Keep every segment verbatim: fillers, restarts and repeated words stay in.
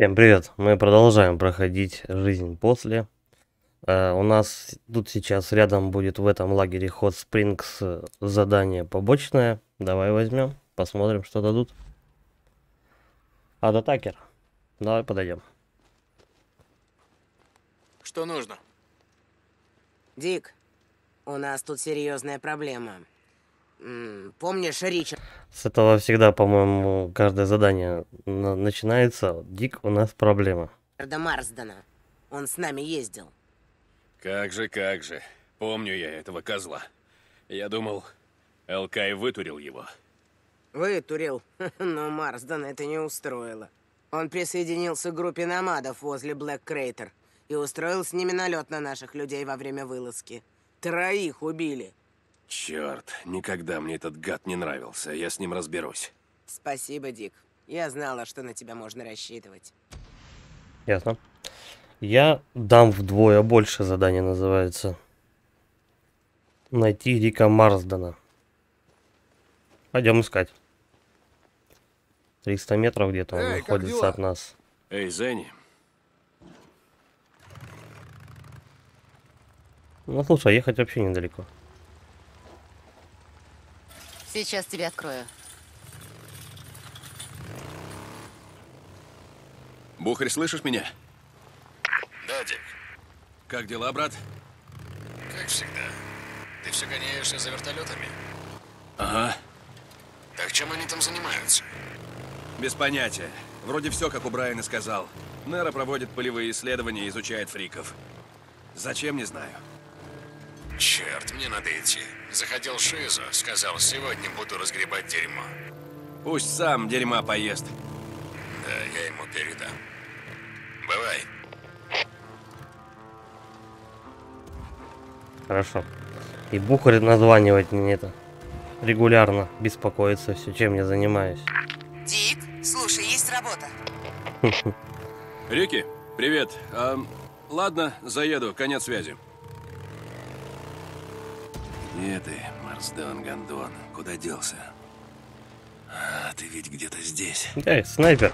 Всем привет! Мы продолжаем проходить жизнь после. Э, у нас тут сейчас рядом будет в этом лагере Хот Спрингс задание побочное. Давай возьмем, посмотрим, что дадут. А до Такер. Давай подойдем. Что нужно? Дик, у нас тут серьезная проблема. Помнишь, Ричард? С этого всегда, по-моему, каждое задание начинается. Дик, у нас проблема. Рика Марсдена. Он с нами ездил. Как же, как же. Помню я этого козла. Я думал, Эл-Кай вытурил его. Вытурил? Но Марсден это не устроило. Он присоединился к группе номадов возле Black Crater и устроил с ними налет на наших людей во время вылазки. Троих убили. Черт, никогда мне этот гад не нравился. Я с ним разберусь. Спасибо, Дик. Я знала, что на тебя можно рассчитывать. Ясно. Я дам вдвое больше задание, называется. Найти Рика Марсдена. Пойдем искать. триста метров где-то он находится от нас. Эй, Зенни. Ну, слушай, ехать вообще недалеко. Сейчас тебя открою. Бухарь, слышишь меня? Да, Дик. Как дела, брат? Как всегда. Ты все гоняешься за вертолетами? Ага. Так чем они там занимаются? Без понятия. Вроде все, как О'Брайан и сказал. Н Е Р О проводит полевые исследования и изучает фриков. Зачем, не знаю. Черт, мне надо идти. Заходил Шизу, сказал, сегодня буду разгребать дерьмо. Пусть сам дерьма поест. Да, я ему передам. Бывай. Хорошо. И Бухарь названивать мне это. Регулярно беспокоится все, чем я занимаюсь. Дик, слушай, есть работа. Рики, привет. А, ладно, заеду, конец связи. Где ты, Марсден Гондон? Куда делся? А, ты ведь где-то здесь. Эй, снайпер.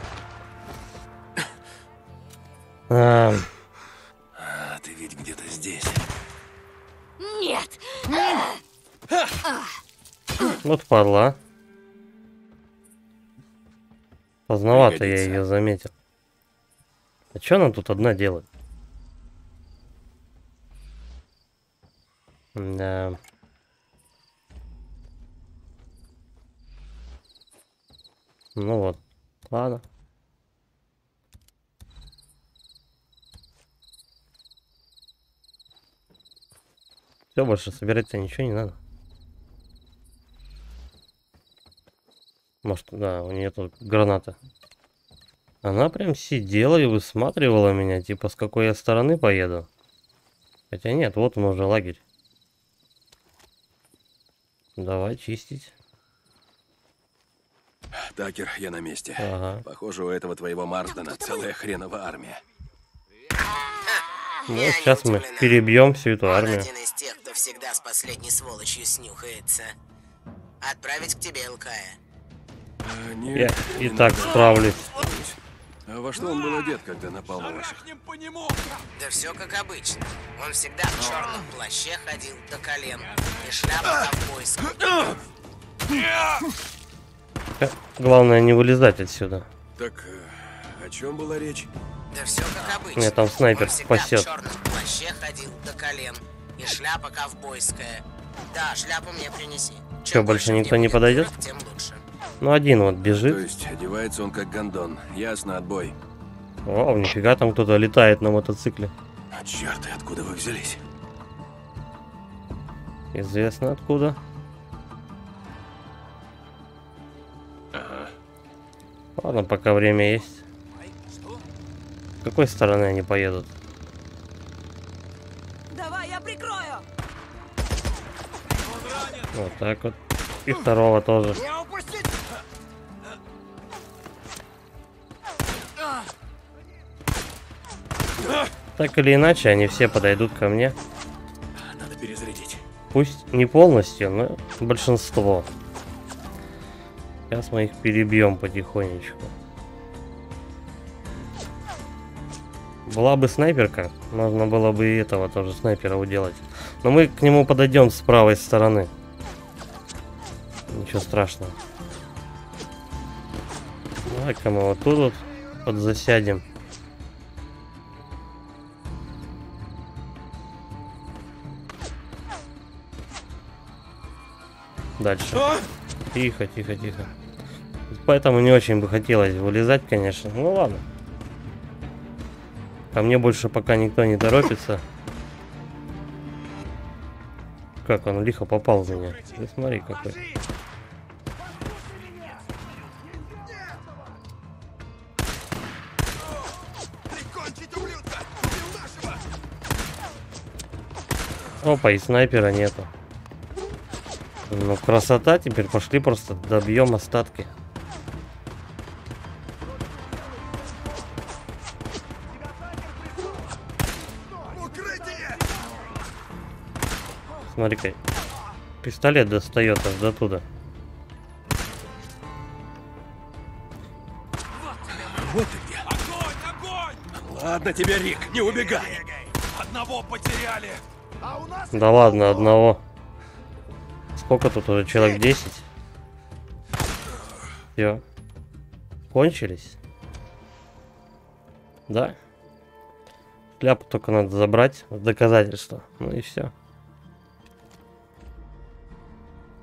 А... а, ты ведь где-то здесь. Нет. Вот падла. Поздновато я ее заметил. А что она тут одна делает? Да. Ну вот, ладно. Все, больше собирать-то ничего не надо. Может, да, у нее тут граната. Она прям сидела и высматривала меня, типа, с какой я стороны поеду. Хотя нет, вот он уже лагерь. Давай чистить. Такер, я на месте. Ага. Похоже, у этого твоего Марсдена целая хренова армия. Ну, я сейчас мы перебьем всю эту армию. Один из тех, кто всегда с последней сволочью снюхается. Отправить к тебе Эл-Кая. А, нет, я и так справлюсь. А во что он был одет, когда напал на ваших? Да все как обычно. Он всегда в черном плаще ходил до колен. И шляпа ковбойская. Главное не вылезать отсюда. Так, о чем была речь? Да все как обычно. Меня там снайпер спасет. Он всегда в черном плаще ходил до колен. И шляпа ковбойская. Да, шляпу мне принеси. Че, больше никто не подойдет? Тем лучше. Ну, один вот бежит. То есть, одевается он как гондон. Ясно, отбой. О, нифига, там кто-то летает на мотоцикле. А черт, откуда вы взялись? Известно откуда. Ладно, пока время есть. С какой стороны они поедут? Давай, я прикрою. Вот так вот. И второго тоже. Так или иначе, они все подойдут ко мне. Надо перезарядить. Пусть не полностью, но большинство. Сейчас мы их перебьем потихонечку. Была бы снайперка, можно было бы и этого тоже снайпера уделать. Но мы к нему подойдем с правой стороны. Ничего страшного. Давай-ка мы вот тут вот подзасядем. Дальше. Тихо, тихо, тихо. Поэтому не очень бы хотелось вылезать, конечно. Ну ладно. Ко мне больше пока никто не торопится. Как он лихо попал за меня. Ты смотри какой. Опа, и снайпера нету. Ну красота, теперь пошли просто добьем остатки. Смотри-ка, пистолет достает аж до туда. Вот ты где. Огонь, огонь! Ладно тебе, Рик, не убегай. Одного потеряли. А у нас... Да ладно, одного. Сколько тут уже? Человек десять? Все. Кончились? Да? Шляпу только надо забрать в доказательство. Ну и все.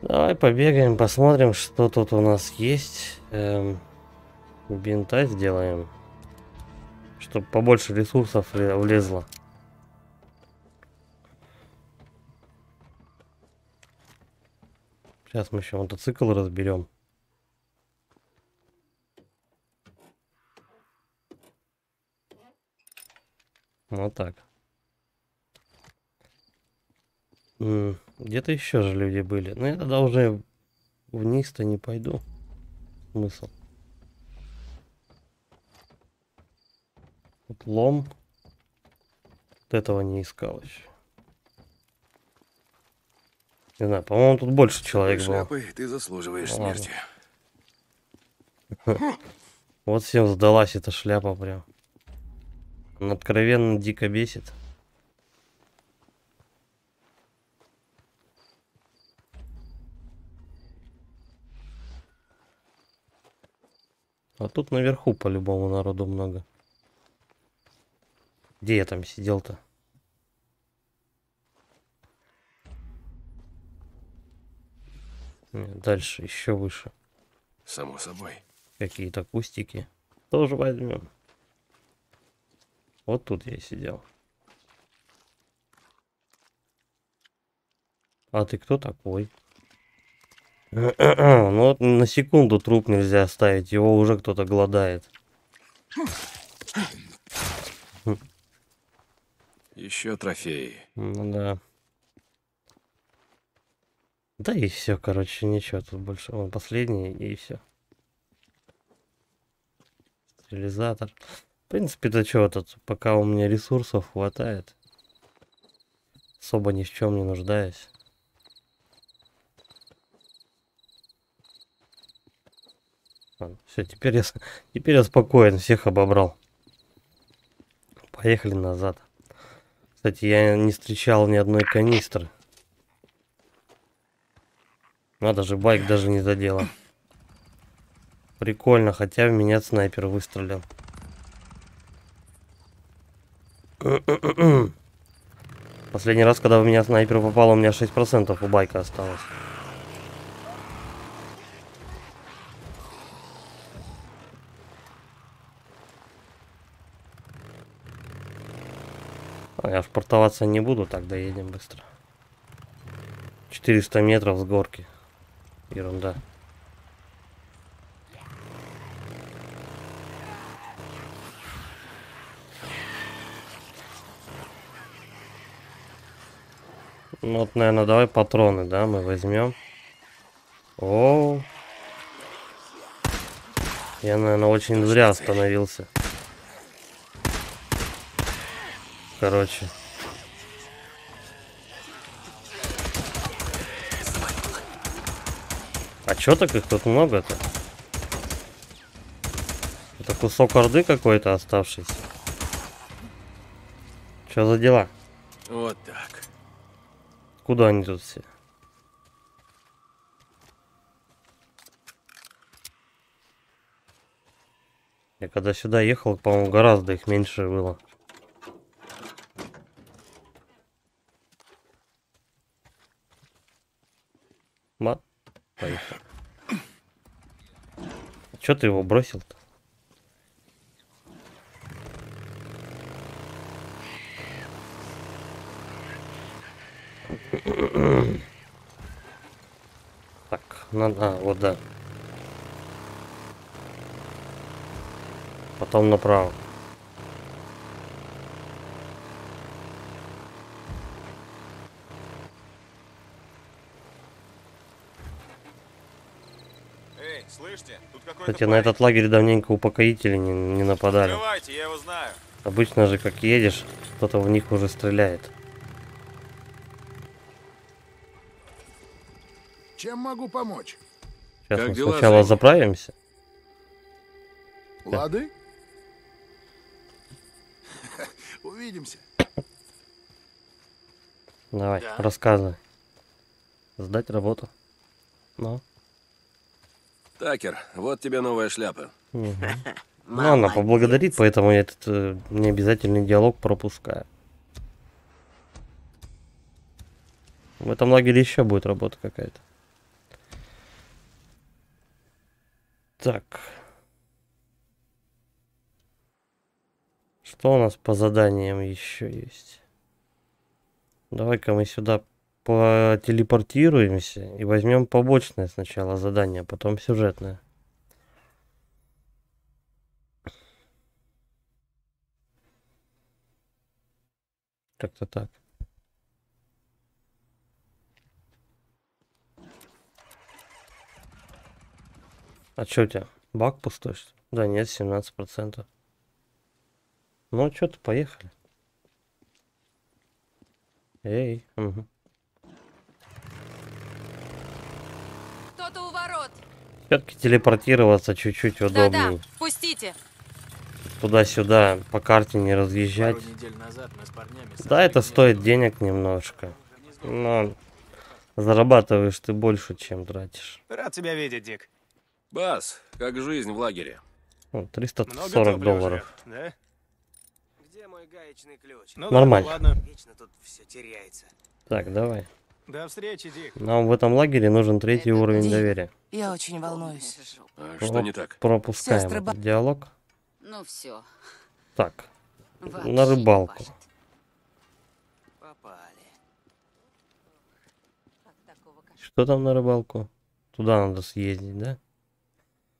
Давай побегаем, посмотрим, что тут у нас есть. Эм, бинта сделаем, чтобы побольше ресурсов влезло. Сейчас мы еще мотоцикл разберем. Вот так. Где-то еще же люди были. Но я тогда уже вниз-то не пойду. Смысл. Вот лом. Вот этого не искал еще. Не знаю, по-моему, тут больше человек было. Шляпой ты заслуживаешь смерти. Вот всем сдалась эта шляпа прям. Она откровенно дико бесит. А тут наверху по-любому народу много. Где я там сидел-то? Дальше, еще выше. Само собой. Какие-то кустики. Тоже возьмем. Вот тут я и сидел. А ты кто такой? Ну вот на секунду труп нельзя оставить, его уже кто-то голодает. Еще трофеи. Ну да. Да и все, короче, ничего тут больше. Вон последний и все. Стерилизатор. В принципе, до чего тут, пока у меня ресурсов хватает. Особо ни в чем не нуждаюсь. Все, теперь я, теперь я спокоен, всех обобрал. Поехали назад. Кстати, я не встречал ни одной канистры. Надо же, байк даже не задела. Прикольно, хотя в меня снайпер выстрелил. Последний раз, когда в меня снайпер попал, у меня шесть процентов у байка осталось. Я шпортоваться не буду, так доедем быстро. четыреста метров с горки. Ерунда. Ну, вот, наверное, давай патроны, да, мы возьмем. О, я, наверное, очень зря остановился. Короче. А чё так их тут много-то? Это кусок орды какой-то оставшийся. Что за дела? Вот так. Куда они тут все? Я когда сюда ехал, по-моему, гораздо их меньше было. Мат, поехал. Чё ты его бросил-то? Так, надо, а, вот да. Потом направо. Эй, слышите? Тут какой-то. Кстати, на этот лагерь давненько упокоители не, не нападали. Открывайте, я его знаю. Обычно же, как едешь, кто-то в них уже стреляет. Чем могу помочь? Сейчас как мы дела, сначала Зенни? Заправимся. Лады? Увидимся. Давай, да. Рассказывай. Сдать работу. Ну. Такер, вот тебе новая шляпа. Угу. Ну, она поблагодарит, поэтому я этот э, необязательный диалог пропускаю. В этом лагере еще будет работа какая-то. Так. Что у нас по заданиям еще есть? Давай-ка мы сюда потелепортируемся и возьмем побочное сначала задание, а потом сюжетное. Как-то так. А что у тебя? Бак пустой, что ли? Да нет, семнадцать процентов. Ну что-то поехали. Эй, угу. Кто-то у ворот. Все-таки телепортироваться чуть-чуть удобнее. Да-да, пустите. Туда-сюда по карте не разъезжать. Да, это стоит денег немножко, но зарабатываешь ты больше, чем тратишь. Рад тебя видеть, Дик. Бас, как жизнь в лагере? триста сорок долларов. Да? Мой гаечный ключ. Ну, нормально. Да, ладно. Вечно тут все теряется. Так, давай. До встречи, Дик. Нам в этом лагере нужен третий это уровень Дик. Доверия. Я очень волнуюсь. А, что вот не так? Пропускаем сестры... диалог. Ну все. Так. Вообще на рыбалку. Попали. Что там на рыбалку? Туда надо съездить, да?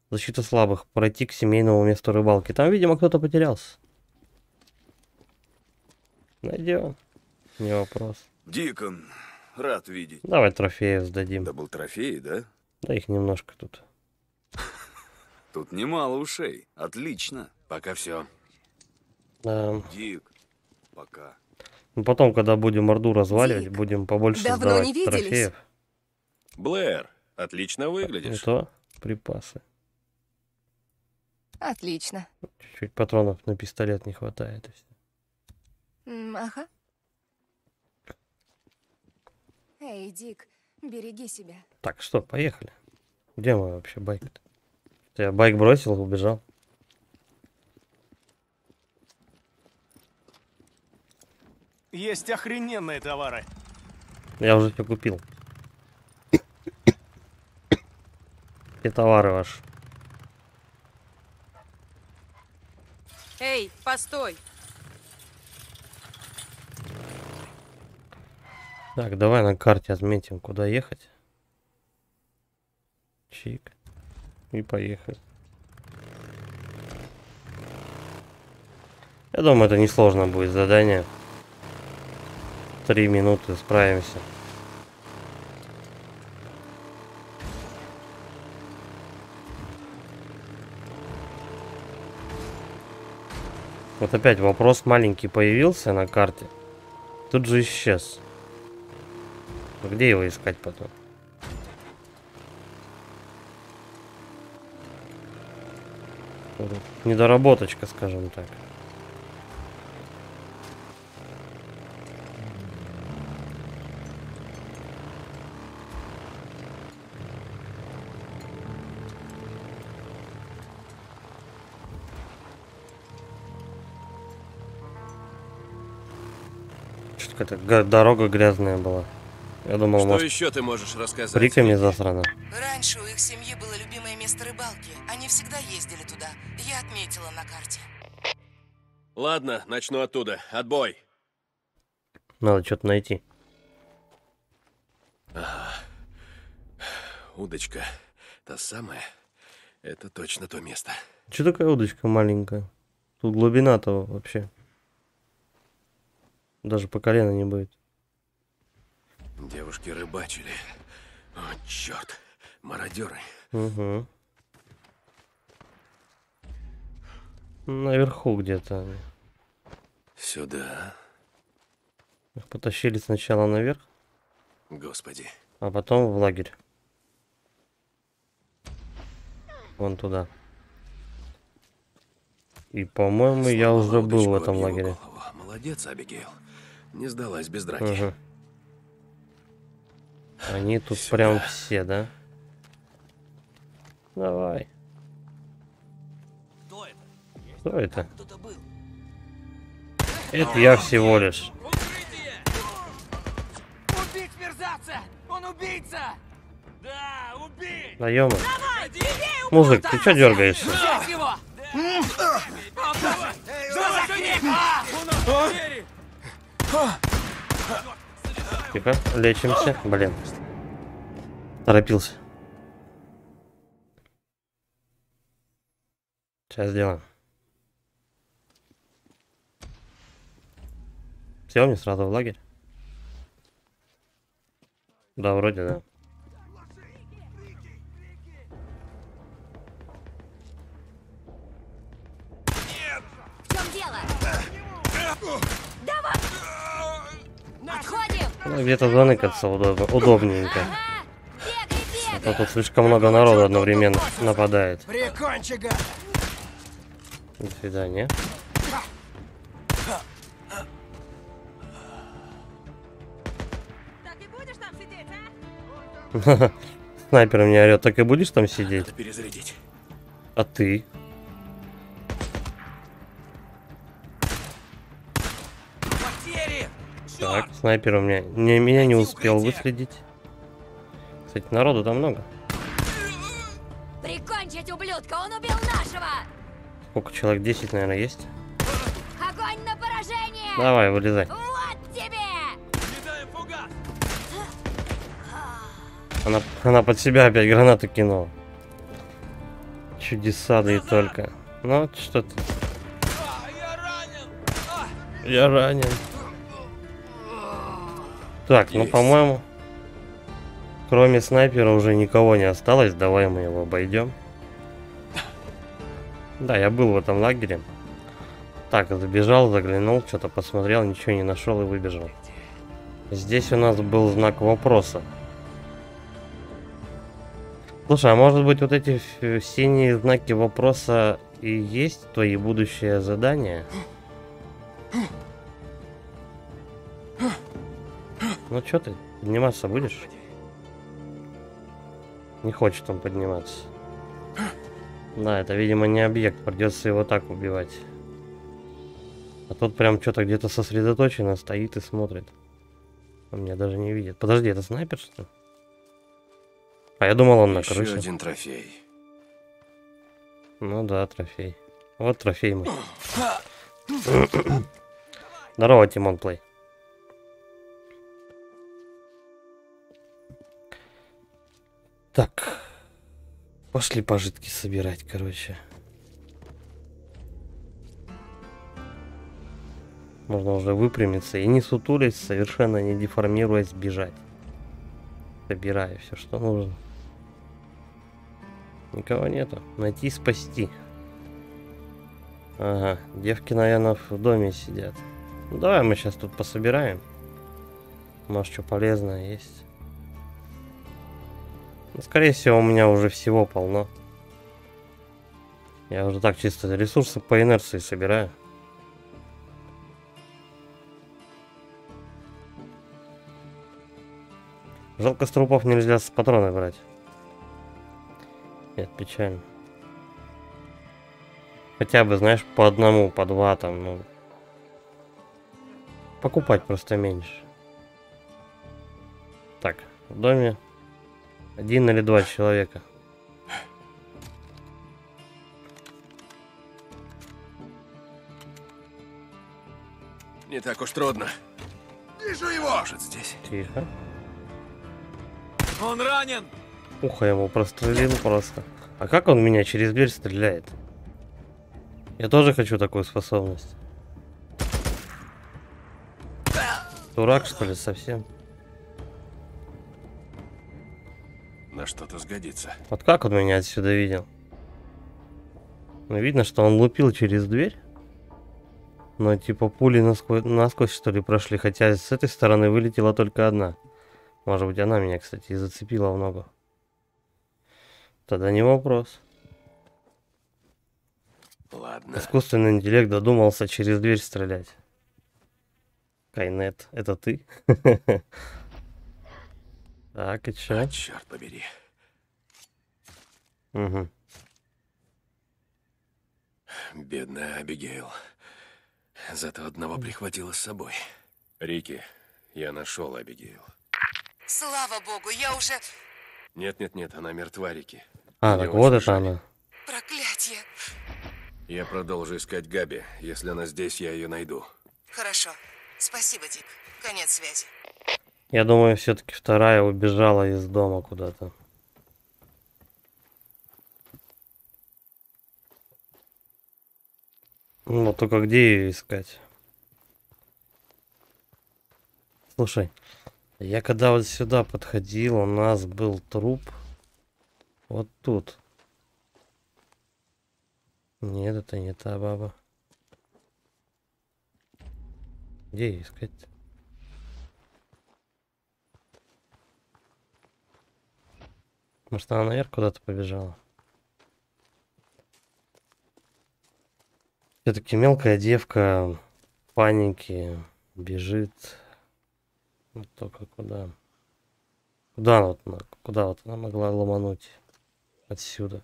Защита слабых. Пройти к семейному месту рыбалки. Там, видимо, кто-то потерялся. Найдем. Не вопрос. Дикон, рад видеть. Давай трофеев сдадим. Да был трофей, да? Да их немножко тут. Тут немало ушей. Отлично. Пока все. Да. Дик, пока. Ну потом, когда будем орду разваливать, Дик, будем побольше давно сдавать трофеев. Блэр, отлично выглядишь. Что? Припасы. Отлично. Чуть-чуть патронов на пистолет не хватает. Ага. Эй, Дик, береги себя. Так, что, поехали. Где мой вообще байк-то? Я байк бросил, убежал. Есть охрененные товары. Я уже все купил. И товары ваши. Эй, постой. Так, давай на карте отметим, куда ехать. Чик. И поехали. Я думаю, это несложно будет задание. Три минуты справимся. Вот опять вопрос маленький появился на карте. Тут же исчез. Где его искать потом? Недоработочка, скажем так. какая-то дорога грязная была. Я думал, что может, еще ты можешь рассказать? Риками засрано. Раньше у их семьи было любимое место рыбалки. Они всегда ездили туда. Я отметила на карте. Ладно, начну оттуда. Отбой. Надо что-то найти. А, удочка. Та самая. Это точно то место. Че такая удочка маленькая? Тут глубина-то вообще. Даже по колено не будет. Девушки рыбачили. О, черт. Мародеры. Угу. Наверху где-то. Сюда. Их потащили сначала наверх. Господи. А потом в лагерь. Вон туда. И, по-моему, я уже был в этом лагере. Молодец, Абигейл. Не сдалась без драки. Угу. Они тут сюда. Прям все, да? Давай. Кто это? Кто это? Это я всего лишь. Убить мерзавца! Он убийца! Да, убей! Даем. Мужик, ты что дергаешься? Тихо, лечимся. Блин. Торопился. Сейчас сделаем. Все, мне сразу в лагерь. Да, вроде, да. Нет! В чем дело? Давай! Ну, где-то заныкаться удобно, удобненько. А то тут слишком много народа одновременно нападает. До свидания. Снайпер у меня орет, так и будешь там сидеть? А ты? Так, снайпер у меня не, меня не успел выследить. Кстати, народу там много. Прикончить ублюдка, он убил нашего. Сколько человек? десять, наверное, есть. Огонь на поражение. Давай, вылезай. Вот тебе. Она, она под себя опять гранату кинула. Чудеса, да и только. Ну, вот что-то. Я ранен. Я ранен. Так, ну, по-моему, кроме снайпера уже никого не осталось. Давай мы его обойдем. Да, я был в этом лагере. Так, забежал, заглянул, что-то посмотрел, ничего не нашел и выбежал. Здесь у нас был знак вопроса. Слушай, а может быть, вот эти синие знаки вопроса и есть твои будущие задания? Ну чё ты, подниматься будешь? Не хочет он подниматься. Да, это, видимо, не объект, придется его так убивать. А тот прям что-то где-то сосредоточенно стоит и смотрит. Он меня даже не видит. Подожди, это снайпер, что ли? А я думал, он на крыше. Еще один трофей. Ну да, трофей. Вот трофей мой. Здорово, Тимон Плей. Так, пошли пожитки собирать, короче. Можно уже выпрямиться и не сутулясь, совершенно не деформируясь, бежать. Собираю все, что нужно. Никого нету. Найти и спасти. Ага, девки, наверное, в доме сидят. Ну, давай мы сейчас тут пособираем. Может, что полезное есть. Скорее всего, у меня уже всего полно. Я уже так чисто ресурсы по инерции собираю. Жалко, с трупов нельзя с патроны брать. Нет, печально. Хотя бы, знаешь, по одному, по два там, ну. покупать просто меньше. Так, в доме один или два человека. Не так уж трудно. Вижу его! Может, здесь. Тихо. Он ранен! Ухо ему прострелил просто. А как он меня через дверь стреляет? Я тоже хочу такую способность. Дурак, что ли, совсем? На что-то сгодится. Вот как он меня отсюда видел? Ну, видно, что он лупил через дверь. Но типа пули насквозь, насквозь что ли прошли. Хотя с этой стороны вылетела только одна. Может быть, она меня, кстати, и зацепила в ногу. Тогда не вопрос. Ладно. Искусственный интеллект додумался через дверь стрелять. Кайнет, это ты? Так, и чё? Черт побери. Угу. Бедная Абигейл. Зато одного прихватила с собой. Рики, я нашел Абигейл. Слава богу, я уже... Нет, нет, нет, она мертва, Рики. А, так вот это она. Проклятье. Я продолжу искать Габи. Если она здесь, я ее найду. Хорошо. Спасибо, Дик. Конец связи. Я думаю, все-таки вторая убежала из дома куда-то. Ну, только где ее искать? Слушай, я когда вот сюда подходил, у нас был труп. Вот тут. Нет, это не та баба. Где ее искать? Может, она наверх куда-то побежала? Все-таки мелкая девка в панике бежит. Вот только куда? Куда вот она, куда вот она могла ломануть отсюда?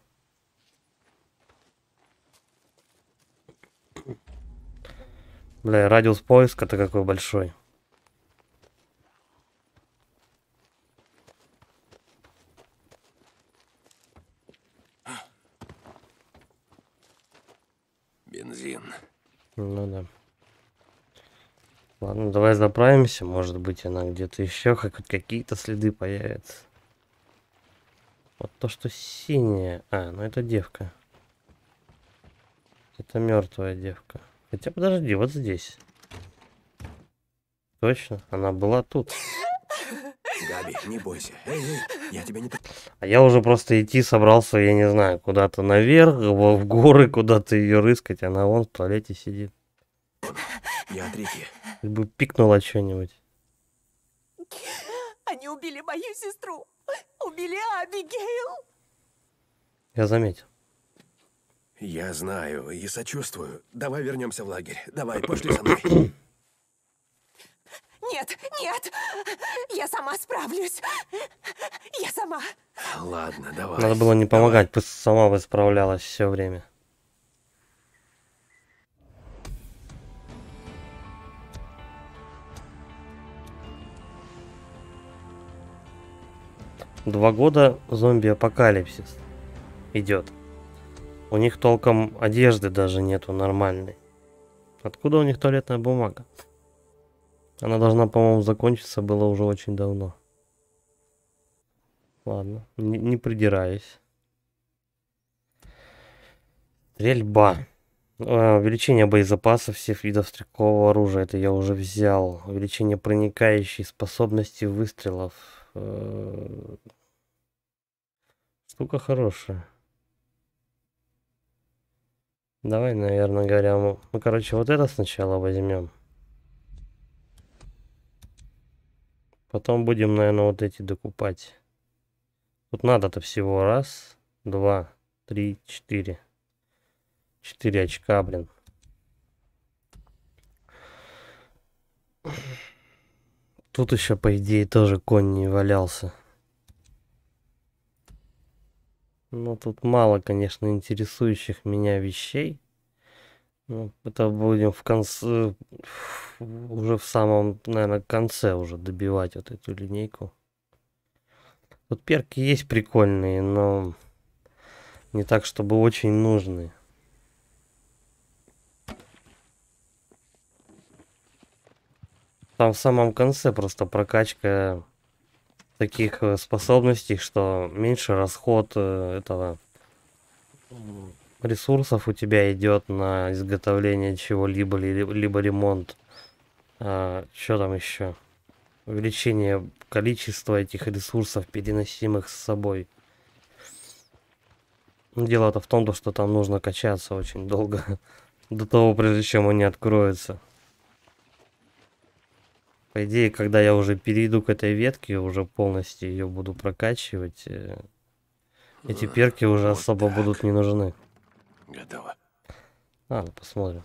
Бля, радиус поиска-то какой большой. Бензин. Ну да. Ладно, давай заправимся. Может быть, она где-то еще хоть какие-то следы появятся. Вот то, что синее. А, ну это девка. Это мертвая девка. Хотя подожди, вот здесь. Точно, она была тут. Габи, не бойся. Эй, эй, я тебя не... А я уже просто идти собрался, я не знаю, куда-то наверх, в горы, куда-то ее рыскать. Она вон в туалете сидит. Я от Рики. Как бы пикнула что-нибудь. Они убили мою сестру. Убили Абигейл. Я заметил. Я знаю и сочувствую. Давай вернемся в лагерь. Давай, пошли со мной. Нет, нет. Я сама справлюсь. Я сама. Ладно, давай. Надо было не помогать, пусть сама бы справлялась все время. Два года зомби-апокалипсис идет. У них толком одежды даже нету нормальной. Откуда у них туалетная бумага? Она должна, по-моему, закончиться было уже очень давно. Ладно, не, не придираюсь. Стрельба. А, увеличение боезапасов всех видов стрелкового оружия. Это я уже взял. Увеличение проникающей способности выстрелов. Штука хорошая. Давай, наверное, говоря, мы... ну, короче, вот это сначала возьмем. Потом будем, наверное, вот эти докупать. Тут надо-то всего раз, два, три, четыре. Четыре очка, блин. Тут еще, по идее, тоже конь не валялся. Ну, тут мало, конечно, интересующих меня вещей. Это будем в конце, уже в самом, наверное, конце уже добивать вот эту линейку. Тут перки есть прикольные, но не так, чтобы очень нужные. Там в самом конце просто прокачка таких способностей, что меньше расход этого ресурсов у тебя идет на изготовление чего-либо, либо ремонт. А, что там еще? Увеличение количества этих ресурсов, переносимых с собой. Дело-то в том, что там нужно качаться очень долго, до того, прежде чем они откроются. По идее, когда я уже перейду к этой ветке, уже полностью ее буду прокачивать. Эти перки уже вот особо так будут не нужны. Готово. Ладно, посмотрим.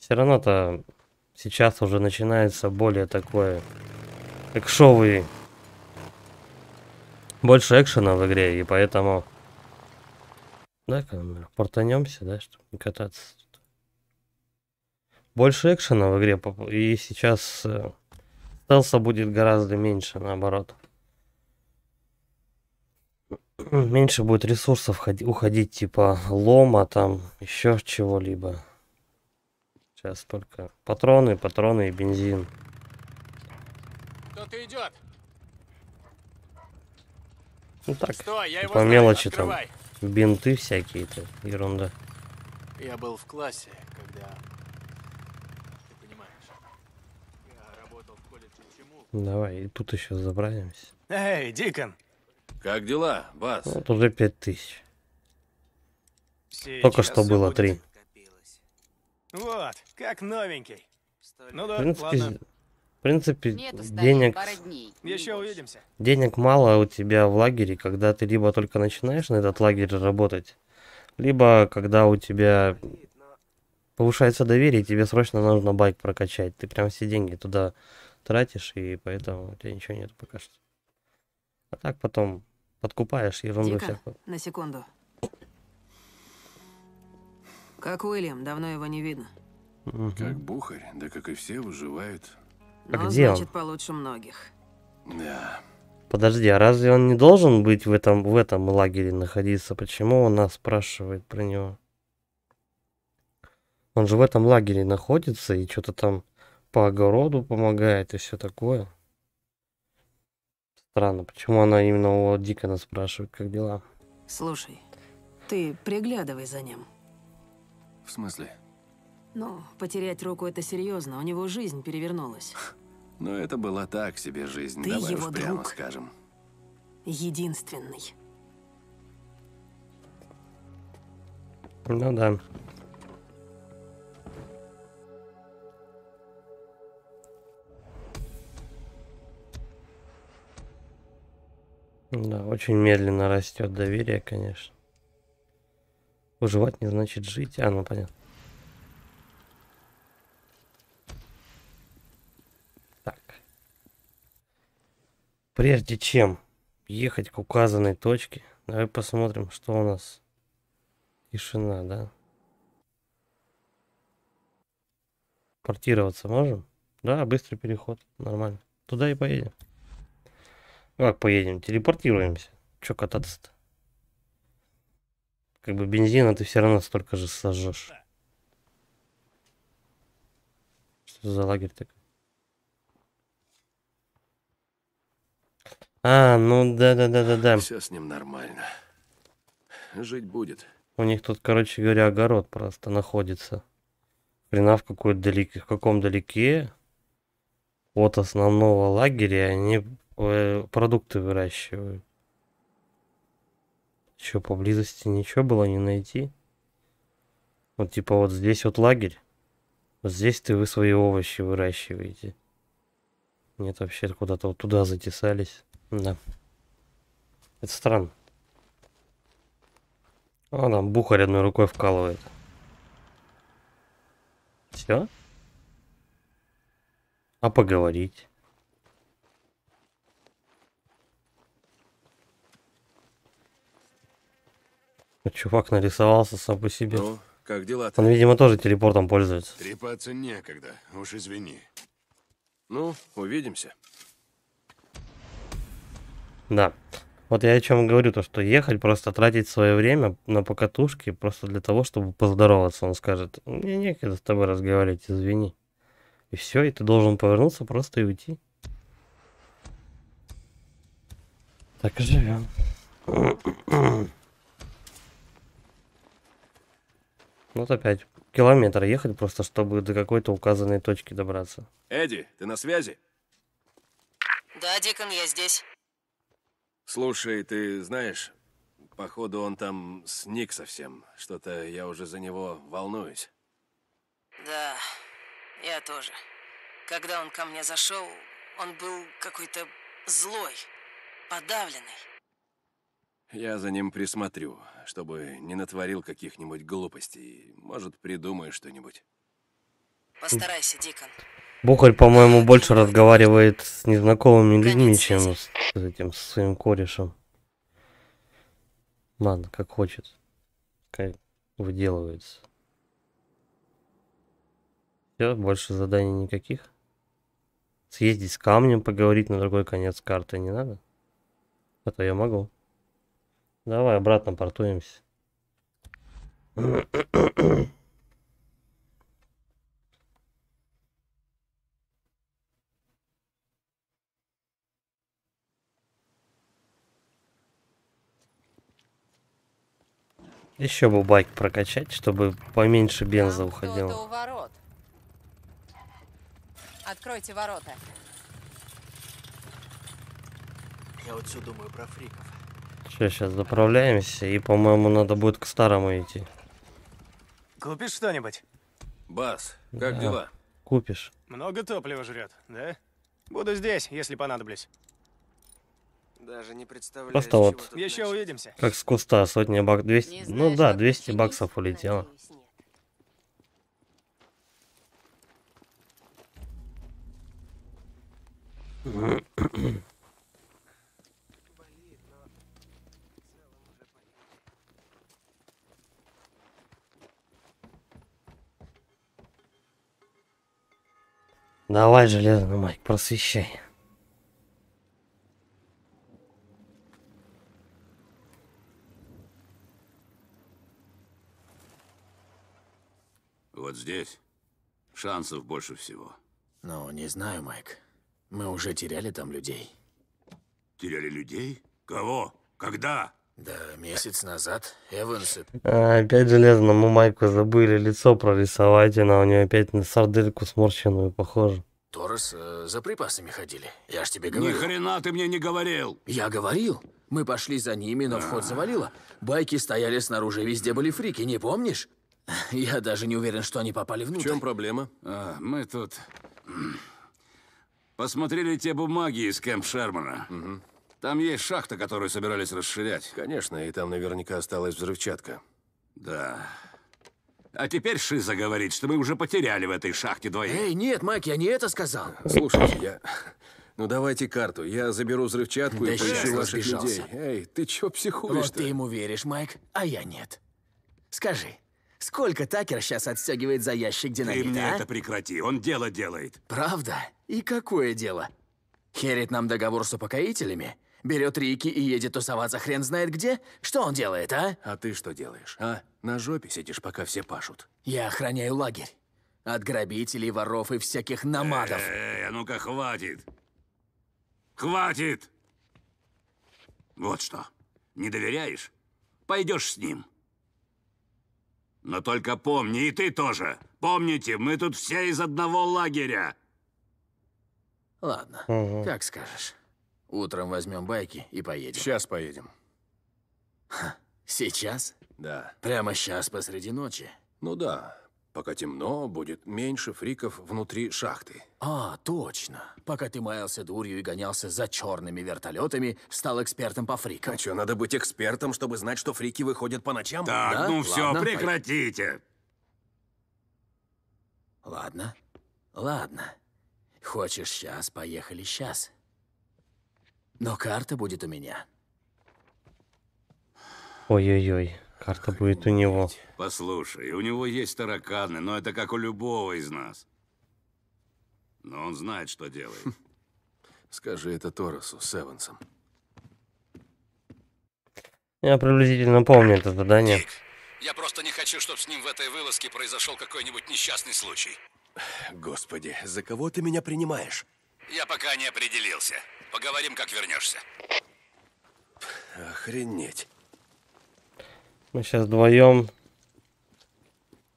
Все равно-то сейчас уже начинается более такое экшовый. Больше экшена в игре, и поэтому... Да-ка, портанемся, да, чтобы не кататься. Больше экшена в игре, и сейчас стелса будет гораздо меньше, наоборот. Меньше будет ресурсов уходить, типа лома, там, еще чего-либо. Сейчас только патроны, патроны и бензин. Кто-то идет. Ну так, стой, я его по знаю, мелочи открывай. Там, бинты всякие-то, ерунда. Я был в классе, когда... Давай, и тут еще забравимся. Эй, Дикон! Как дела, Бас? Вот уже пять тысяч. Только что было три. Вот, как новенький. Ну да, в принципе, ладно. В принципе, Нет, денег... Еще увидимся. Денег мало у тебя в лагере, когда ты либо только начинаешь на этот лагерь работать, либо когда у тебя повышается доверие, тебе срочно нужно байк прокачать. Ты прям все деньги туда... тратишь, и поэтому у тебя ничего нет пока что. А так потом подкупаешь ерунду всякую. На секунду. Как Уильям, давно его не видно. Угу. Как Бухарь, да как и все, выживает. А ну, где значит, он? Получше многих. Да. Подожди, а разве он не должен быть в этом, в этом лагере находиться? Почему он нас спрашивает про него? Он же в этом лагере находится и что-то там по огороду помогает и все такое. Странно, почему она именно у Дикона спрашивает, как дела. Слушай, ты приглядывай за ним. В смысле? Ну, потерять руку — это серьезно, у него жизнь перевернулась. Но это была так себе жизнь, ты давай его уж прямо друг, скажем. Единственный. Ну да. Да, очень медленно растет доверие, конечно. Выживать не значит жить. А, ну понятно. Так. Прежде чем ехать к указанной точке, давай посмотрим, что у нас. Тишина, да? Портироваться можем? Да, быстрый переход. Нормально. Туда и поедем. Как поедем? Телепортируемся. Че кататься-то? Как бы бензина ты все равно столько же сожжешь. Что за лагерь такой? А, ну да-да-да-да-да. Все с ним нормально. Жить будет. У них тут, короче говоря, огород просто находится. Хрена в какой-то далеке, в каком далеке от основного лагеря они... продукты выращивают. Еще поблизости ничего было не найти. Вот типа вот здесь вот лагерь. Вот здесь ты вы свои овощи выращиваете. Нет, вообще куда-то вот туда затесались. Да. Это странно. А там Бухарь одной рукой вкалывает. Все? А поговорить? Чувак нарисовался сам по себе. Ну, Как дела-то? Он, видимо, тоже телепортом пользуется. Трепаться некогда, уж извини. Ну, увидимся. Да. Вот я о чем говорю, то что ехать, просто тратить свое время на покатушки, просто для того, чтобы поздороваться. Он скажет, мне некогда с тобой разговаривать, извини. И все, и ты должен повернуться просто и уйти. Так и живем. Вот опять километр ехать просто, чтобы до какой-то указанной точки добраться. Эдди, ты на связи? Да, Дикон, я здесь. Слушай, ты знаешь, походу он там сник совсем. Что-то я уже за него волнуюсь. Да, я тоже. Когда он ко мне зашел, он был какой-то злой, подавленный. Я за ним присмотрю, чтобы не натворил каких-нибудь глупостей. Может, придумаю что-нибудь. Постарайся, Дикон. Бухарь, по-моему, больше разговаривает с незнакомыми людьми, чем с этим, с своим корешем. Ладно, как хочет. Как выделывается. Все, больше заданий никаких. Съездить с камнем, поговорить на другой конец карты не надо. А то я могу. Давай обратно портуемся. Еще бы байк прокачать, чтобы поменьше бенза уходило. Ворот. Откройте ворота. Я вот все думаю про фриков. Все, сейчас заправляемся, и, по-моему, надо будет к старому идти. Купишь что-нибудь? Бас, как да. дела? Купишь. Много топлива жрет, да? Буду здесь, если понадоблюсь. Даже не представляю. Просто вот. Еще увидимся. Как с куста, сотня баксов, двести. Знаю, ну да, двести баксов улетело. Давай, Железный Майк, просвещай. Вот здесь шансов больше всего. Ну, не знаю, Майк. Мы уже теряли там людей. Теряли людей? Кого? Когда? Да, месяц назад. Эвансы. А, опять Железному Майку забыли лицо прорисовать, и на у нее опять на сардельку сморщенную похоже. Торес, э, за припасами ходили. Я ж тебе говорил. Ни хрена ты мне не говорил. Я говорил. Мы пошли за ними, но вход завалило. Байки стояли снаружи, везде были фрики, не помнишь? Я даже не уверен, что они попали внутрь. В чем проблема? А, мы тут посмотрели те бумаги из Кэмп Шермана. Угу. Там есть шахта, которую собирались расширять. Конечно, и там наверняка осталась взрывчатка. Да. А теперь Шиза говорит, что мы уже потеряли в этой шахте двоих. Эй, нет, Майк, я не это сказал. Слушайте, я... Ну давайте карту, я заберу взрывчатку да и поищу ваших людей. Эй, ты чё психуешь-то? Вот ты ему веришь, Майк, а я нет. Скажи. Сколько Такер сейчас отстегивает за ящик динамита? Ты мне а? это прекрати, он дело делает. Правда? И какое дело? Херит нам договор с упокоителями, берет Рики и едет тусоваться хрен знает где? Что он делает, а? А ты что делаешь, а? На жопе сидишь, пока все пашут. Я охраняю лагерь. От грабителей, воров и всяких намадов. Эй, а ну-ка хватит. Хватит! Вот что, не доверяешь? Пойдешь с ним. Но только помни, и ты тоже. Помните, мы тут все из одного лагеря. Ладно, угу. Как скажешь. Утром возьмем байки и поедем. Сейчас поедем. Ха, сейчас? Да. Прямо сейчас посреди ночи? Ну да. Пока темно, будет меньше фриков внутри шахты. А, точно. Пока ты маялся дурью и гонялся за черными вертолетами, стал экспертом по фрикам. А что, надо быть экспертом, чтобы знать, что фрики выходят по ночам? Так, да? ну все, прекратите. Ладно, ладно. Хочешь сейчас, поехали сейчас. Но карта будет у меня. Ой-ой-ой. Карта будет у него. Послушай, у него есть тараканы, но это как у любого из нас. Но он знает, что делает. Скажи это Торесу с Эвансом. Я приблизительно помню это задание. Дик, я просто не хочу, чтобы с ним в этой вылазке произошел какой-нибудь несчастный случай. Господи, за кого ты меня принимаешь? Я пока не определился. Поговорим, как вернешься. Охренеть. Мы сейчас вдвоем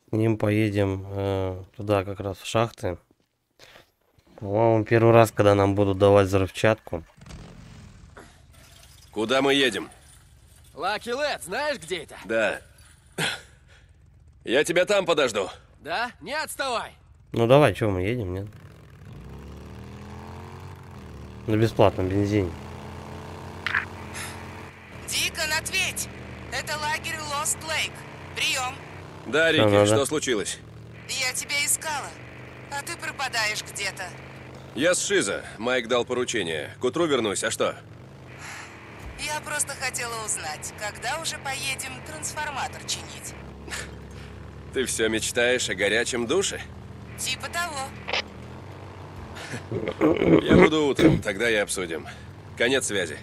с ним поедем э, туда, как раз в шахты. По-моему, первый раз, когда нам будут давать взрывчатку. Куда мы едем? Лаки Лэд, знаешь, где это? Да. Я тебя там подожду. Да? Не отставай. Ну давай, чего мы едем, нет? На бесплатном бензине. Дикон, ответь! Это лагерь Лост-Лейк. Прием. Да, Рики, что, что случилось? Я тебя искала, а ты пропадаешь где-то. Я с Шиза. Майк дал поручение. К утру вернусь, а что? Я просто хотела узнать, когда уже поедем трансформатор чинить. Ты все мечтаешь о горячем душе? Типа того. Я буду утром, тогда и обсудим. Конец связи.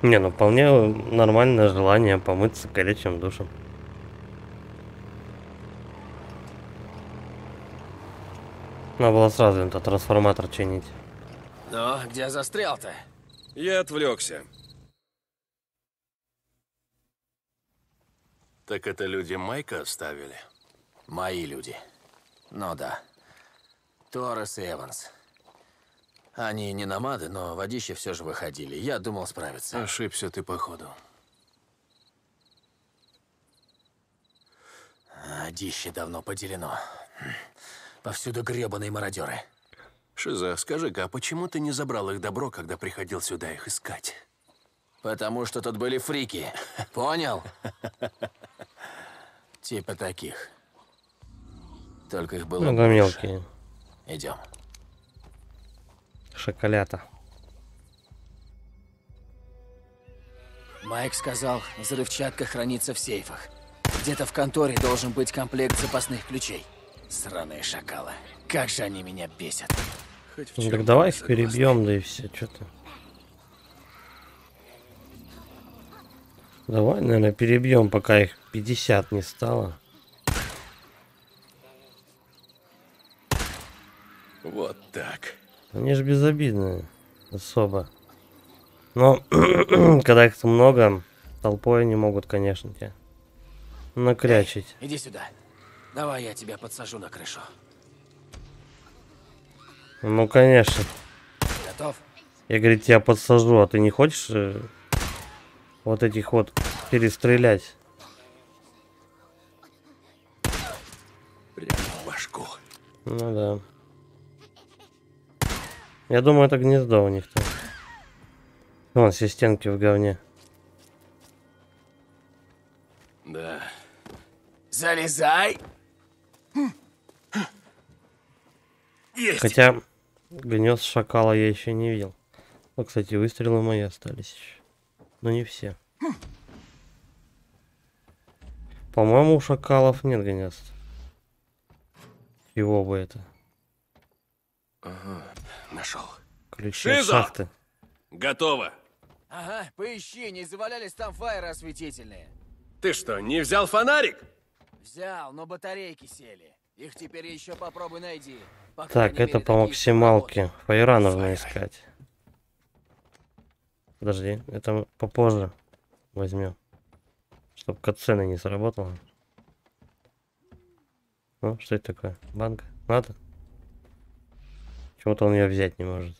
Не, ну вполне нормальное желание помыться горячим душем. Надо было сразу этот трансформатор чинить. Ну, где застрял-то? Я отвлекся. Так это люди Майка оставили? Мои люди. Ну да. Торес и Эванс. Они не намады, но водище все же выходили. Я думал справиться. Ошибся ты, походу. Водище давно поделено. Повсюду гребаные мародеры. Шиза, скажи-ка, а почему ты не забрал их добро, когда приходил сюда их искать? Потому что тут были фрики. Понял? Типа таких. Только их было много, мелкие. Идем. Шоколята. Майк сказал, взрывчатка хранится в сейфах. Где-то в конторе должен быть комплект запасных ключей. Сраные шакалы. Как же они меня бесят. Ну, так давай их перебьем, да и все, что ты. Давай, наверное, перебьем, пока их пятьдесят не стало. Вот так. Они же безобидные, особо. Но когда их много, толпой они могут, конечно, тебя накрячить. Эй, иди сюда. Давай я тебя подсажу на крышу. Ну, конечно. Готов? Я, говорит, тебя подсажу, а ты не хочешь э, вот этих вот перестрелять? Прямо в башку. Ну да. Я думаю, это гнездо у них там. Вон, все стенки в говне. Да. Залезай! Есть. Хотя гнезд шакала я еще не видел. Ну, кстати, выстрелы мои остались еще. Но не все. По-моему, у шакалов нет гнезд. Чего бы это? Ага, нашел. Ключи от шахты. Готово. Ага, поищи, не завалялись там фаеры осветительные. Ты что, не взял фонарик? Взял, но батарейки сели. Их теперь еще попробуй найди. Так, это по максималке. Фаера нужно искать. Подожди, это попозже возьмем. Чтоб катсцена не сработала. Ну, что это такое? Банка? Надо? Почему-то он ее взять не может.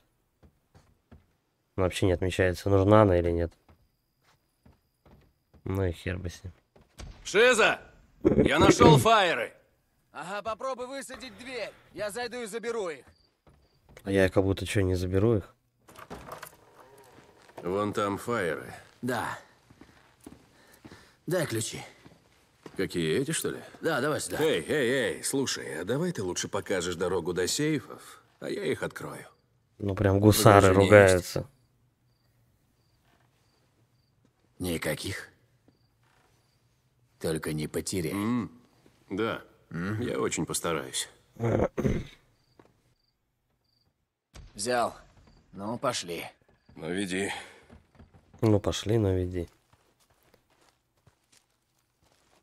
Он вообще не отмечается, нужна она или нет. Ну и хер бы с ним. Шиза! Я нашел фаеры! Ага, попробуй высадить дверь. Я зайду и заберу их. А я как будто что, не заберу их? Вон там фаеры. Да. Дай ключи. Какие, эти, что ли? Да, давай сюда. Эй, эй, эй, слушай, а давай ты лучше покажешь дорогу до сейфов? А я их открою. Ну прям гусары ругаются. Никаких? Только не потеряй. Mm. Да, mm. я очень постараюсь. Взял. Ну, пошли. Ну, веди. Ну, пошли, ну, веди.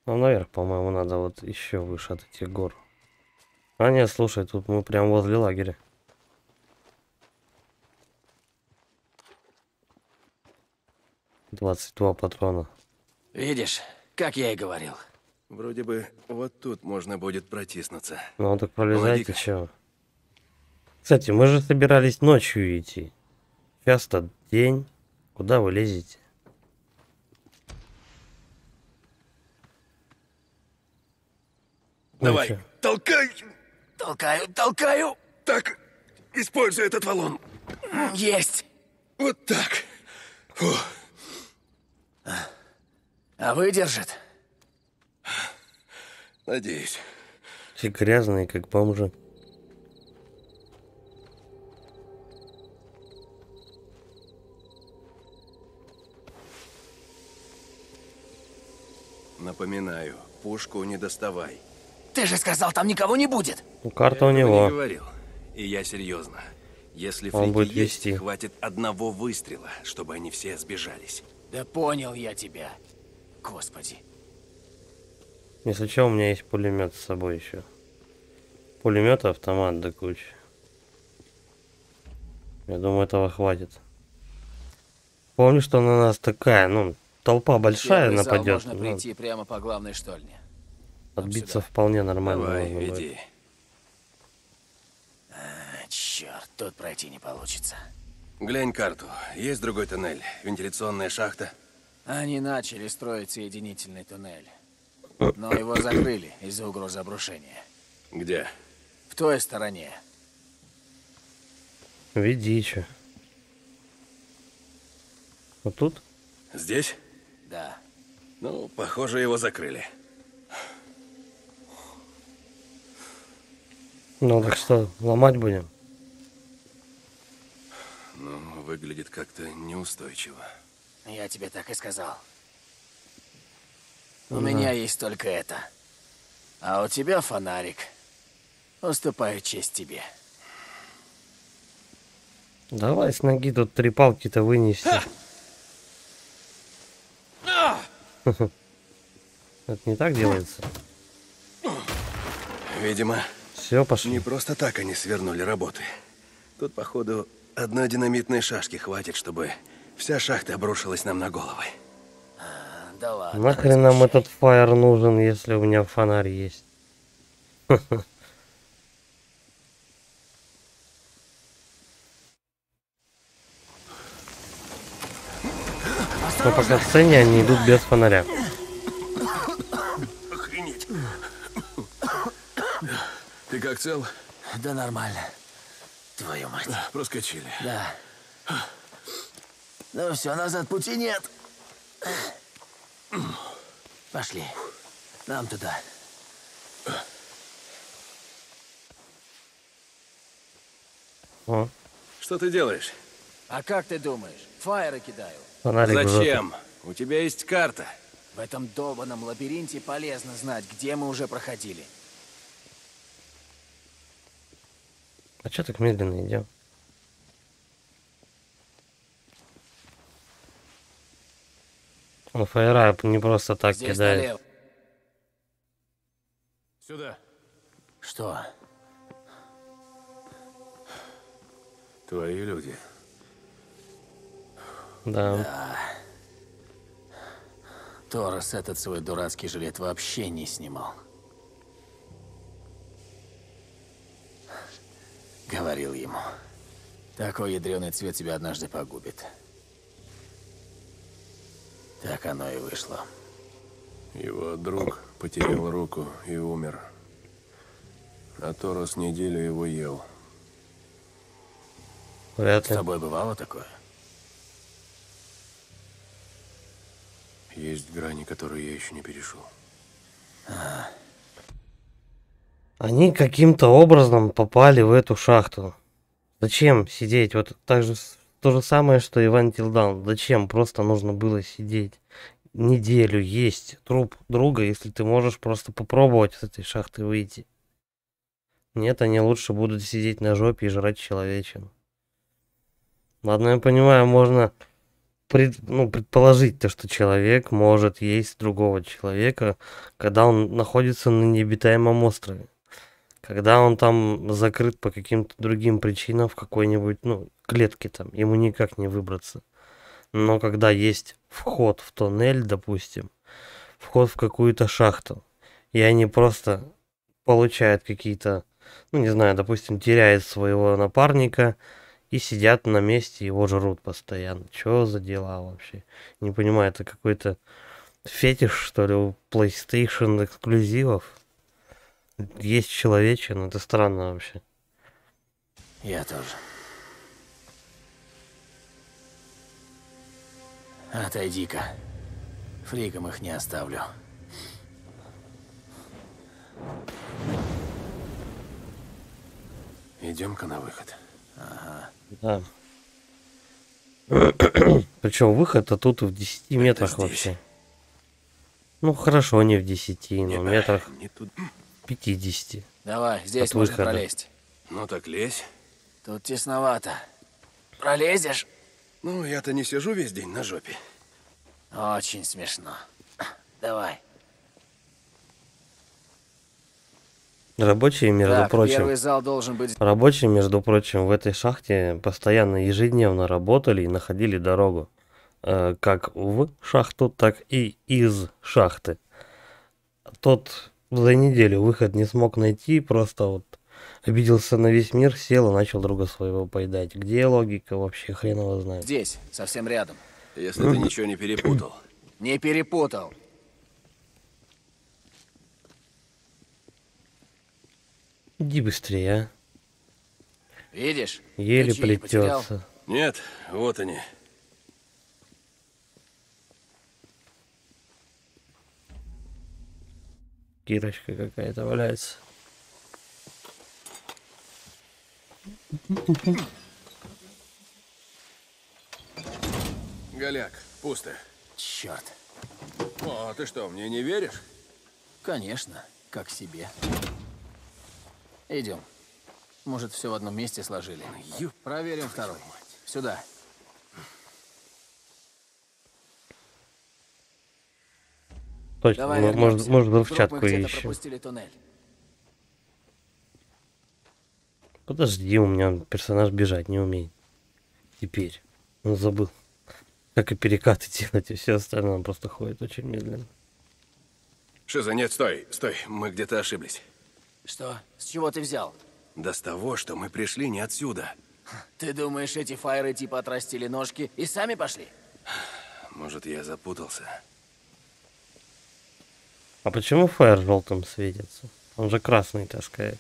Ну, наверх, по-моему, надо вот еще выше от этих гор. А нет, слушай, тут мы прям возле лагеря. двадцать два патрона. Видишь, как я и говорил. Вроде бы вот тут можно будет протиснуться. Ну, так пролезайте, чего. Кстати, мы же собирались ночью идти. Сейчас-то день. Куда вы лезете? Давай, ну, толкай! Толкаю, толкаю! Так, используй этот валун. Есть! Вот так. Фу. А выдержит? Надеюсь. Все грязные, как бомжи. Напоминаю, пушку не доставай. Ты же сказал, там никого не будет. Ну, карта у него. Я говорил, и я серьезно. Если фрики есть, хватит одного выстрела, чтобы они все сбежались. Да понял я тебя. Господи. Если что, у меня есть пулемет с собой еще. Пулемет, автомат до кучи. Я думаю, этого хватит. Помню, что на нас такая, ну, толпа большая нападет. Можно прийти прямо по главной штольне. Отбиться вполне нормально. Давай, веди. А, черт, тут пройти не получится. Глянь карту. Есть другой туннель? Вентиляционная шахта? Они начали строить соединительный туннель. Но его закрыли из-за угрозы обрушения. Где? В той стороне. Веди че. Вот тут? Здесь? Да. Ну, похоже, его закрыли. Ну, так что, ломать будем? Ну, выглядит как-то неустойчиво. Я тебе так и сказал. У да. меня есть только это. А у тебя фонарик. Уступаю честь тебе. Давай с ноги тут три палки-то вынести. Это не так делается? Видимо, все пошло. Не просто так они свернули работы. Тут, походу, одной динамитной шашки хватит, чтобы вся шахта обрушилась нам на головы. Да ладно, нахрен нам этот фаер нужен, если у меня фонарь есть. Но пока в сцене они идут без фонаря. Охренеть. Ты как, цел? Да нормально. Твою мать. Проскочили. Да. Ну все, назад пути нет. Пошли. Нам туда. О. Что ты делаешь? А как ты думаешь? Фаеры кидаю. Фонарик. Зачем? У тебя есть карта. В этом долбаном лабиринте полезно знать, где мы уже проходили. А что так медленно идем? Ну, фаера не просто так здесь кидает. Налево. Сюда. Что? Твои люди. Да. Да. Торес этот свой дурацкий жилет вообще не снимал. Говорил ему. Такой ядреный цвет тебя однажды погубит. Так оно и вышло. Его друг потерял руку и умер. А Торес неделю его ел. Вряд ли. С тобой бывало такое? Есть грани, которые я еще не перешел. А. Они каким-то образом попали в эту шахту. Зачем сидеть? Вот так же То же самое, что и Ван Тилдаун. Зачем? Просто нужно было сидеть неделю, есть труп друга, если ты можешь просто попробовать с этой шахты выйти. Нет, они лучше будут сидеть на жопе и жрать человечину. Ладно, я понимаю, можно пред, ну, предположить то, что человек может есть другого человека, когда он находится на необитаемом острове. Когда он там закрыт по каким-то другим причинам в какой-нибудь, ну, клетке там, ему никак не выбраться. Но когда есть вход в тоннель, допустим, вход в какую-то шахту, и они просто получают какие-то, ну, не знаю, допустим, теряют своего напарника и сидят на месте, его жрут постоянно. Чё за дела вообще? Не понимаю, это какой-то фетиш, что ли, у PlayStation эксклюзивов? Есть человечина, это странно вообще. Я тоже. Отойди-ка. Фриком их не оставлю. Идем-ка на выход. Ага. Да. Причем выход-то тут в десяти метрах вообще. Ну хорошо, не в десяти, но не, метрах не тут. пятидесяти. Давай, здесь можно пролезть. Ну так лезь. Тут тесновато. Пролезешь? Ну, я-то не сижу весь день на жопе. Очень смешно. Давай. Рабочие, между так, прочим, первый зал должен быть... рабочие, между прочим, в этой шахте постоянно ежедневно работали и находили дорогу. Э, как в шахту, так и из шахты. Тот за неделю выход не смог найти, просто вот обиделся на весь мир, сел и начал друга своего поедать. Где логика вообще, хрен его знает. Здесь, совсем рядом. Если ты ничего не перепутал. Не перепутал. Иди быстрее, а. Видишь? Еле плетется. Нет, вот они. Кирочка какая-то валяется. Голяк, пусто. Черт. О, ты что, мне не веришь? Конечно, как себе. Идем. Может, все в одном месте сложили. Ё... Проверим второй. Сюда. Точно, давай, может, может взрывчатку еще. Подожди, у меня персонаж бежать не умеет. Теперь. Он забыл. Как и перекаты делать, и все остальное. Он просто ходит очень медленно. Шиза, нет, стой, стой. Мы где-то ошиблись. Что? С чего ты взял? Да с того, что мы пришли не отсюда. Ты думаешь, эти фаеры типа отрастили ножки и сами пошли? Может, я запутался. А почему фаер желтым светится? Он же красный таскает.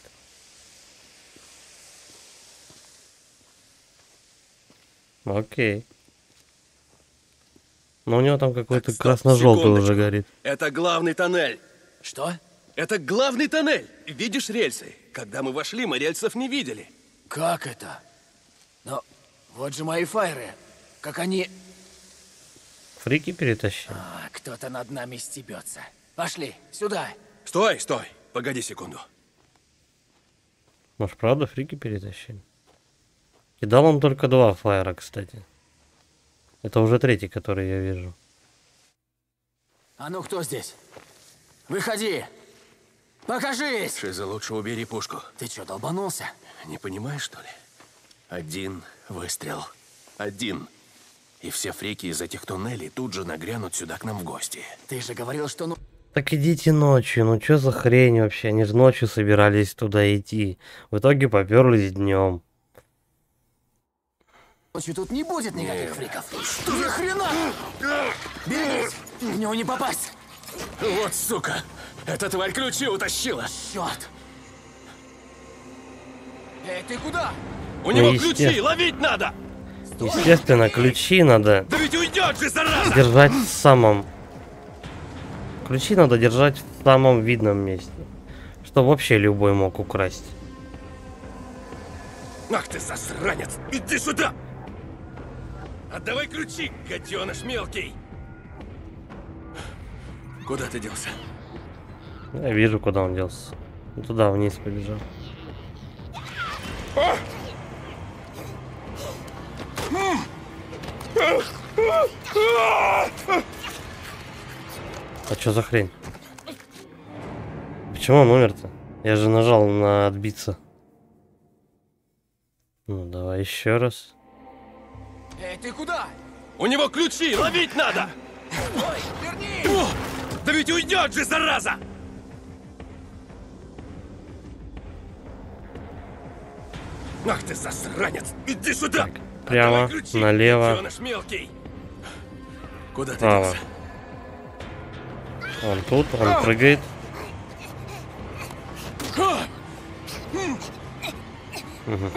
Окей. Но у него там какой-то красно-желтый уже горит. Это главный тоннель. Что? Это главный тоннель. Видишь рельсы? Когда мы вошли, мы рельсов не видели. Как это? Но вот же мои файры. Как они... Фрики перетащили. А, кто-то над нами стебется. Пошли, сюда. Стой, стой. Погоди секунду. Может, правда, фрики перетащили? И дал он только два файра, кстати. Это уже третий, который я вижу. А ну, кто здесь? Выходи! Покажись! Шиза, лучше убери пушку. Ты что, долбанулся? Не понимаешь, что ли? Один выстрел. Один. И все фрики из этих туннелей тут же нагрянут сюда к нам в гости. Ты же говорил, что ну... Так идите ночью, ну что за хрень вообще? Они же ночью собирались туда идти. В итоге поперлись днем. Ночью тут не будет никаких фриков. Что за хрена? Берегись! В него не попасть! Вот сука! Эта тварь ключи утащила! Черт! Эй, ты куда? У него ключи! Ловить надо! Естественно, ключи надо... Да ведь уйдет же, зараза! Держать в самом... Ключи надо держать в самом видном месте. Чтобы вообще любой мог украсть. Ах ты засранец! Иди сюда! Отдавай ключи, гаденыш мелкий! Куда ты делся? Я вижу, куда он делся. Туда вниз побежал. А чё за хрень? Почему он умер-то? Я же нажал на отбиться. Ну давай еще раз. Эй, ты куда? У него ключи, ловить надо! Ой, верни! О, да ведь уйдет же, зараза! Ах ты засранец! Иди сюда! Так, прямо, ключи, налево. Куда ты делся? Он тут, он прыгает. Угу.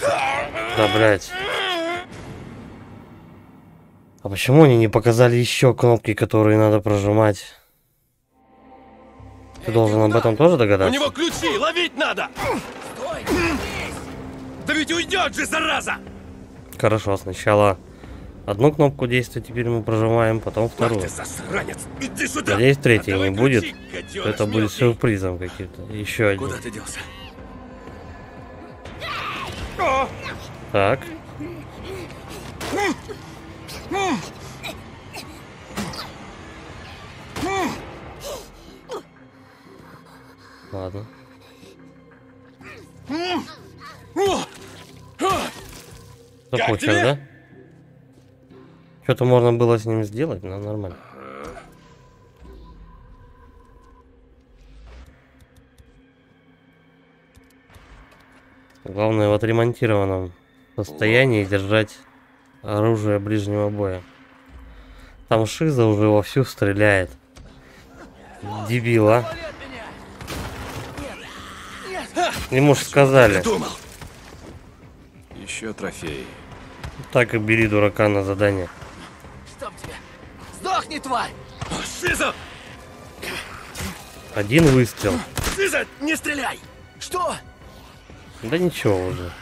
Да, блядь. А почему они не показали еще кнопки, которые надо прожимать? Ты должен об этом тоже догадаться? У него ключи, ловить надо! Да ведь уйдет же, зараза! Хорошо, сначала одну кнопку действия теперь мы прожимаем, потом вторую. Надеюсь, третьей не будет. Это будет сюрпризом каким-то. Еще один. Куда ты делся? Так. Ладно. Закончил, да? Что-то можно было с ним сделать, но нормально. Главное в отремонтированном состоянии держать оружие ближнего боя. Там Шиза уже вовсю стреляет. Дебила. Ему же сказали. Еще трофей. Так и бери дурака на задание. Чтоб тебя. Сдохни, тварь! Шиза! Один выстрел. Шиза, не стреляй! Что? Да ничего уже.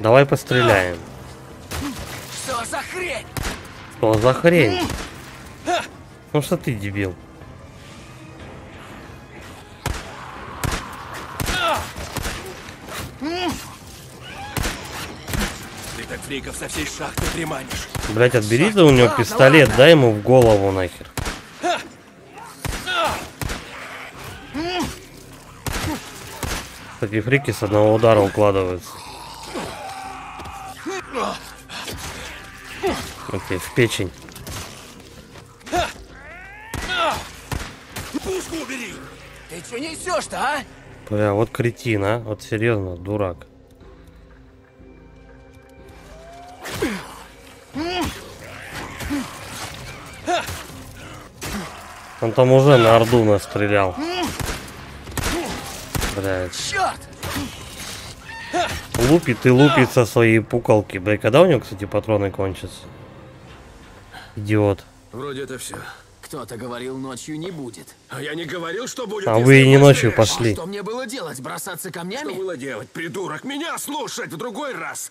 Давай постреляем. Что за хрень? Что за хрень? Ну что ты, дебил? Ты так фриков со всей шахты приманишь. Блять, отбери за у него пистолет, дай ему в голову нахер. Кстати, фрики с одного удара укладываются. Окей, в печень. Пушку убери! Ты что несешь-то, а? Бля, вот кретин, а? Вот серьезно, дурак. Он там уже на орду настрелял. Блядь. Черт! Лупит и лупит со своей пукалки. Бля, когда у него, кстати, патроны кончатся? Идиот. Вроде это все. Кто-то говорил, ночью не будет. А я не говорил, что будет. А вы и не ночью пошли. А что мне было делать? Бросаться камнями? Что было делать, придурок? Меня слушать в другой раз.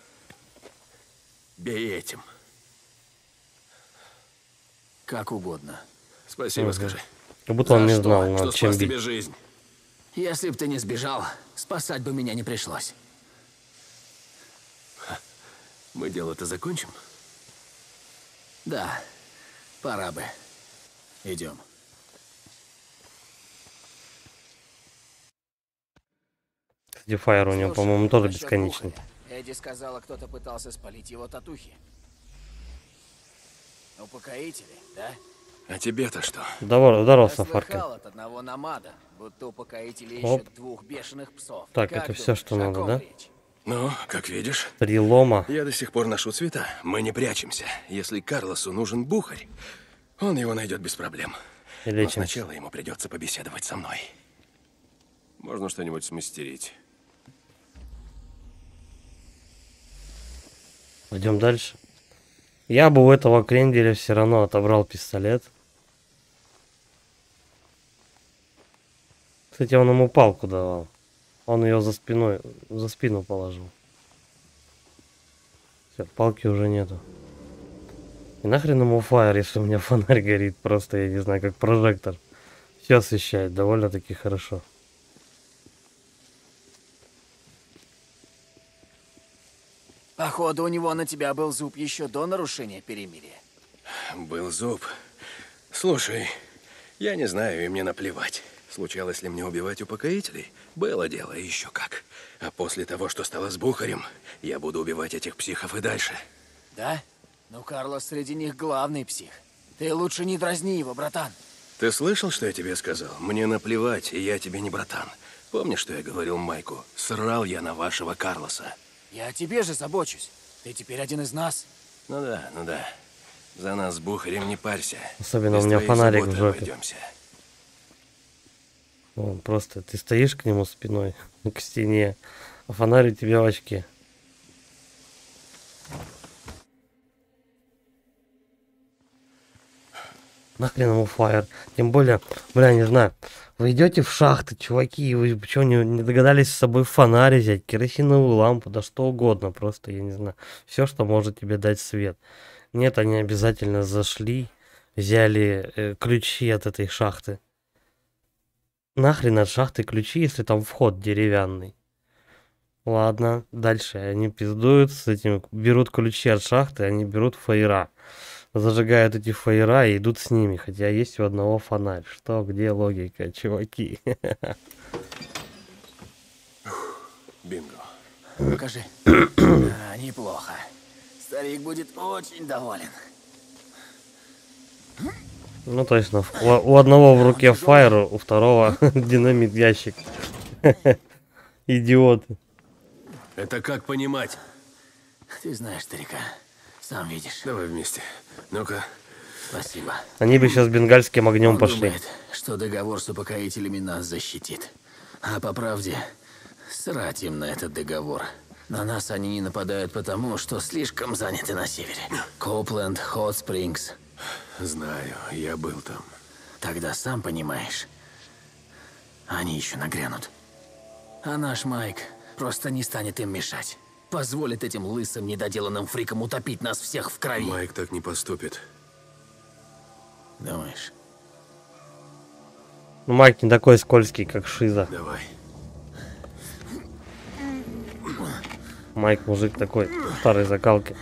Бей этим. Как угодно. Спасибо, угу. Скажи. Как будто он не знал, над чем бить. Жизнь. Если бы ты не сбежал, спасать бы меня не пришлось. Мы дело-то закончим? Да, пора бы. Идем. Дефайр у него, по-моему, тоже бесконечный. Эдди сказала, кто-то пытался спалить его татухи. Упокоители, да? А тебе-то что? Здорово, здорово, Сафарка. Так, как это все, что надо, да? Речь? Ну, как видишь. Прилома. Я до сих пор ношу цвета. Мы не прячемся. Если Карлосу нужен бухарь, он его найдет без проблем. Но сначала ему придется побеседовать со мной. Можно что-нибудь смастерить. Пойдем дальше. Я бы у этого кренделя все равно отобрал пистолет. Кстати, он ему палку давал. Он ее за спиной, за спину положил. Так, палки уже нету. И нахрен ему фаер, если у меня фонарь горит. Просто, я не знаю, как прожектор. Все освещает довольно-таки хорошо. Походу, у него на тебя был зуб еще до нарушения перемирия. Был зуб. Слушай, я не знаю, и мне наплевать. Случалось ли мне убивать упокоителей? Было дело, еще как. А после того, что стало с Бухарем, я буду убивать этих психов и дальше. Да? Ну, Карлос среди них главный псих. Ты лучше не дразни его, братан. Ты слышал, что я тебе сказал? Мне наплевать, и я тебе не братан. Помнишь, что я говорил Майку? Срал я на вашего Карлоса. Я о тебе же забочусь. Ты теперь один из нас. Ну да, ну да. За нас с Бухарем не парься. Особенно без у меня фонарик в жопе. Вон, просто ты стоишь к нему спиной, к стене, а фонарь у тебя в очке. Нахрен ему фаер. Тем более, бля, не знаю, вы идете в шахты, чуваки, и вы почему не, не догадались с собой фонарь взять, керосиновую лампу, да что угодно, просто, я не знаю, все, что может тебе дать свет. Нет, они обязательно зашли, взяли э, ключи от этой шахты. Нахрен от шахты ключи, если там вход деревянный. Ладно, дальше они пиздуют с этим, берут ключи от шахты, они берут фаера. Зажигают эти фаера и идут с ними, хотя есть у одного фонарь. Что, где логика, чуваки? Бинго. Покажи. А, неплохо. Старик будет очень доволен. Ну точно, у, у одного в руке фаер, у второго динамит ящик. Идиоты. Это как понимать? Ты знаешь, старика. Сам видишь. Давай вместе. Ну-ка. Спасибо. Они бы сейчас бенгальским огнем Он пошли. Думает, что договор с упокоителями нас защитит. А по правде, срать им на этот договор. На нас они не нападают потому, что слишком заняты на севере. Копленд, Хот Спрингс. Знаю, я был там. Тогда сам понимаешь. Они еще нагрянут. А наш Майк просто не станет им мешать. Позволит этим лысым недоделанным фрикам утопить нас всех в крови. Майк так не поступит. Думаешь? Ну, Майк не такой скользкий, как Шиза. Давай. Майк мужик такой, старой закалки.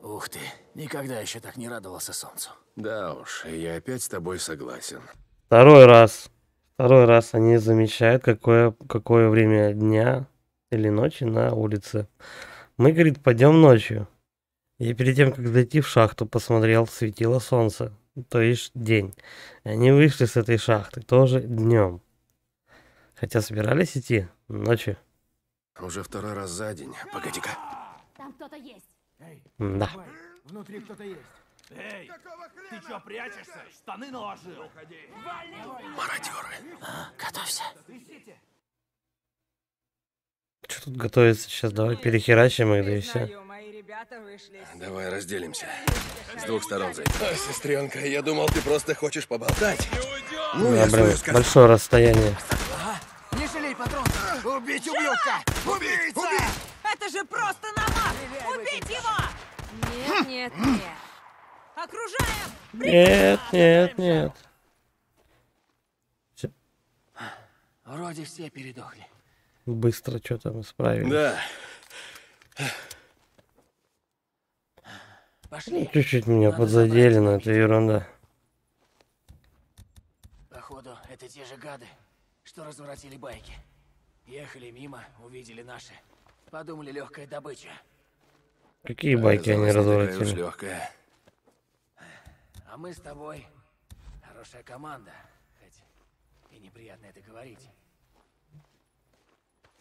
Ух ты, никогда еще так не радовался солнцу. Да уж, я опять с тобой согласен. Второй раз. Второй раз они замечают, какое, какое время дня или ночи на улице. Мы, говорит, пойдем ночью. И перед тем, как зайти в шахту, посмотрел, светило солнце. То есть день. И они вышли с этой шахты тоже днем. Хотя собирались идти ночью. Уже второй раз за день. Погоди-ка. Там кто-то есть. Эй, да. Давай. Внутри кто-то есть. Эй, ты чё прячешься? Штаны наложил. Мародеры. А, готовься. Что тут готовится сейчас? Давай перехерачим их, да и все. Давай разделимся. С двух сторон зайдем. Сестренка, я думал, ты просто хочешь поболтать. Ну, да, я блин, скажу... большое расстояние. Ага. Не жалей патрона. Убить ублюдка! Убить! Убить! Это же просто намаз! Убить его! Нет, нет, нет. Окружаем! Нет, нет, нет. Все. Вроде все передохли. Быстро что там исправили. Да. Пошли. Чуть-чуть меня надо подзадели, но это ерунда. Походу, это те же гады, что разворотили байки. Ехали мимо, увидели наши. Подумали, легкая добыча. Какие байки а, они разворотили? А мы с тобой хорошая команда. Хоть и неприятно это говорить.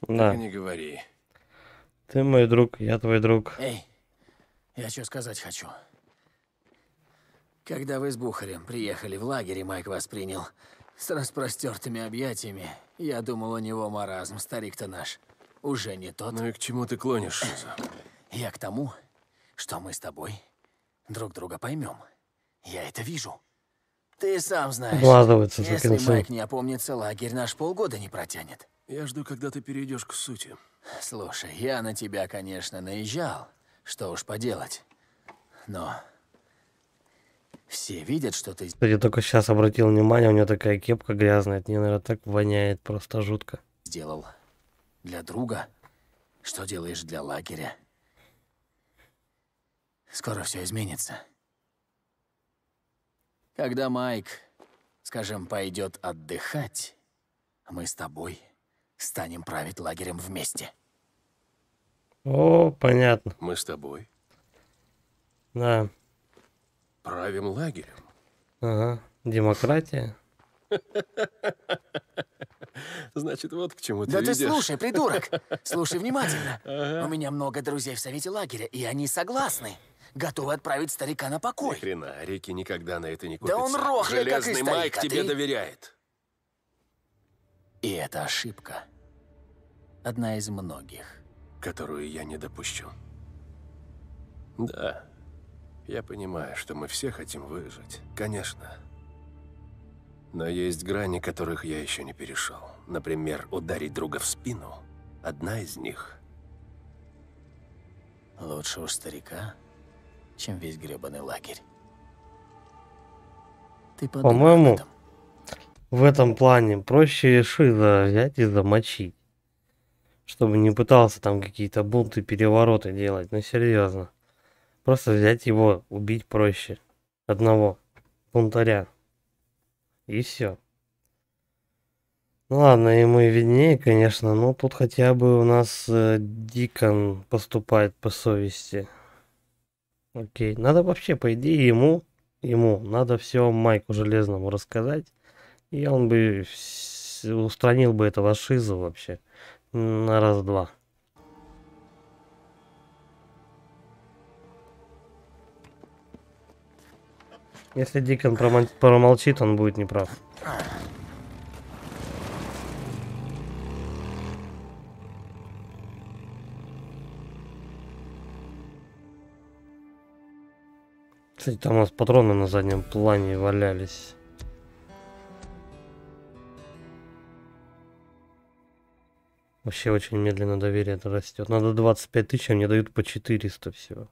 Да. Так и не говори. Ты мой друг, я твой друг. Эй. Я что сказать хочу. Когда вы с Бухарем приехали в лагерь, Майк вас принял с распростертыми объятиями, я думал, у него маразм, старик-то наш уже не тот. Ну и к чему ты клонишь? Я к тому, что мы с тобой друг друга поймем. Я это вижу. Ты сам знаешь. Блазывается за концом. Если Майк не опомнится, лагерь наш полгода не протянет. Я жду, когда ты перейдешь к сути. Слушай, я на тебя, конечно, наезжал. Что уж поделать. Но все видят, что ты... Кстати, только сейчас обратил внимание, у нее такая кепка грязная. От нее, наверное, так воняет просто жутко. Сделал для друга, что делаешь для лагеря. Скоро все изменится. Когда Майк, скажем, пойдет отдыхать, мы с тобой станем править лагерем вместе. О, понятно. Мы с тобой. Да. Правим лагерем. Ага. Демократия. Значит, вот к чему ты Да ведешь. Ты слушай, придурок. Слушай внимательно. Ага. У меня много друзей в совете лагеря, и они согласны. Готовы отправить старика на покой. Ни хрена, Рики никогда на это не купится. Да он рохлый, Железный как и старик, Майк а тебе ты... доверяет. И это ошибка. Одна из многих. Которую я не допущу. Да, я понимаю, что мы все хотим выжить. Конечно. Но есть грани, которых я еще не перешел. Например, ударить друга в спину. Одна из них. Лучше уж старика, чем весь гребаный лагерь. Ты подумай. По-моему, об этом. В этом плане проще Шиза взять и замочить. Чтобы не пытался там какие-то бунты, перевороты делать. Ну серьезно. Просто взять его, убить проще. Одного бунтаря. И все. Ну ладно, ему и виднее, конечно, но тут хотя бы у нас э, Дикон поступает по совести. Окей, надо вообще, по идее, ему, ему надо все Майку Железному рассказать, и он бы устранил бы этого Шизу вообще на раз-два. Если Дикон промолчит, он будет неправ. Кстати, там у нас патроны на заднем плане валялись. Вообще очень медленно доверие это растет. Надо двадцать пять тысяч, а мне дают по четыреста всего.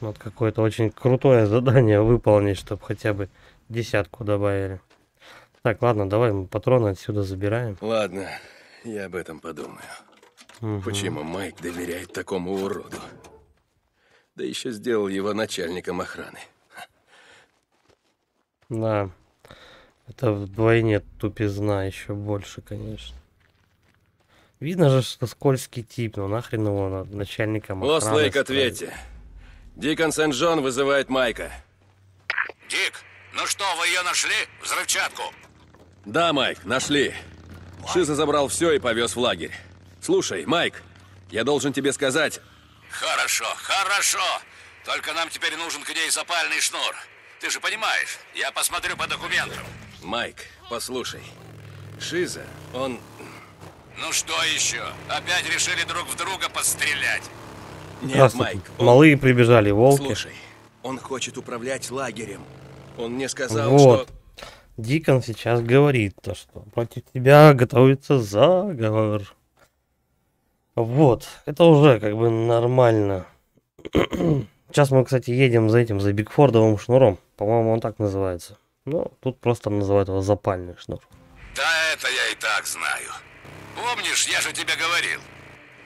Вот какое-то очень крутое задание выполнить, чтобы хотя бы десятку добавили. Так, ладно, давай мы патроны отсюда забираем. Ладно, я об этом подумаю. Угу. Почему Майк доверяет такому уроду? Да еще сделал его начальником охраны. Да. Это вдвойне тупизна еще больше, конечно. Видно же, что скользкий тип, но нахрен его начальником охраны. Лост-Лейк, ответьте. Дикон Сент-Джон вызывает Майка. Дик, ну что, вы ее нашли? Взрывчатку? Да, Майк, нашли. Майк. Шиза забрал все и повез в лагерь. Слушай, Майк, я должен тебе сказать... Хорошо, хорошо. Только нам теперь нужен к ней запальный шнур. Ты же понимаешь, я посмотрю по документам. Майк, послушай. Шиза, он... Ну что еще? Опять решили друг в друга пострелять? Нет, Раз Майк. Он... Малые прибежали, волки. Слушай, он хочет управлять лагерем. Он мне сказал, вот. Что... Дикон сейчас говорит то, что против тебя готовится заговор. Вот, это уже как бы нормально. Сейчас мы, кстати, едем за этим, за Бигфордовым шнуром. По-моему, он так называется. Ну, тут просто называют его запальный шнур. Да, это я и так знаю. Помнишь, я же тебе говорил.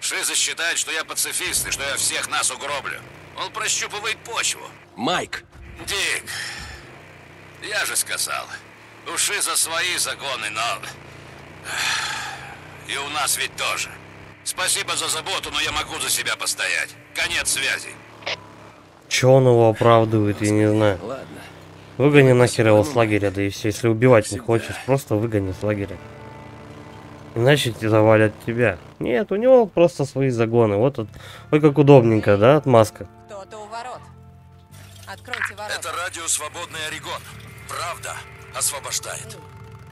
Шиза считает, что я пацифист и что я всех нас угроблю. Он прощупывает почву. Майк! Дик, я же сказал, у Шиза свои законы, но... И у нас ведь тоже. Спасибо за заботу, но я могу за себя постоять. Конец связи. Че он его оправдывает, я не знаю. Ладно. Выгони нахер его с лагеря, да и все. Если убивать не хочешь, просто выгони с лагеря. Иначе тебя завалят тебя. Нет, у него просто свои загоны. Вот тут. Ой, как удобненько, да, отмазка. Кто-то у ворот. Откройте ворота. Это радио «Свободный Орегон». Правда освобождает.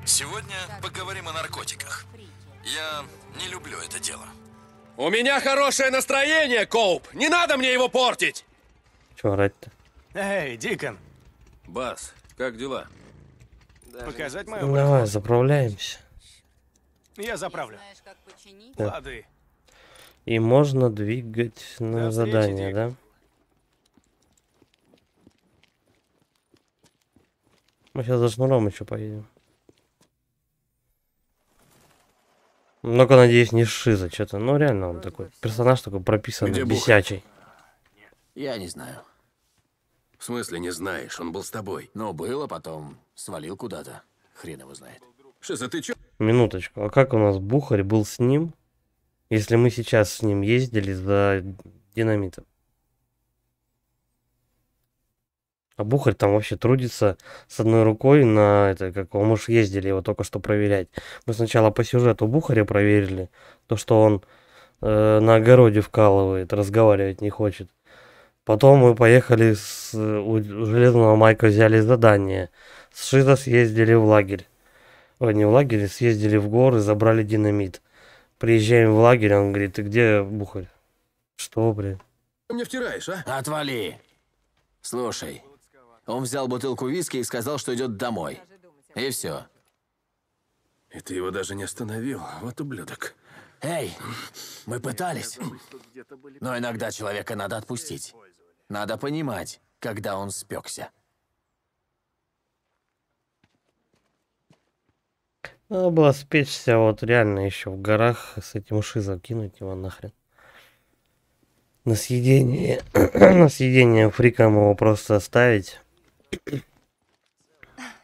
Сегодня поговорим о наркотиках. Я не люблю это дело. У меня хорошее настроение, Коуп. Не надо мне его портить. Чего орать-то? Эй, Дикон, Бас, как дела? Показать мою базу? Давай, заправляемся. Я заправлю. Да. И можно двигать на задание, да? Мы сейчас за шнуром еще поедем. Много, надеюсь, не Шиза что-то. Ну, реально, он такой персонаж такой прописанный, где бесячий. Нет, я не знаю. В смысле не знаешь? Он был с тобой. Но было, потом свалил куда-то. Хрен его знает. Шиза, ты чё? Минуточку. А как у нас Бухарь был с ним, если мы сейчас с ним ездили за динамитом? А Бухарь там вообще трудится с одной рукой на это, как мы же ездили его только что проверять. Мы сначала по сюжету Бухаря проверили, то, что он э, на огороде вкалывает, разговаривать не хочет. Потом мы поехали, с, у Железного Майка взяли задание. С Шиза съездили в лагерь. Ой, не в лагерь, съездили в горы, забрали динамит. Приезжаем в лагерь, он говорит, ты где, Бухарь? Что, блин? Ты мне втираешь, а? Отвали! Слушай. Он взял бутылку виски и сказал, что идет домой. И все. И ты его даже не остановил. Вот ублюдок. Эй, мы пытались. Но иногда человека надо отпустить. Надо понимать, когда он спекся. Надо было спечься вот реально еще в горах, с этим Шиза, кинуть его нахрен. На съедение, на съедение фрикам его просто оставить.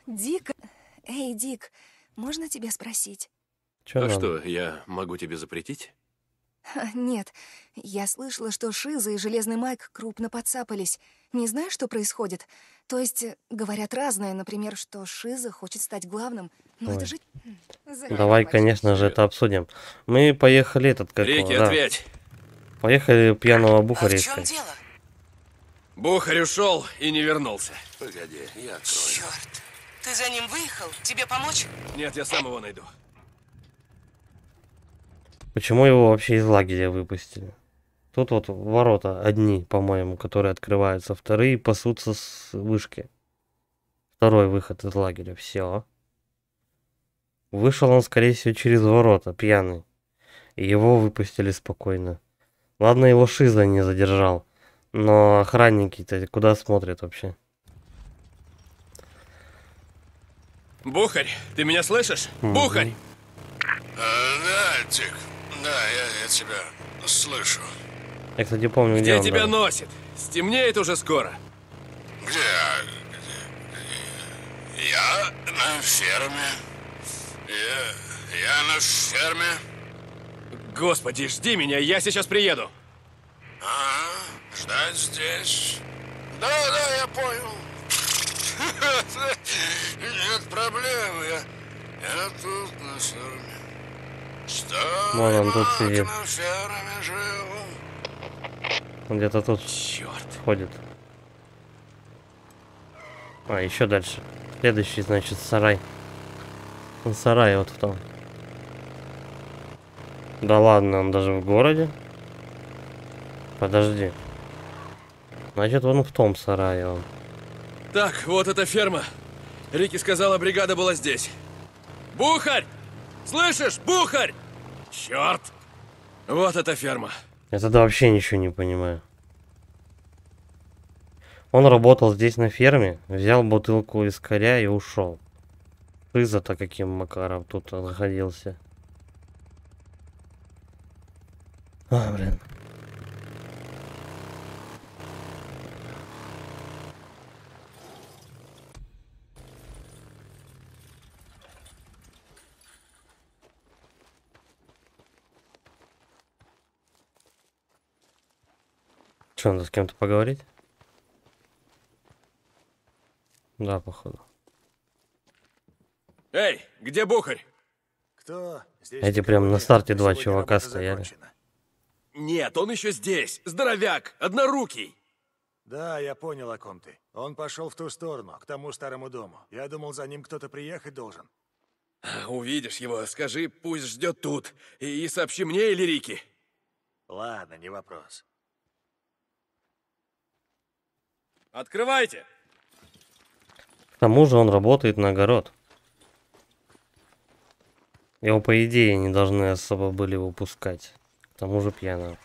Дик, эй, Дик, можно тебя спросить? Чё а нам? Что, я могу тебе запретить? Нет, я слышала, что Шиза и Железный Майк крупно подцапались. Не знаю, что происходит. То есть, говорят разное, например, что Шиза хочет стать главным. Но Ой. это же... Давай, конечно же, это обсудим. Мы поехали этот... Как Рики, да. ответь! Поехали пьяного Бухаря. А в чем дело? Бухарь ушел и не вернулся. Погоди, я открою. Черт, ты за ним выехал? Тебе помочь? Нет, я сам его найду. Почему его вообще из лагеря выпустили? Тут вот ворота одни, по-моему, которые открываются, вторые пасутся с вышки. Второй выход из лагеря, все. Вышел он, скорее всего, через ворота, пьяный. И его выпустили спокойно. Ладно, его Шиза не задержал. Но охранники-то куда смотрят вообще? Бухарь, ты меня слышишь? Mm-hmm. Бухарь! А, да, Дик, да, я, я тебя слышу. Я, кстати, помню, где, где он, тебя да? носит? Стемнеет уже скоро. Где? Где? Я на ферме. Я, я на ферме. Господи, жди меня, я сейчас приеду. А-а-а. Ждать здесь. Да, да, я понял. Нет проблем, я, я тут на ферме. Стой, он тут сидит. На ферме жил. Он где-то тут Черт. ходит. А, еще дальше. Следующий, значит, сарай. Он сарай вот в том. Да ладно, он даже в городе. Подожди. Значит, он в том сарае. Он. Так, вот эта ферма. Рики сказала, бригада была здесь. Бухарь! Слышишь, Бухарь! Черт! Вот эта ферма. Я тогда вообще ничего не понимаю. Он работал здесь на ферме, взял бутылку вискаря и ушел. Шиза-то каким макаром тут находился. А, блин. Что, надо с кем-то поговорить? Да, походу. Эй, где Бухарь? Кто? Здесь Эти прям на старте два чувака стояли. Нет, он еще здесь. Здоровяк, однорукий. Да, я понял, о ком ты. Он пошел в ту сторону, к тому старому дому. Я думал, за ним кто-то приехать должен. Увидишь его, скажи, пусть ждет тут. И, и сообщи мне или Рике. Ладно, не вопрос. Открывайте! К тому же он работает на огород. Его, по идее, не должны особо были выпускать. К тому же пьяного.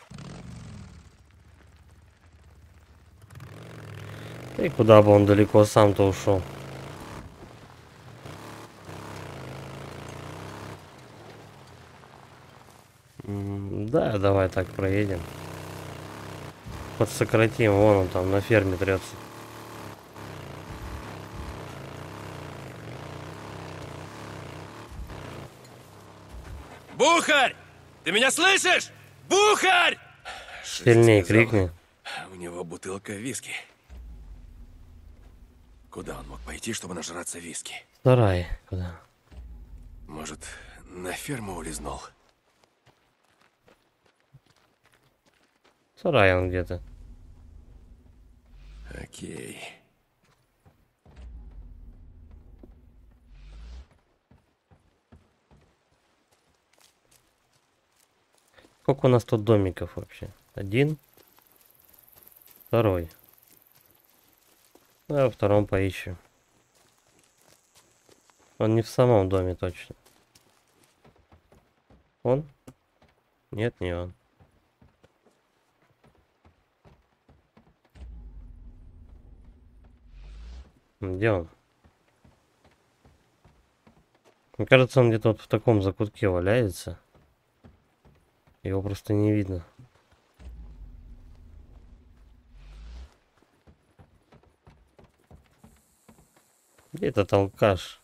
И куда бы он далеко сам-то ушел. Да, давай так проедем. Подсократим, вон он там на ферме трется. Бухарь! Ты меня слышишь? Бухарь! Сильнее крикни. У него бутылка виски. Куда он мог пойти, чтобы нажраться виски? Сарай, куда? Может, на ферму улизнул? Сарай он где-то. Окей. Сколько у нас тут домиков вообще? Один. Второй. А во втором поищем. Он не в самом доме точно. Он? Нет, не он. Где он? Мне кажется, он где-то вот в таком закутке валяется. Его просто не видно. Где этот алкаш?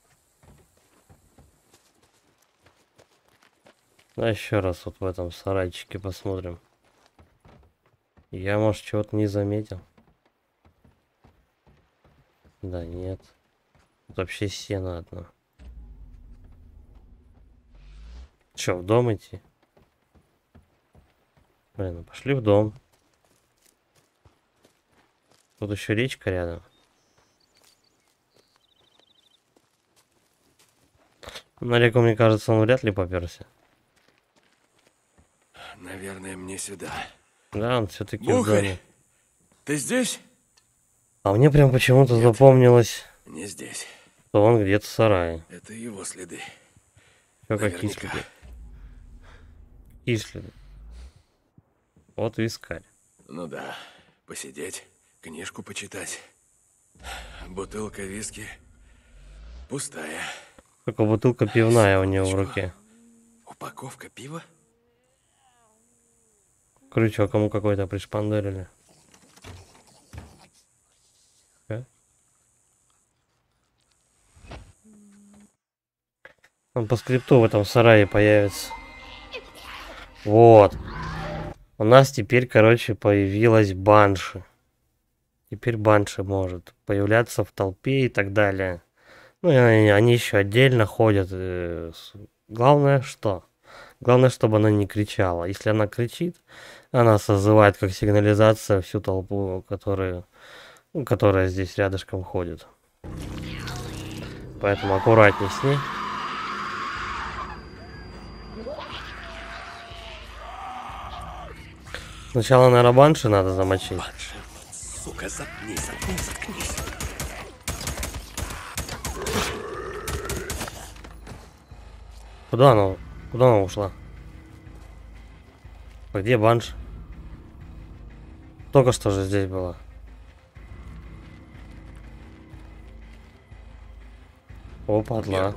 Да еще раз вот в этом сарайчике посмотрим. Я, может, чего-то не заметил. Да нет. Тут вообще сено одно. Че, в дом идти? Блин, ну пошли в дом. Тут еще речка рядом. На реку, мне кажется, он вряд ли поперся. Наверное, мне сюда. Да, он все-таки в доме. Ты здесь? А мне прям почему-то запомнилось. Не здесь. Что он где-то в сарае. Это его следы. Все как кисляды. Кисляды. Вот вискарь. Ну да. Посидеть, книжку почитать. Бутылка виски пустая. Только бутылка пивная у него в руке. Упаковка пива? Крючок ему какой-то пришпандерили. А? Он по скрипту в этом сарае появится. Вот. У нас теперь, короче, появилась банши. Теперь банши может появляться в толпе и так далее. Ну, они, они еще отдельно ходят. Главное, что? Главное, чтобы она не кричала. Если она кричит, она созывает как сигнализация всю толпу, которая, ну, которая здесь рядышком ходит. Поэтому аккуратней с ней. Сначала, наверное, банши надо замочить. Банши, сука, заткни, заткни, заткнись. Куда она? Куда она ушла? А где банш? Только что же здесь была. О, падла.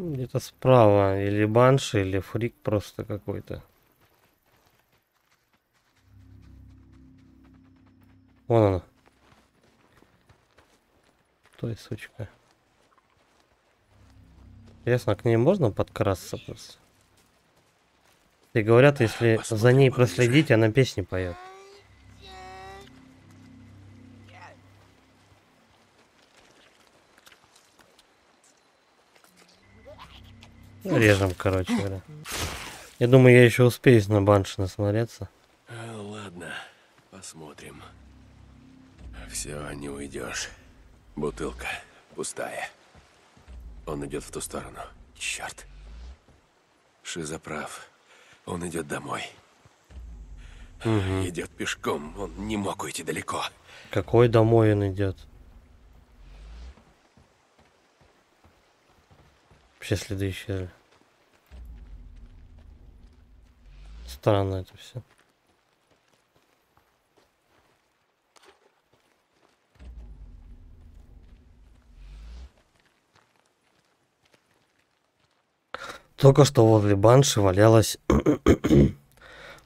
Где-то справа или банш, или фрик просто какой-то. Вон она. Той сучка. Интересно, к ней можно подкрасться просто? И говорят, если посмотрим, за ней проследить, она песни поет. Режем, короче говоря. Я думаю, я еще успею на банши насмотреться. Ладно, посмотрим. Все, не уйдешь. Бутылка пустая. Он идет в ту сторону. Черт. Шиза прав. Он идет домой. Угу. Идет пешком. Он не мог уйти далеко. Какой домой он идет? Вообще следы исчезли. Странно это все. Только что возле банши валялась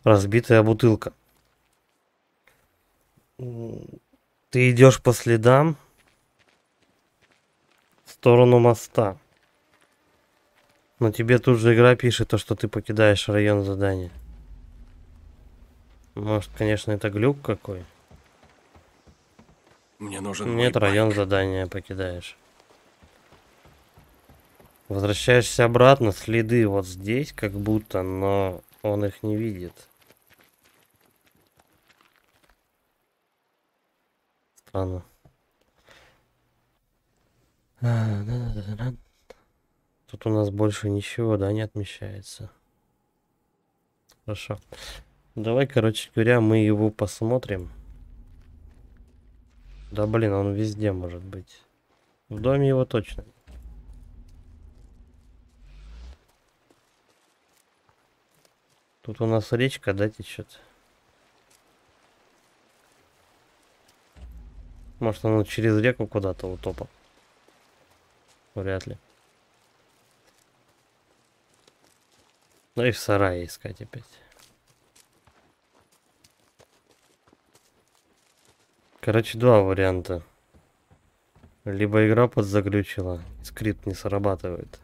разбитая бутылка. Ты идешь по следам в сторону моста. Но тебе тут же игра пишет то, что ты покидаешь район задания. Может, конечно, это глюк какой. Мне нужен. Нет, район банк. Задания покидаешь. Возвращаешься обратно, следы вот здесь как будто, но он их не видит. Странно. Тут у нас больше ничего, да, не отмечается. Хорошо. Давай, короче говоря, мы его посмотрим. Да блин, он везде может быть. В доме его точно. Тут у нас речка, да, течет? Может, он через реку куда-то утопал? Вряд ли. Ну и в сарае искать опять. Короче, два варианта. Либо игра подзаглючила, и скрипт не срабатывает.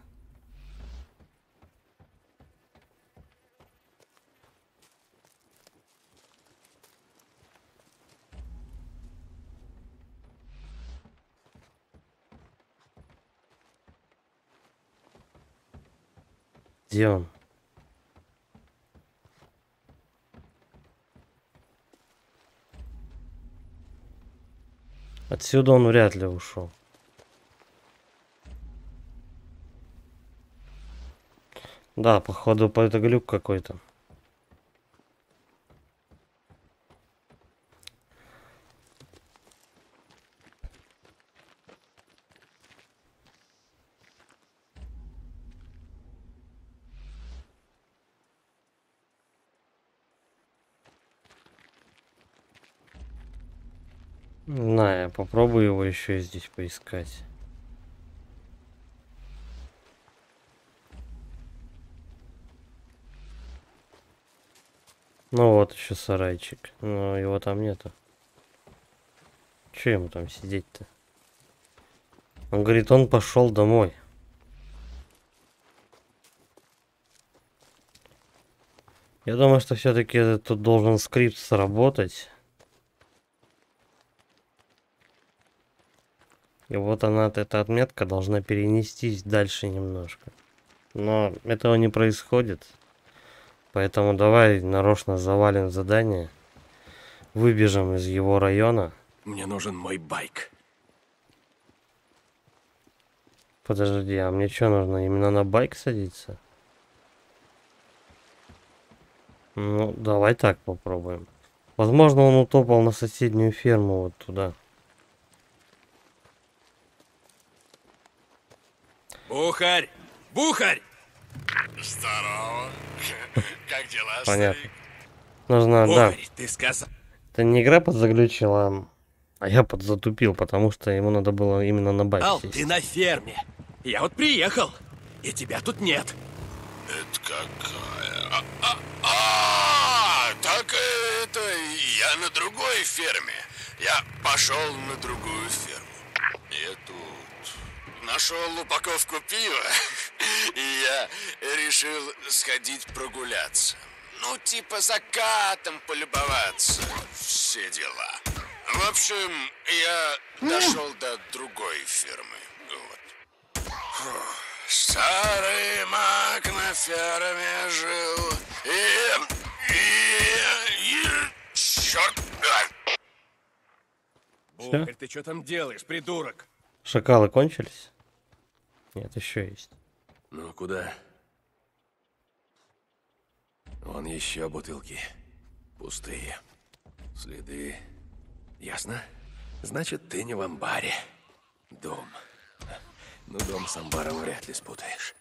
Где он? Отсюда он вряд ли ушел. Да, походу, это глюк какой-то. На, я попробую его еще здесь поискать. Ну вот еще сарайчик, но его там нету. Че ему там сидеть-то? Он говорит, он пошел домой. Я думаю, что все-таки тут должен скрипт сработать. И вот она, эта отметка должна перенестись дальше немножко. Но этого не происходит. Поэтому давай нарочно завалим задание. Выбежим из его района. Мне нужен мой байк. Подожди, а мне что нужно? Именно на байк садиться? Ну, давай так попробуем. Возможно, он утопал на соседнюю ферму вот туда. Бухарь! Бухарь! Здорово! Как дела? Понятно. Нужно, Бухарь, да. Ты сказал... Это не игра подзаглючила, а я подзатупил, потому что ему надо было именно на байке. Ал, ты на ферме. Я вот приехал, и тебя тут нет. Это какая... А, а, а, так это я на другой ферме. Я пошел на другую ферму. Я тут... Нашел упаковку пива, и я решил сходить прогуляться. Ну, типа закатом полюбоваться. Все дела. В общем, я дошел до другой фермы. Вот. Фух. Старый маг на ферме жил. И... и... и... черт! Бухарь, ты что там делаешь, придурок? Шакалы кончились? Нет, еще есть. Ну куда? Вон еще бутылки. Пустые. Следы. Ясно? Значит, ты не в амбаре. Дом. Ну, дом с амбаром вряд ли спутаешь.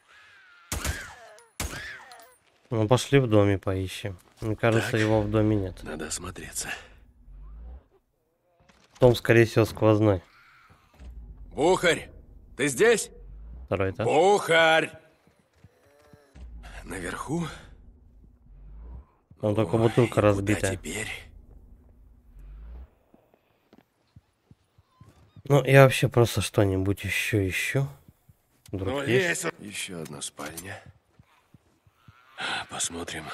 Ну, пошли в доме поищем. Мне кажется, так, его в доме нет. Надо осмотреться. Дом, скорее всего, сквозной. Бухарь, ты здесь? Второй этаж. Бухарь! Наверху? Там только бутылка разбита. Теперь? Ну, я вообще просто что-нибудь еще ищу. Вдруг есть? Еще одна спальня. Посмотрим.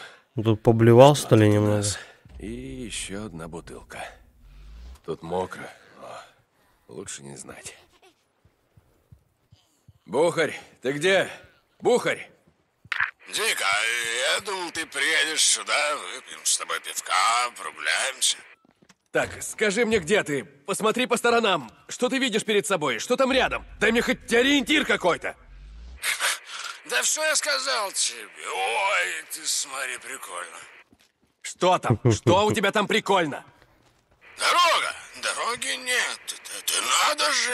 Тут поблевал, что ли, немного? И еще одна бутылка. Тут мокро, но лучше не знать. Бухарь, ты где? Бухарь! Дик, а я думал, ты приедешь сюда, выпьем с тобой пивка, прогуляемся. Так, скажи мне, где ты? Посмотри по сторонам. Что ты видишь перед собой? Что там рядом? Дай мне хоть ориентир какой-то. Да все я сказал тебе. Ой, ты смотри, прикольно. Что там? Что у тебя там прикольно? Дорога. Дороги нет. Это надо же.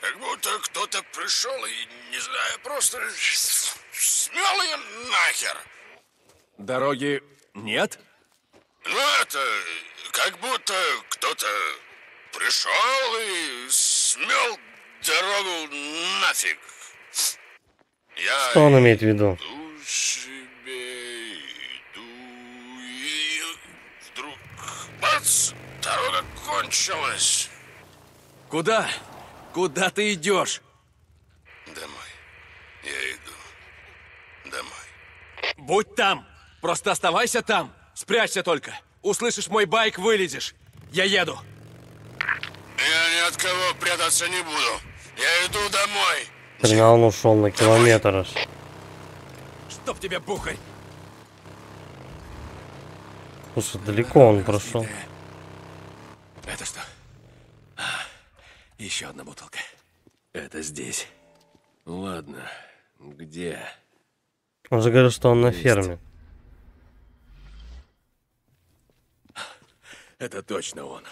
Как будто кто-то пришел и, не знаю, просто смел ее нахер. Дороги нет? Ну, это... Как будто кто-то пришел и смел дорогу нафиг. Я что он имеет в виду? Иду себе, иду, и вдруг бац, дорога кончилась. Куда? Куда ты идешь? Домой. Я иду. Домой. Будь там. Просто оставайся там. Спрячься только. Услышишь мой байк, вылезешь. Я еду. Я ни от кого прятаться не буду. Я иду домой. Принял, он ушел на километр аж. Чтоб тебя, Бухарь. Слушай, далеко он прошел. Это что? Еще одна бутылка. Это здесь. Ладно, где? Он же говорил, что он на ферме. Это точно он.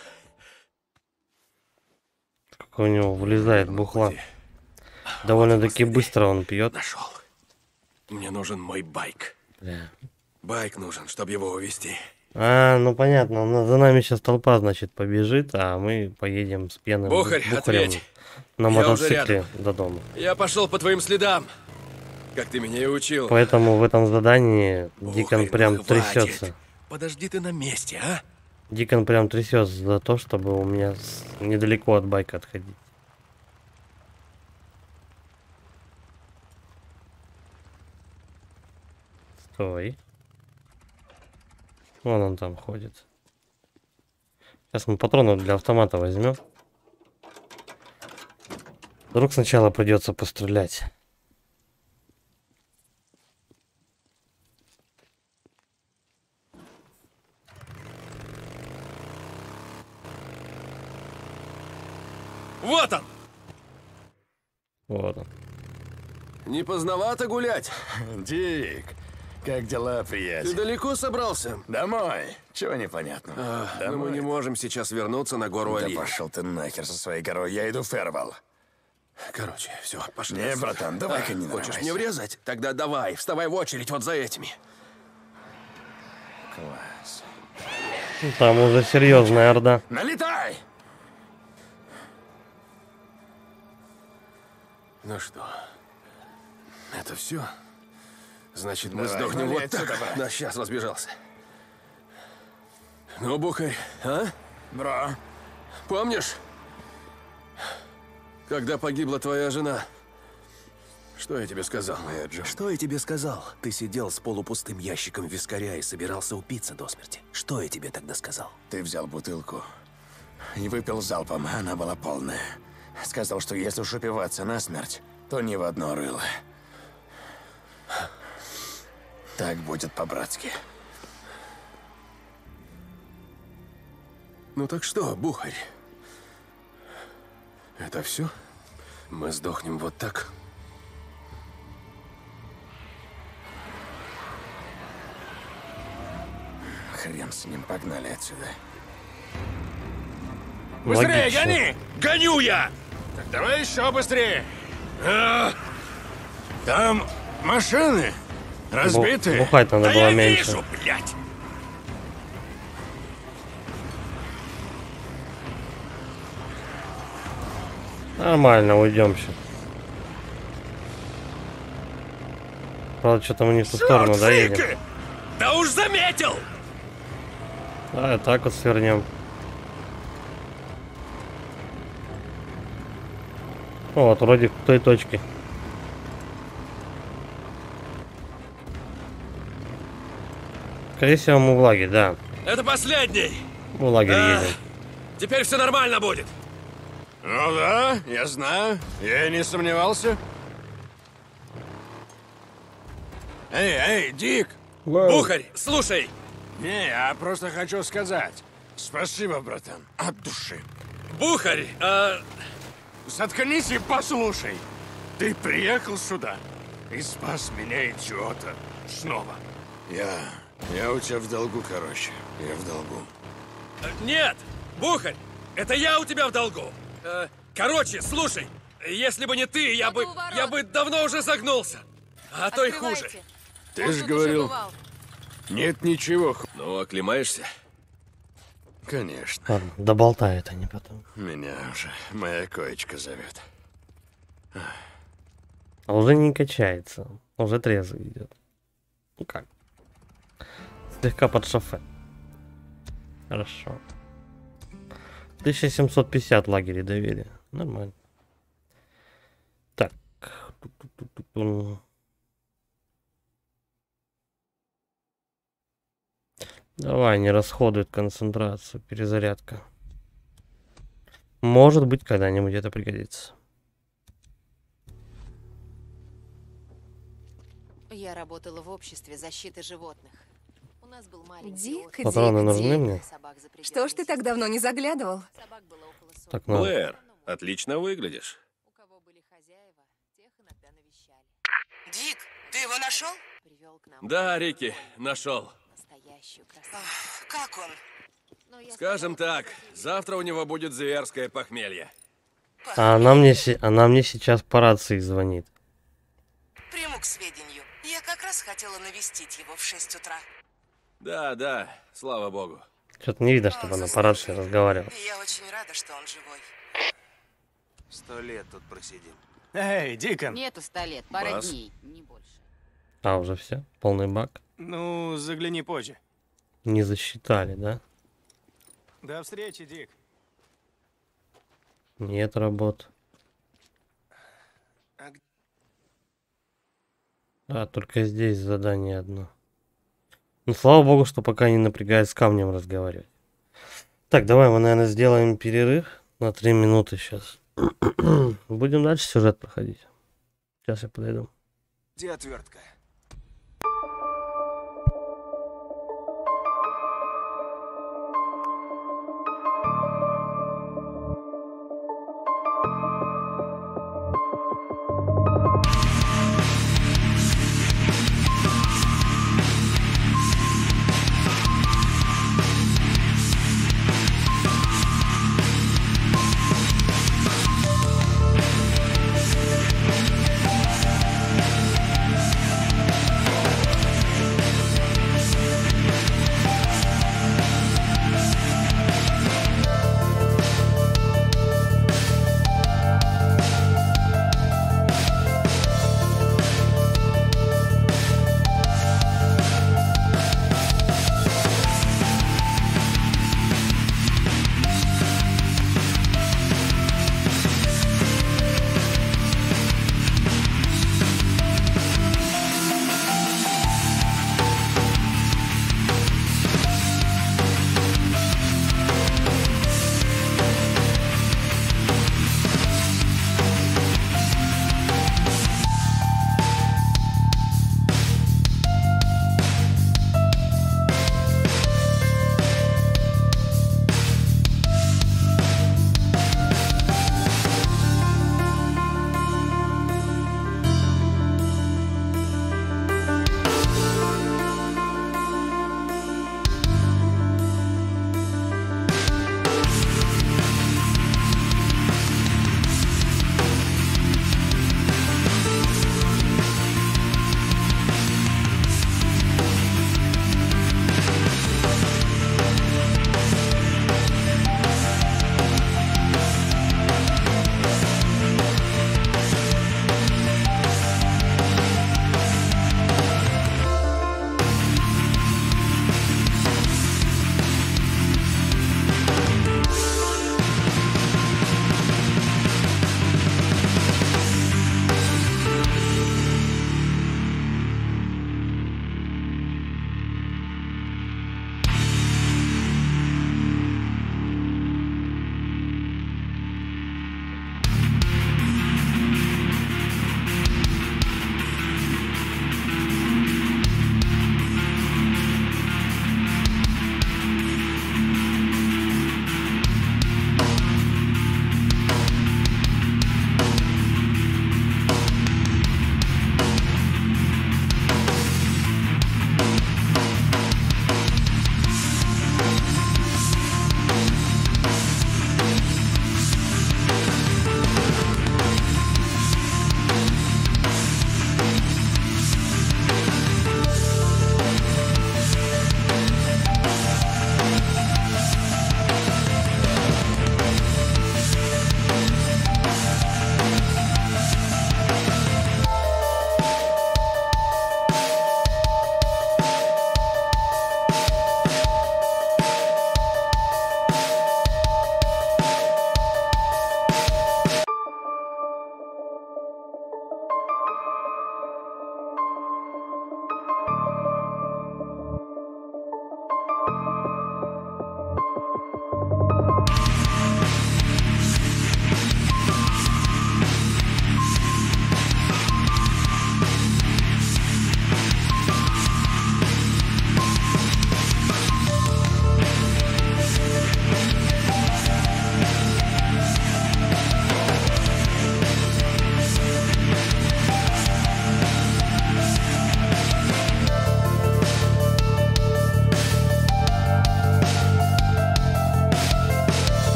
Как у него вылезает бухла. Довольно-таки быстро он пьет. Нашел. Мне нужен мой байк. Бля. Байк нужен, чтобы его увезти. А, ну понятно. Но за нами сейчас толпа, значит, побежит, а мы поедем с пьяным Бухарь, Бухарем ответь. На мотоцикле до дома. Я пошел по твоим следам, как ты меня и учил. Поэтому в этом задании Бухарь, Дикон прям ну трясется. Подожди ты на месте, а? Дикон прям трясется за то, чтобы у меня недалеко от байка отходить. Стой. Вон он там ходит. Сейчас мы патронов для автомата возьмем. Вдруг сначала придется пострелять. Вот он! Вот он. Не поздновато гулять? Дик, как дела, приятель? Ты далеко собрался? Домой. Чего непонятно? А, мы не можем сейчас вернуться на гору Али. Да пошел ты нахер со своей горой, я иду в Фервал. Короче, все, пошли. Не, братан, давай-ка а, не хочешь мне врезать? Тогда давай, вставай в очередь вот за этими. Класс. Там уже серьезная орда. Налетай! Ну что, это все? Значит, мы давай, сдохнем вот так. Давай. Да, сейчас разбежался. Ну, Бухарь, а? Бра. Помнишь, когда погибла твоя жена? Что я тебе сказал, моя Джо? Что я тебе сказал? Ты сидел с полупустым ящиком вискаря и собирался упиться до смерти. Что я тебе тогда сказал? Ты взял бутылку и выпил залпом, она была полная. Сказал, что если уж упиваться насмерть, то ни в одно рыло. Так будет по-братски. Ну так что, Бухарь? Это все? Мы сдохнем вот так? Хрен с ним, погнали отсюда. Быстрее, логично. Гони! Гоню я! Так давай еще быстрее. А, там машины разбиты. Бухать надо да было я меньше. Вижу, блядь. Нормально, уйдемся. Правда, что-то мы не в ту сторону доедем. Да уж заметил! Да, так вот свернем. Ну, вот, вроде в той точке. Скорее всего, мы в лагерь, да. Это последний! В лагерь а, едем. Теперь все нормально будет. Ну да, я знаю. Я и не сомневался. Эй, эй, Дик! Wow. Бухарь, слушай! Не, я просто хочу сказать. Спасибо, братан, от души. Бухарь, а... заткнись и послушай. Ты приехал сюда и спас меня, идиота, снова. Я... я у тебя в долгу, короче. Я в долгу. Нет, Бухарь, это я у тебя в долгу. Короче, слушай, если бы не ты, я бы... я бы давно уже загнулся. А то и хуже. Ты же говорил, нет ничего. Ну, оклемаешься? Конечно. А, да болтают они потом. Меня уже моя коечка зовет. А уже не качается. Уже трезво идет. Ну как? Слегка под шофе. Хорошо. тысяча семьсот пятьдесят лагерей доверия. Нормально. Так. Давай, не расходует концентрацию, перезарядка. Может быть, когда-нибудь это пригодится. Я работала в обществе защиты животных. У нас был маленький... Дик, патроны нужны мне? Что ж ты так давно не заглядывал? Так, ну... Блэр, отлично выглядишь. Дик, ты его нашел? Да, Рики, нашел. Ах, как он? Скажем так, завтра у него будет зверское похмелье. А она мне, она мне сейчас по рации звонит. Приму к сведению. Я как раз хотела навестить его в шесть утра. Да, да, слава богу. Что-то не видно, чтобы она по рации разговаривала. Я очень рада, что он живой. Сто лет тут просидим. Эй, Дикон! Нету ста лет, пара дней, не больше. А, уже все? Полный бак? Ну, загляни позже. Не засчитали, да? До встречи, Дик. Нет работ. А, а только здесь задание одно. Ну, слава богу, что пока не напрягает с камнем разговаривать. Так, давай мы, наверное, сделаем перерыв на три минуты сейчас. Будем дальше сюжет проходить. Сейчас я подойду. Где отвертка?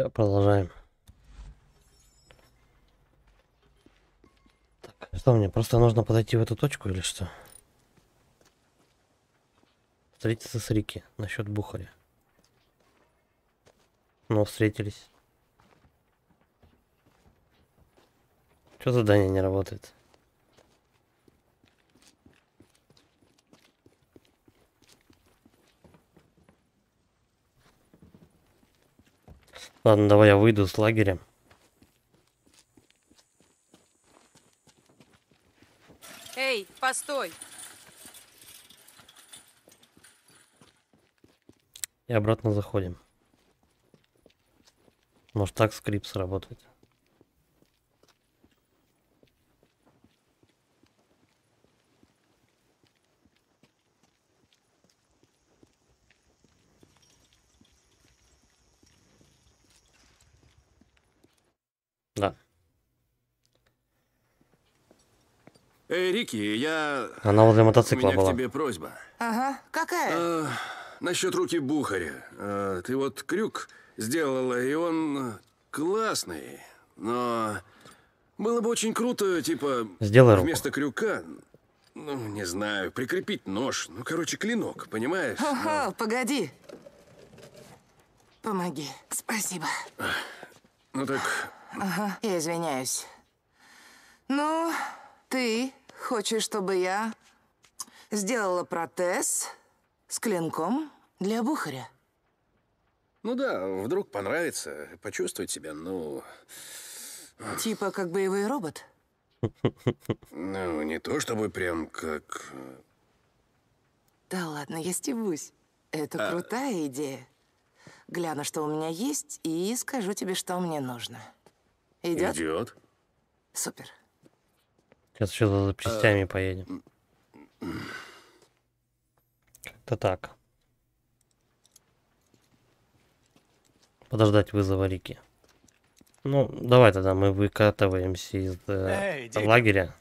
Все, продолжаем. Так, что мне, просто нужно подойти в эту точку или что? Встретиться с Рики насчет Бухаря. Ну, встретились. Что задание не работает? Ладно, давай я выйду с лагеря. Эй, постой! И обратно заходим. Может, так скрипт сработает. Да. Эй, Рики, я... Она возле мотоцикла была. У меня к тебе просьба. Ага, какая? А, насчет руки Бухаря. А, ты вот крюк сделала, и он классный, но было бы очень круто, типа, сделай руку. Вместо крюка, ну, не знаю, прикрепить нож, ну, короче, клинок, понимаешь? О-о, но... погоди. Помоги. Спасибо. Ну так... Ага, я извиняюсь. Ну, ты хочешь, чтобы я сделала протез с клинком для Бухаря? Ну да, вдруг понравится, почувствовать себя, ну... Типа как боевой робот? Ну, не то чтобы прям как... Да ладно, я стебусь. Это а... крутая идея. Гляну, что у меня есть, и скажу тебе, что мне нужно. Идет? Идет. Супер. Сейчас еще за запчастями а... поедем. Как-то так. Подождать вызова Рики. Ну, давай тогда мы выкатываемся из э, Эй, лагеря.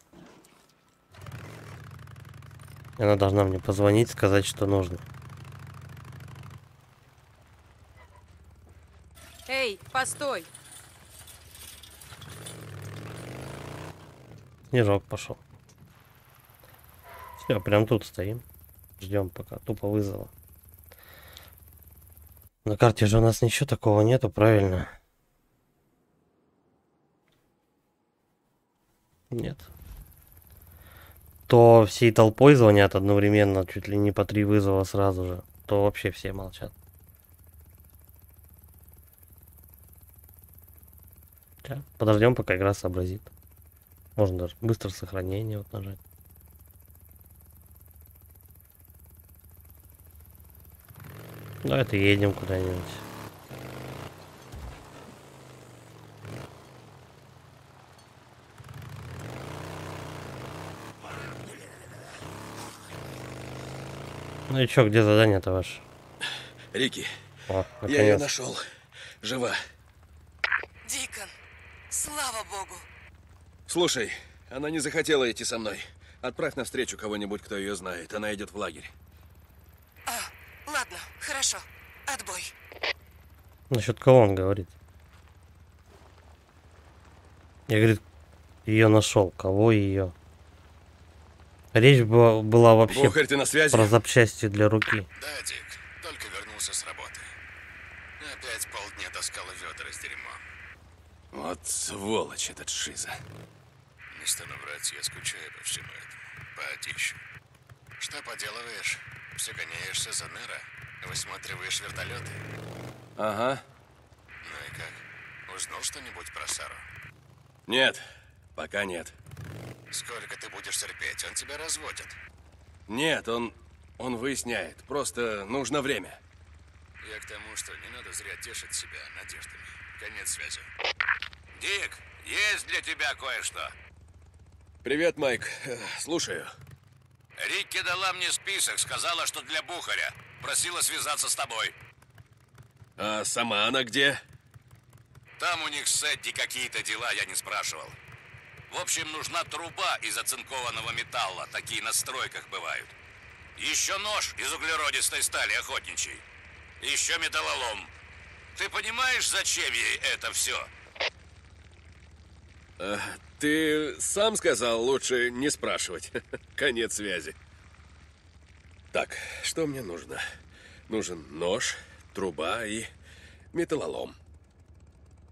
Она должна мне позвонить, сказать, что нужно. Эй, постой! Снежок пошел. Все, прям тут стоим. Ждем пока. Тупо вызова. На карте же у нас ничего такого нету, правильно? Нет. То всей толпой звонят одновременно, чуть ли не по три вызова сразу же, то вообще все молчат. Сейчас подождем, пока игра сообразит. Можно даже быстро сохранение вот нажать. Давай-то едем куда-нибудь. Ну и чё, где задание-то ваше? Рики, О, я ее нашел. Жива. Дикон, слава богу. Слушай, она не захотела идти со мной. Отправь навстречу кого-нибудь, кто ее знает. Она идет в лагерь. Ладно, хорошо. Отбой. Насчет кого он говорит? Я, говорит, ее нашел. Кого ее? Речь была, была вообще Бухарь, ты на связи? Про запчасти для руки. Да, Дик, только вернулся с работы. Опять полдня таскала ведра с дерьмом. Вот сволочь этот Шиза. Не стану врать, я скучаю по всему этому. По отищу. Что поделываешь? Все гоняешься за Н Е Р О, высматриваешь вертолеты. Ага. Ну и как? Узнал что-нибудь про Сару? Нет, пока нет. Сколько ты будешь терпеть? Он тебя разводит. Нет, он... он выясняет. Просто нужно время. Я к тому, что не надо зря тешить себя надеждами. Конец связи. Дик, есть для тебя кое-что. Привет, Майк. Слушаю. Рикки дала мне список, сказала, что для Бухаря. Просила связаться с тобой. А сама она где? Там у них с Эдди какие-то дела, я не спрашивал. В общем, нужна труба из оцинкованного металла, такие на стройках бывают. Еще нож из углеродистой стали охотничьей. Еще металлолом. Ты понимаешь, зачем ей это все? А, ты сам сказал, лучше не спрашивать. Конец связи. Так, что мне нужно? Нужен нож, труба и металлолом.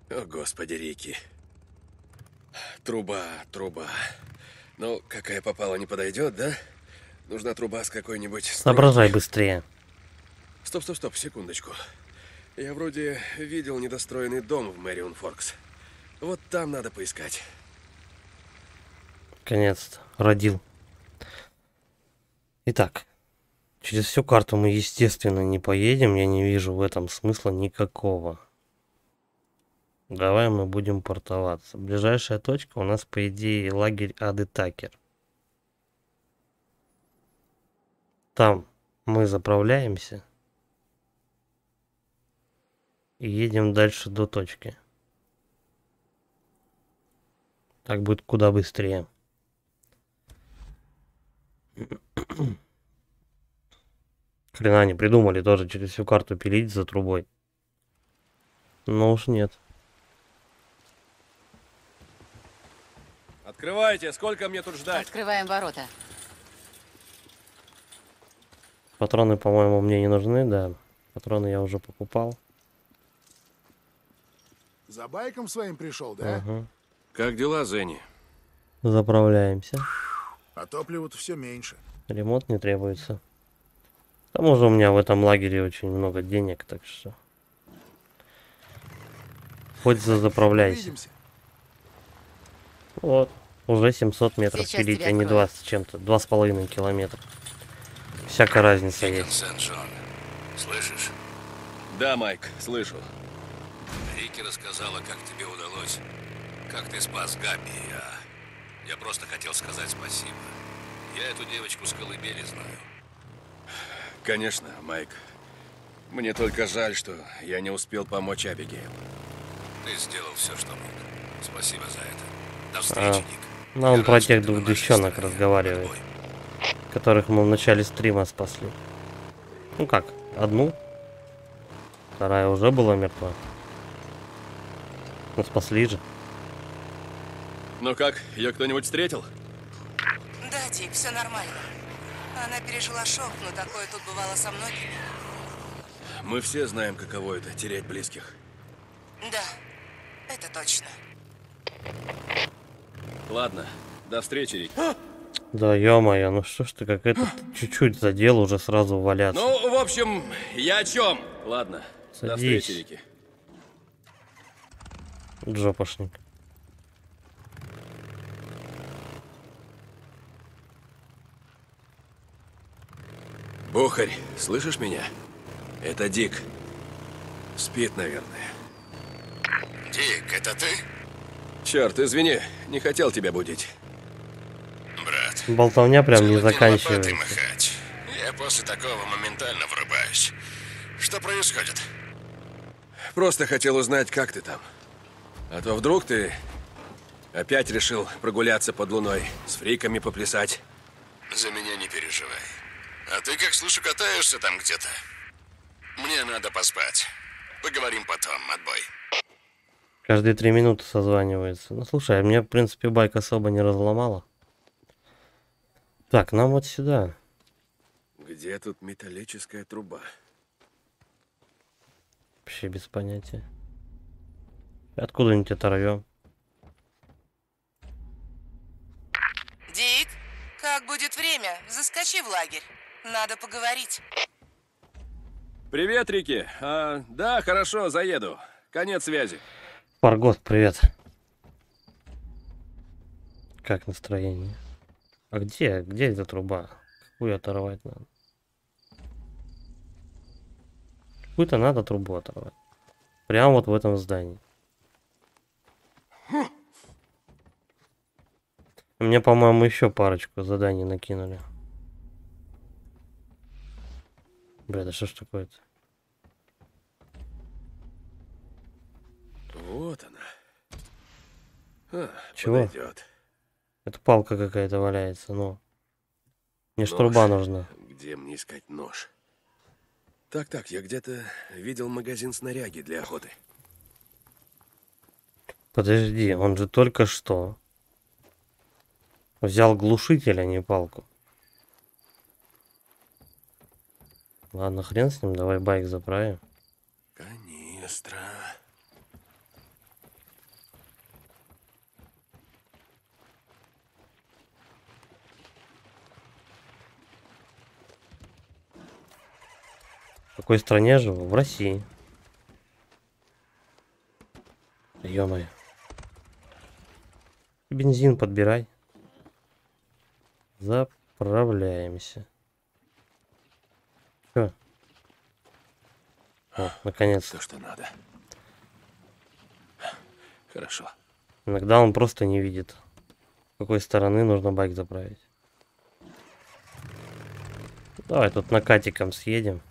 О, господи, Рики. Труба, труба. Ну, какая попала, не подойдет, да? Нужна труба с какой-нибудь... Соображай быстрее. Стоп, стоп, стоп, секундочку. Я вроде видел недостроенный дом в Мэрион Форкс. Вот там надо поискать. Наконец-то родил. Итак, через всю карту мы, естественно, не поедем. Я не вижу в этом смысла никакого. Давай мы будем портоваться. Ближайшая точка у нас, по идее, лагерь Ады Такер. Там мы заправляемся. И едем дальше до точки. Так будет куда быстрее. Хрена не придумали тоже через всю карту пилить за трубой. Но уж нет. Открывайте, сколько мне тут ждать? Открываем ворота. Патроны, по-моему, мне не нужны, да. Патроны я уже покупал. За байком своим пришел, да? Угу. Как дела, Зенни? Заправляемся. А топлива-то все меньше. Ремонт не требуется. К тому же у меня в этом лагере очень много денег, так что... Хоть зазаправляйся. Увидимся. Вот. Уже семьсот метров сейчас пилить, а не двадцать чем-то. Два с половиной километра. Всякая разница Дикон есть. Сент-Джон, слышишь? Да, Майк, слышу. Рики рассказала, как тебе удалось, как ты спас Габи. Я, я просто хотел сказать спасибо. Я эту девочку с колыбели знаю. Конечно, Майк. Мне только жаль, что я не успел помочь Абигейл. Ты сделал все, что мог. Спасибо за это. А, ну, он про тех двух девчонок разговаривает, которых мы в начале стрима спасли. Ну как, одну, вторая уже была мертва. Ну, спасли же. Ну как, ее кто-нибудь встретил? Да, Дик, все нормально. Она пережила шок, но такое тут бывало со многими. Мы все знаем, каково это, терять близких. Да, это точно. Ладно, до встречи, Рик. Да, ё-моё, ну что ж ты, как это чуть-чуть задел, уже сразу валяться. Ну, в общем, я о чем? Ладно, садись. До встречи, Рики. Джопошник. Бухарь, слышишь меня? Это Дик. Спит, наверное. Дик, это ты? Черт, извини, не хотел тебя будить. Брат, болтовня прям не заканчивается. Я после такого моментально врубаюсь. Что происходит? Просто хотел узнать, как ты там. А то вдруг ты опять решил прогуляться под луной, с фриками поплясать. За меня не переживай. А ты, как слышу, катаешься там где-то. Мне надо поспать. Поговорим потом, отбой. Каждые три минуты созванивается. Ну слушай, мне, в принципе, байк особо не разломала. Так, нам вот сюда. Где тут металлическая труба? Вообще без понятия. Откуда-нибудь оторвем. Дик, как будет время, заскочи в лагерь. Надо поговорить. Привет, Рики. А, да, хорошо, заеду. Конец связи. Паргот, привет. Как настроение? А где? Где эта труба? Какую оторвать надо? Какую-то надо трубу оторвать. Прямо вот в этом здании. Мне, по-моему, еще парочку заданий накинули. Бля, да что ж такое-то? Вот она. А, чего? Подойдет. Это палка какая-то валяется, но... Мне ж труба нужна. Где мне искать нож? Так-так, я где-то видел магазин снаряги для охоты. Подожди, он же только что взял глушитель, а не палку. Ладно, хрен с ним, давай байк заправим. Канистра. В какой стране я живу? В России. Ё-моё. Бензин подбирай. Заправляемся. Все. О, наконец-то. То, что надо. Хорошо. Иногда он просто не видит, с какой стороны нужно байк заправить. Давай тут накатиком съедем.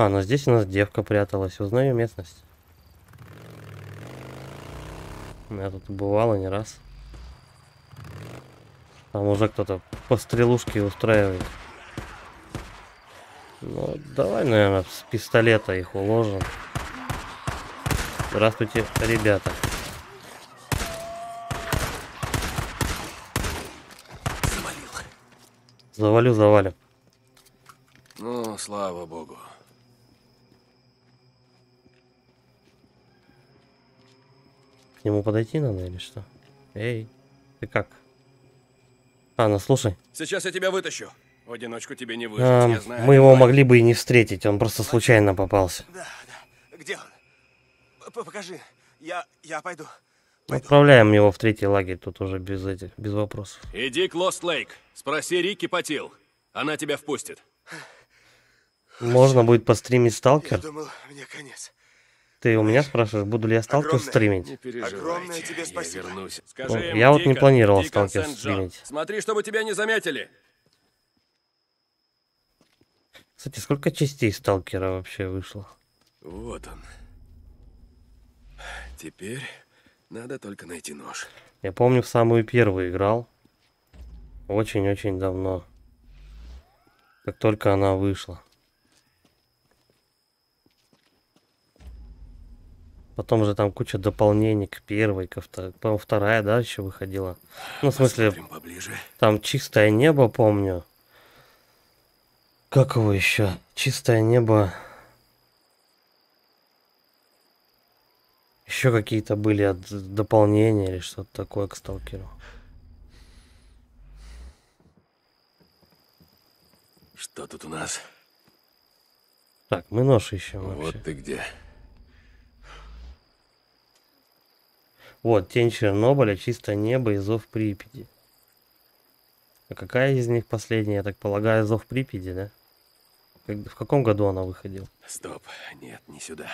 А, ну здесь у нас девка пряталась. Узнаю местность. Я тут бывала не раз. Там уже кто-то по стрелушке устраивает. Ну, давай, наверное, с пистолета их уложим. Здравствуйте, ребята. Завалил. Завалю, завалю. Ну, слава богу. К нему подойти надо или что? Эй, ты как? А, ну слушай. Сейчас я тебя вытащу. В одиночку тебе не выжить, а, я знаю. Мы его могли бы и не встретить, он просто случайно попался. Да, да. Где он? Покажи. Я, я пойду. пойду. Отправляем его в третий лагерь, тут уже без этих, без вопросов. Иди к Лост-Лейк. Спроси Рики Потил. Она тебя впустит. Можно будет постримить Сталкер? Я думал, мне конец. Ты у меня спрашиваешь, буду ли я Сталкер стримить? Огромное тебе спасибо. Я, Скажи им, я вот Дикон, не планировал Дикон Сталкер стримить. Смотри, чтобы тебя не заметили. Кстати, сколько частей Сталкера вообще вышло? Вот он. Теперь надо только найти нож. Я помню, в самую первую играл. Очень-очень давно. Как только она вышла. Потом же там куча дополнений к первой, ко второй, по-моему, вторая, да, еще выходила. Ну, в смысле, там «Чистое небо», помню. Как его еще? «Чистое небо». Еще какие-то были от дополнения или что-то такое к Сталкеру. Что тут у нас? Так, мы нож ищем вот вообще. Вот ты где. Вот, «Тень Чернобыля», «Чистое небо» и «Зов Припяти». А какая из них последняя, я так полагаю, «Зов Припяти», да? В каком году она выходила? Стоп, нет, не сюда.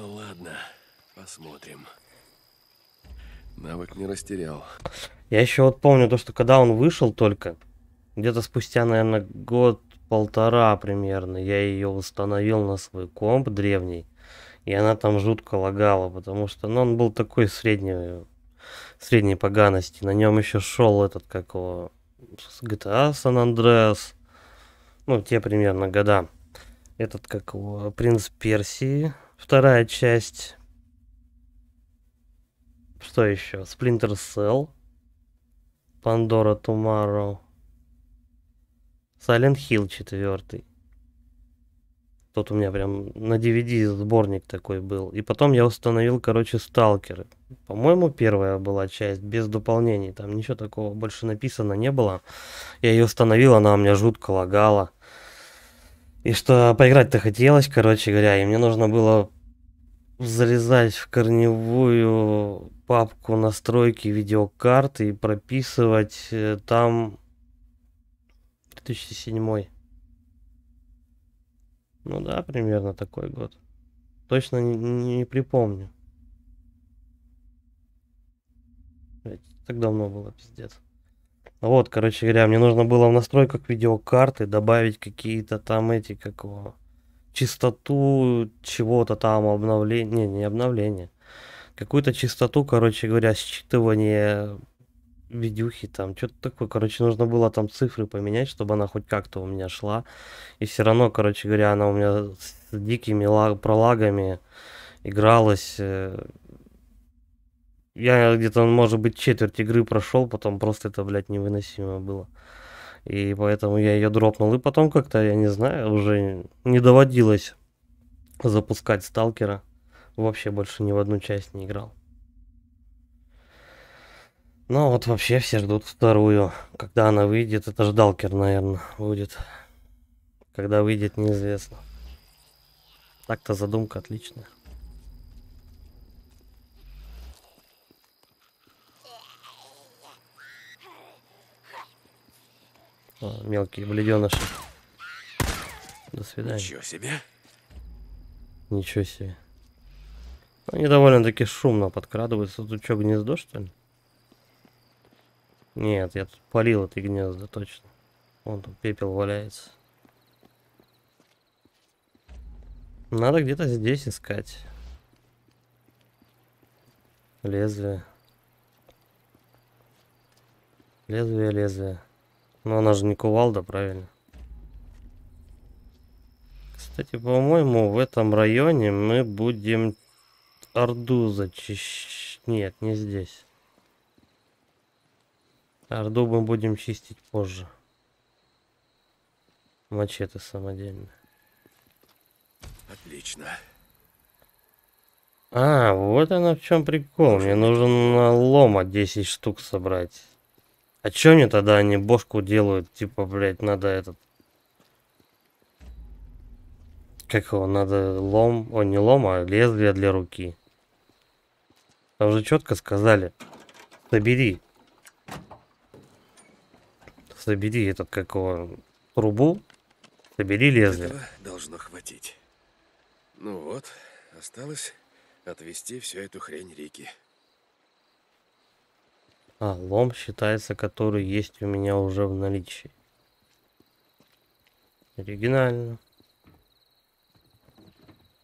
Ладно, посмотрим. Навык не растерял. Я еще вот помню то, что когда он вышел только, где-то спустя, наверное, год-полтора примерно, я ее установил на свой комп древний. И она там жутко лагала, потому что, ну, он был такой средней, средней поганости. На нем еще шел этот, как его, джи ти эй San Andreas. Ну, те примерно года. Этот, как его, «Принц Персии», вторая часть. Что еще? Splinter Cell. Pandora Tomorrow. Silent Hill четыре. Тут у меня прям на ди ви ди сборник такой был. И потом я установил, короче, «Сталкеры». По-моему, первая была часть, без дополнений. Там ничего такого больше написано не было. Я ее установил, она у меня жутко лагала. И что, поиграть-то хотелось, короче говоря. И мне нужно было залезать в корневую папку настройки видеокарты и прописывать там две тысячи седьмой. Ну да, примерно такой год. Точно не, не припомню. Блять, так давно было, пиздец. Вот, короче говоря, мне нужно было в настройках видеокарты добавить какие-то там эти, как его, частоту чего-то там, обновление, не, не обновление. Какую-то частоту, короче говоря, считывание видюхи там, что-то такое, короче, нужно было там цифры поменять, чтобы она хоть как-то у меня шла, и все равно, короче говоря, она у меня с дикими лаг... пролагами игралась. Я где-то, может быть, четверть игры прошел, потом просто это, блядь, невыносимо было. И поэтому я ее дропнул, и потом как-то, я не знаю, уже не доводилось запускать Сталкера, вообще больше ни в одну часть не играл. Ну вот вообще все ждут вторую. Когда она выйдет, это ждалкер, наверное, будет. Когда выйдет, неизвестно. Так-то задумка отличная. О, мелкие бледеныши. До свидания. Ничего себе. Ничего себе. Они довольно-таки шумно подкрадываются. Тут что, гнездо, что ли? Нет, я тут палил эти гнезда, точно. Вон тут пепел валяется. Надо где-то здесь искать. Лезвие. Лезвие, лезвие. Но она же не кувалда, правильно? Кстати, по-моему, в этом районе мы будем Орду зачищать. Нет, не здесь. Орду мы будем чистить позже. Мачете самодельно. Отлично. А, вот она в чем прикол. Мне нужен лома десять штук собрать. А че мне тогда они бошку делают? Типа, блядь, надо этот... Как его? Надо лом... О, не лом, а лезвие для руки. Там же четко сказали. Собери. Собери этот, как его, трубу, собери лезвие. Этого должно хватить. Ну вот, осталось отвести всю эту хрень Рики. А, лом считается, который есть у меня уже в наличии. Оригинально.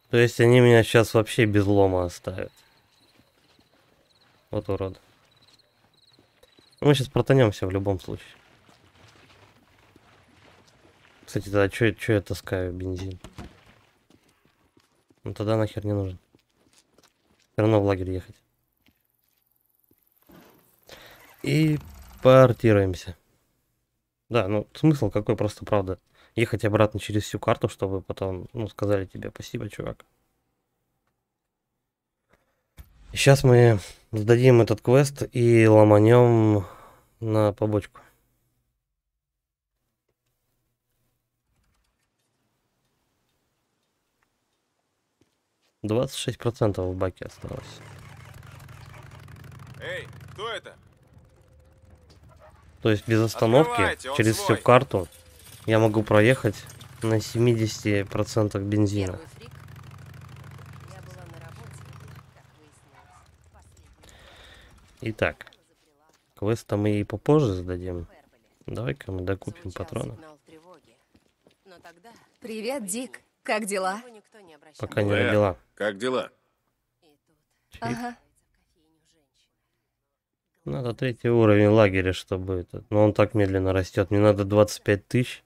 То есть они меня сейчас вообще без лома оставят. Вот урод. Мы сейчас протонемся в любом случае. Кстати, да, чё, чё я таскаю бензин? Ну тогда нахер не нужен. Все равно в лагерь ехать. И портируемся. Да, ну смысл какой, просто правда. Ехать обратно через всю карту, чтобы потом, ну, сказали тебе спасибо, чувак. Сейчас мы сдадим этот квест и ломанем на побочку. двадцать шесть процентов в баке осталось. Эй, кто это? То есть без остановки, через свой. всю карту, я могу проехать на семидесяти процентах бензина. Итак, квест-то мы и попозже сдадим. Давай-ка мы докупим патроны. Привет, Дик. Как дела? Пока не родила. Как дела? Ага. Надо третий уровень лагеря, чтобы этот. Но он так медленно растет. Мне надо двадцать пять тысяч.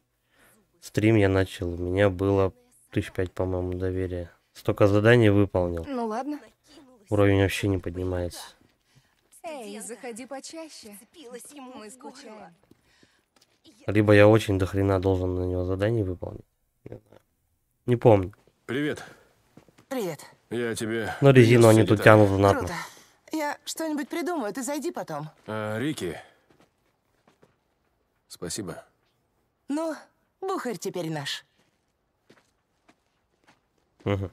Стрим я начал. У меня было тысяч пять, по-моему, доверия. Столько заданий выполнил. Ну ладно. Уровень вообще не поднимается. Эй, заходи почаще. Мы скучаем. Либо я очень дохрена должен на него заданий выполнить. Не знаю. Не помню. Привет. Привет. Я тебе... Но резину они тут тянут знатно. Круто. Я что-нибудь придумаю, ты зайди потом. А, Рики. Спасибо. Ну, Бухарь теперь наш. Угу.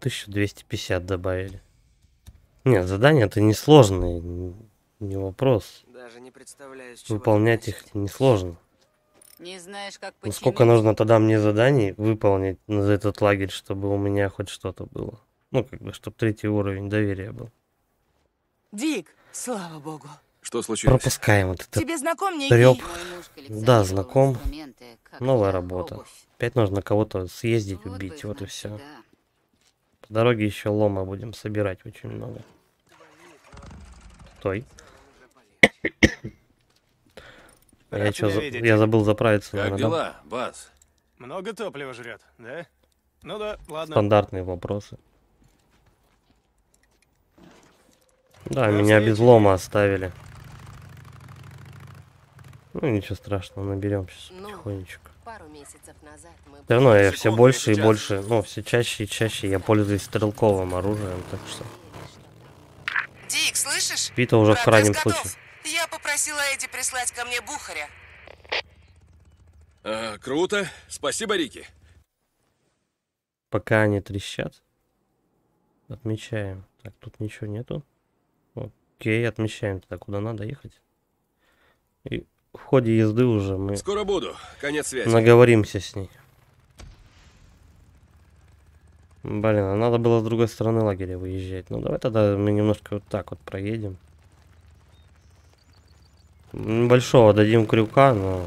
тысяча двести пятьдесят добавили. Нет, задания-то несложные, не вопрос. Даже не представляю, выполнять их несложно. Не знаешь, как починить. Сколько нужно тогда мне заданий выполнить за этот лагерь, чтобы у меня хоть что-то было? Ну, как бы, чтобы третий уровень доверия был. Дик, слава богу. Что случилось? Пропускаем этот трёп. Да, знаком. Новая работа. Обувь. Опять нужно кого-то съездить, вот убить. Вот и все. Да. По дороге еще лома будем собирать очень много. Стой. Я, чё, за... я забыл заправиться. Как дела, Бас? Много топлива жрет, да? Ну да, ладно. Стандартные вопросы. Да, ну, меня без лома оставили. Ну ничего страшного, наберем сейчас ну, потихонечку. Пару месяцев назад мы... Все равно я все больше и больше, ну все чаще и чаще я пользуюсь стрелковым оружием, так что... Дик, слышишь? Пита уже в крайнем случае. Я попросила Эдди прислать ко мне Бухаря. А, круто. Спасибо, Рики. Пока они трещат. Отмечаем. Так, тут ничего нету. Окей, отмечаем туда, куда надо ехать. И в ходе езды уже мы... Скоро буду. Конец связи. Наговоримся с ней. Блин, а надо было с другой стороны лагеря выезжать. Ну, давай тогда мы немножко вот так вот проедем. Небольшого дадим крюка, но...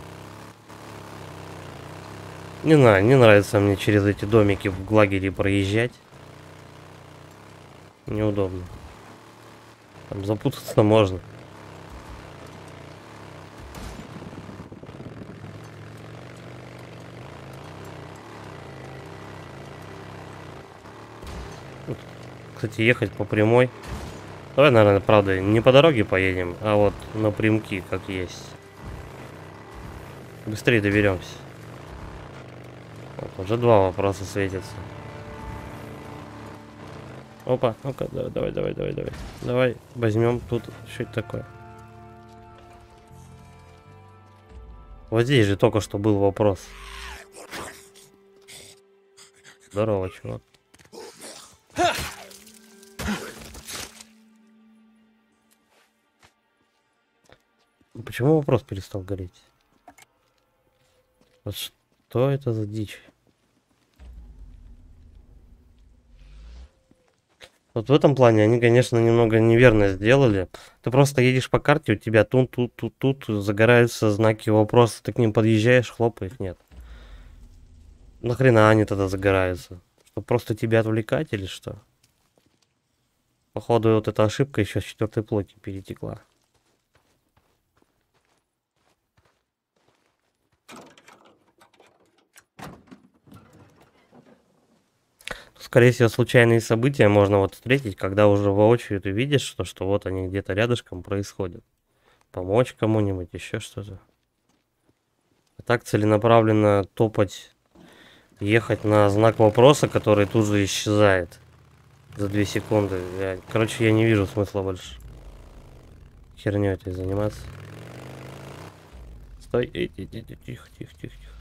Не знаю, не нравится мне через эти домики в лагере проезжать. Неудобно. Там запутаться можно. Кстати, ехать по прямой. Давай, наверное, правда, не по дороге поедем, а вот напрямки, как есть. Быстрее доберемся. Вот, уже два вопроса светятся. Опа, ну-ка, давай, давай, давай, давай. Давай возьмем тут, что это такое. Вот здесь же только что был вопрос. Здорово, чувак. Почему вопрос перестал гореть? Вот что это за дичь? Вот в этом плане они, конечно, немного неверно сделали. Ты просто едешь по карте, у тебя тут, тут, тут, тут загораются знаки вопроса. Ты к ним подъезжаешь, хлопа, их нет. Нахрена они тогда загораются? Что, просто тебя отвлекать или что? Походу, вот эта ошибка еще с четвертой плоти перетекла. Скорее всего, случайные события можно вот встретить, когда уже воочию ты видишь, что, что вот они где-то рядышком происходят. Помочь кому-нибудь, еще что-то. А так целенаправленно топать, ехать на знак вопроса, который тут же исчезает за две секунды. Я, короче, я не вижу смысла больше херней этой заниматься. Стой, эй, эй, эй, эй, тихо, тихо, тихо, тихо.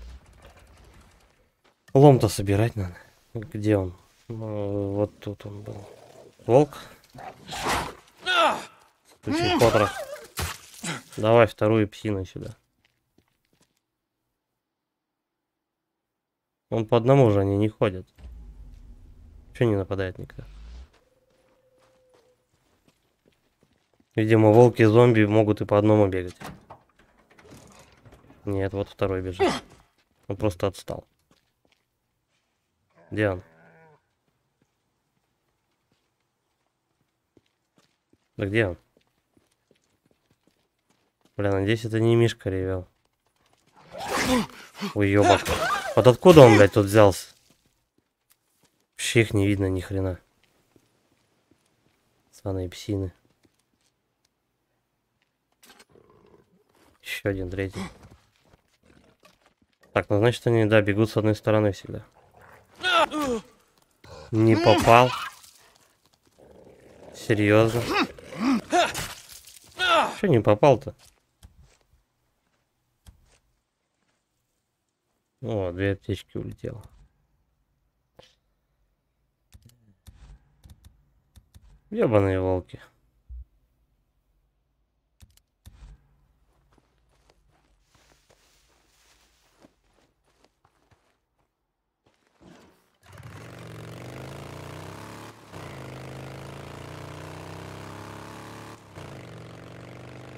Лом-то собирать надо. Где он? Ну, вот тут он был. Волк. Включи потрох. Давай вторую псину сюда. Он по одному же, они не ходят. Чего не нападает никто? Видимо, волки и зомби могут и по одному бегать. Нет, вот второй бежит. Он просто отстал. Где он? Да где он? Бля, надеюсь, это не Мишка ревел. Ой, ёбак. Вот откуда он, блядь, тут взялся? Вообще их не видно ни хрена. Сраные псины. Еще один, третий. Так, ну значит они, да, бегут с одной стороны всегда. Не попал. Серьезно? Что не попал-то? О, две аптечки улетело. Ёбаные волки.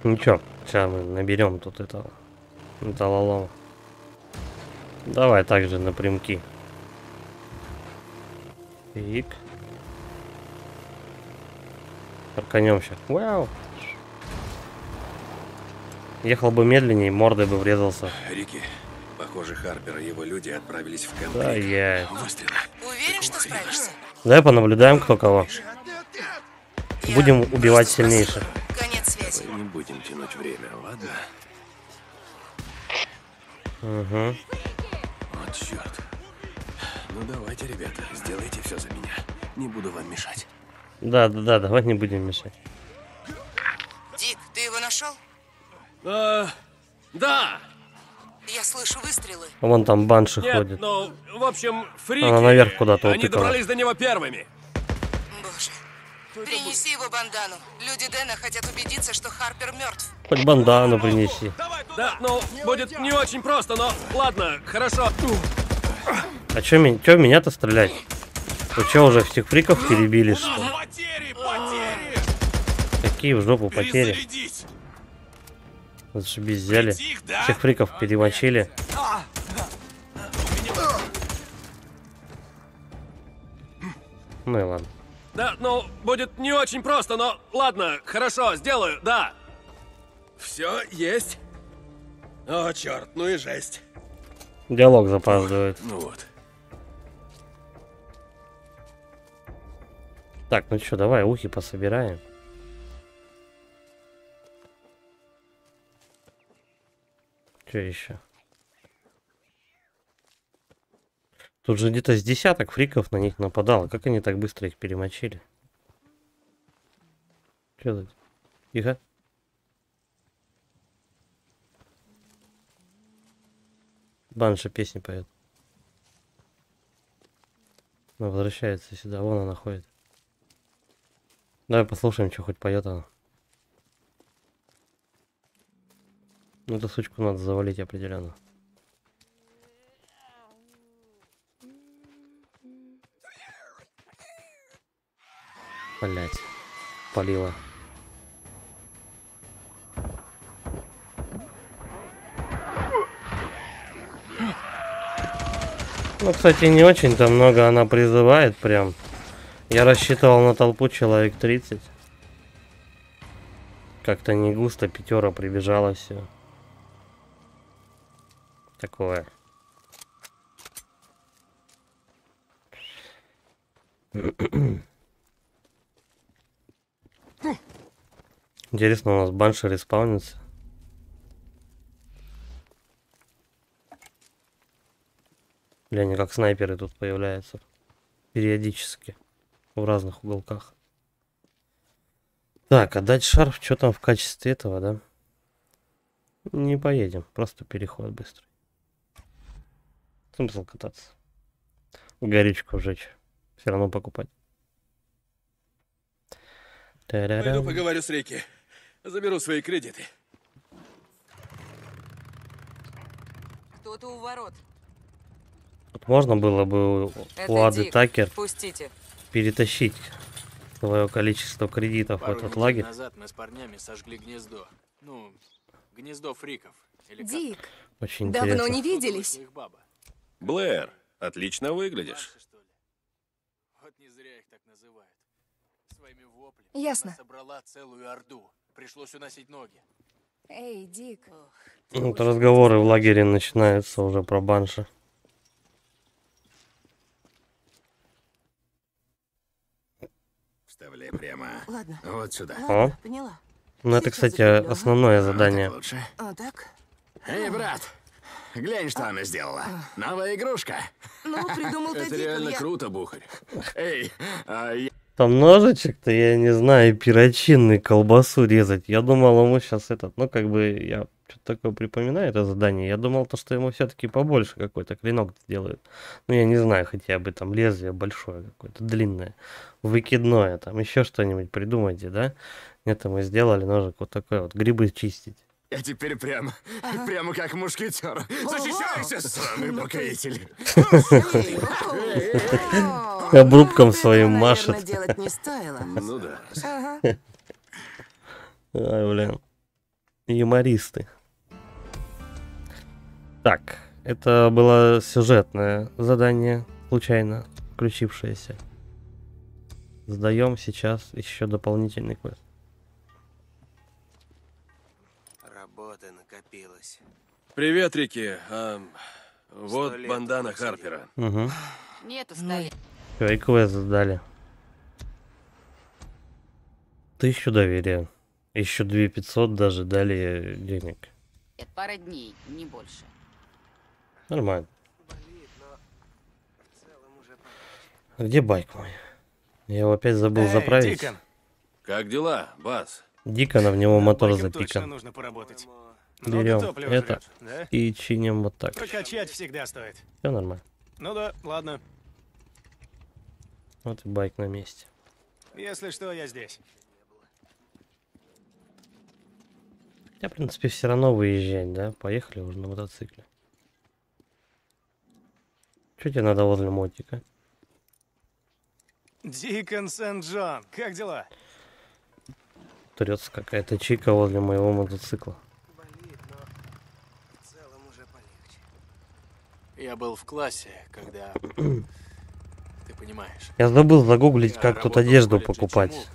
Ничего, сейчас мы наберем тут этого металлолома. Давай также напрямки. Ик. Арканем сейчас. Вау. Ехал бы медленнее, мордой бы врезался. Рики, похоже, Харпер и его люди отправились в кемп. Да, я... Уверен, что справишься? Давай понаблюдаем, кто кого. Я... Будем убивать сильнейших. Конец связи. Давай не будем тянуть время, ладно? Угу. Вот черт. Ну давайте, ребята, сделайте все за меня. Не буду вам мешать. Да, да, да, давай не будем мешать. Дик, ты его нашел? А, да! Я слышу выстрелы. Вон там банши Нет, ходит. Ну, в общем, фрики. Она наверх куда-то утекла. Они добрались до него первыми. Боже. Принеси его бандану. Люди Дэна хотят убедиться, что Харпер мертв. Хоть бандану принеси. Да, ну, будет не очень просто, но ладно, хорошо. А чё, чё меня-то стрелять? Вы чё, уже всех фриков перебили, что ли? Потери, потери! Какие в жопу потери? Зашибись, взяли. Всех фриков перемочили. Ну и ладно. Да, ну, будет не очень просто, но ладно, хорошо, сделаю, да. Все есть. О, черт, ну и жесть. Диалог запаздывает. Ну вот. Так, ну что, давай ухи пособираем. Что еще? Тут же где-то с десяток фриков на них нападало. Как они так быстро их перемочили? Что тут? Тихо. Банша песни поет. Она возвращается сюда. Вон она ходит. Давай послушаем, что хоть поет она. Ну, эту сучку надо завалить определенно. Блять, палила. Ну, кстати, не очень-то много она призывает прям. Я рассчитывал на толпу человек тридцать. Как-то не густо, пятера прибежало все. Такое. Интересно, у нас банши респаунится. Бля, они как снайперы тут появляются. Периодически. В разных уголках. Так, отдать шарф, что там в качестве этого, да? Не поедем, просто переход быстрый. Смысл кататься. Горючку сжечь. Все равно покупать. Пойду поговорю с Рики. Заберу свои кредиты. Кто-то у ворот. Вот можно было бы у Ады Такер перетащить свое количество кредитов Пару в этот лагерь. Назад мы с парнями сожгли гнездо. Ну, гнездо фриков. Или Дик, очень давно интересно. Не виделись. Блэр, отлично выглядишь. Вот не зря их так называют. Своими воплями. Ясно. Она собрала целую орду. Пришлось уносить ноги. Эй, Дик. Вот разговоры в лагере начинаются уже про банши. Вставляй прямо. Ладно. Вот сюда. О. Поняла. Ну это, кстати, основное задание. А так? Эй, брат. Глянь, что она сделала. Новая игрушка. Ну, придумал ты. Это реально круто, Бухарь. Эй, а я... Там ножичек-то, я не знаю, перочинный, колбасу резать. Я думал, ему сейчас этот, ну, как бы, я что-то такое припоминаю, это задание. Я думал, то, что ему все-таки побольше какой-то клинок сделают. Ну, я не знаю, хотя бы там лезвие большое какое-то, длинное, выкидное, там еще что-нибудь придумайте, да? Это мы сделали ножик вот такой вот, грибы чистить. Я теперь прямо, ага. прямо как мушкетер. Защищайся, сраный покоритель. Обрубком своим машет. Ну да. Ай, блин. юмористы. Так, это было сюжетное задание, случайно включившееся. Сдаем сейчас еще дополнительный квест. Работа накопилась. Привет, Рики. А, вот бандана Харпера. Угу. Нет, оставили. Все, и квест сдали. Тысячу доверия. Еще две тысячи пятьсот даже дали денег. Это пара дней, не больше. Нормально. Болит, но в целом уже... А где байк мой? Я его опять забыл Эй, заправить. Дикон. Как дела, Бас? Дикона, в него мотор запикан. Нужно поработать. Берем это, да? И чиним вот так. Прокачать всегда стоит. Все нормально. Ну да, ладно. Вот и байк на месте. Если что, я здесь. Я, в принципе, все равно выезжать, да? Поехали уже на мотоцикле. Что тебе надо возле мотика? Дикон Сент-Джон, как дела? Трется какая-то чика возле моего мотоцикла. Болит, но в целом уже полегче. Я был в классе, когда... Ты понимаешь. Я забыл загуглить, я как тут одежду покупать.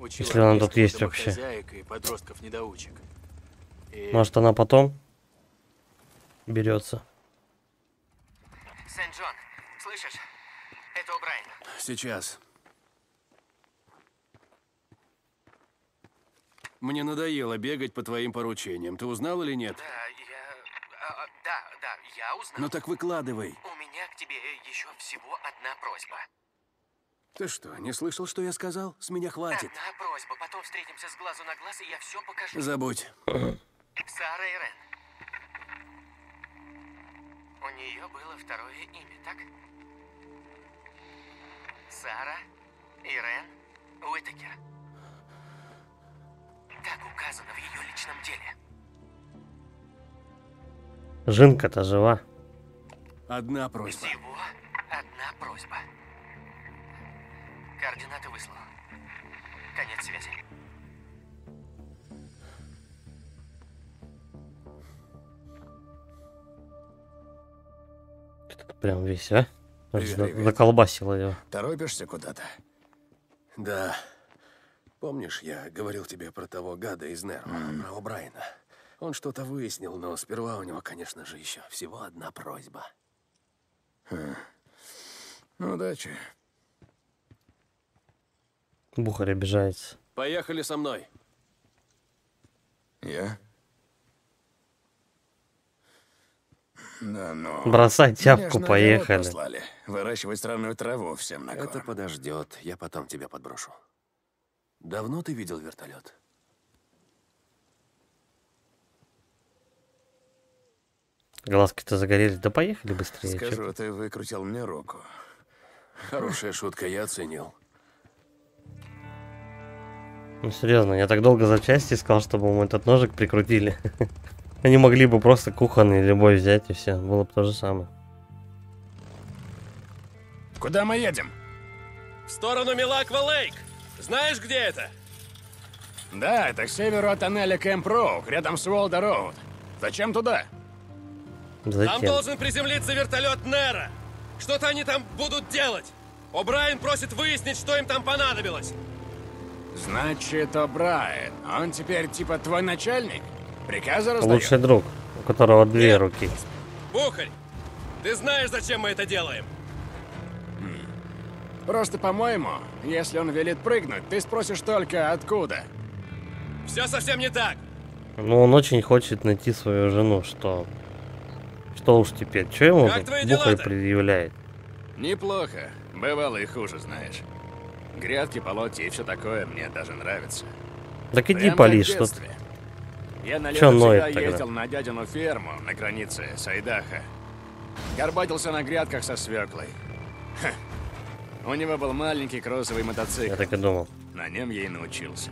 Учила, если она тут есть вообще. И подростков недоучек. И... Может, она потом берется. Сент-Джон, слышишь? Это О'Брайан. Сейчас. Мне надоело бегать по твоим поручениям. Ты узнал или нет? Да, я... А, да, да, я узнал. Ну так выкладывай. У меня к тебе еще всего одна просьба. Ты что, не слышал, что я сказал? С меня хватит. Одна просьба, потом встретимся с глазу на глаз, и я все покажу. Забудь. Сара Ирен. У нее было второе имя, так? Сара Ирен Уитакер. Так указано в ее личном деле. Жинка-то жива. Одна просьба. Всего одна просьба. Координаты выслал. Конец связи. Что-то прям весь, а? Заколбасила ее. Торопишься куда-то? Да. Помнишь, я говорил тебе про того гада из Н Е Р О, mm. про О'Брайана? Он что-то выяснил, но сперва у него, конечно же, еще всего одна просьба. Хм. Удачи. Бухарь обижается. Поехали со мной. Я? Да, но... Бросай тяпку, поехали. Выращивать странную траву всем на корм. Это подождет, я потом тебя подброшу. Давно ты видел вертолет? Глазки-то загорелись, да поехали быстрее. Скажу, ты выкрутил мне руку. Хорошая шутка, я оценил. Ну серьезно, я так долго за части искал, чтобы ему этот ножик прикрутили. Они могли бы просто кухонный любой взять и все, было бы то же самое. Куда мы едем? В сторону Блэк Крейтер'а. Знаешь, где это? Да, это к северу от тоннеля Кэмп Роук, рядом с Уолдер Роуд. Зачем туда? Зачем? Там должен приземлиться вертолет Н Е Р О. Что-то они там будут делать. О'Брайан просит выяснить, что им там понадобилось. Значит, О'Брайан, он теперь типа твой начальник? Приказы раздает? Лучший друг, у которого две Нет. руки. Бухарь, ты знаешь, зачем мы это делаем? Хм. Просто, по-моему, если он велит прыгнуть, ты спросишь только, откуда. Все совсем не так. Ну, он очень хочет найти свою жену, что... Что уж теперь, что ему Бухарь предъявляет? Неплохо, бывало и хуже, знаешь. Грядки, полотья и все такое мне даже нравится. Так иди полишь что-то. Я на лето всегда ездил на дядину ферму на границе с Айдахо. Горбатился на грядках со свеклой. Ха. У него был маленький кроссовый мотоцикл. Я так и думал. На нем я и научился.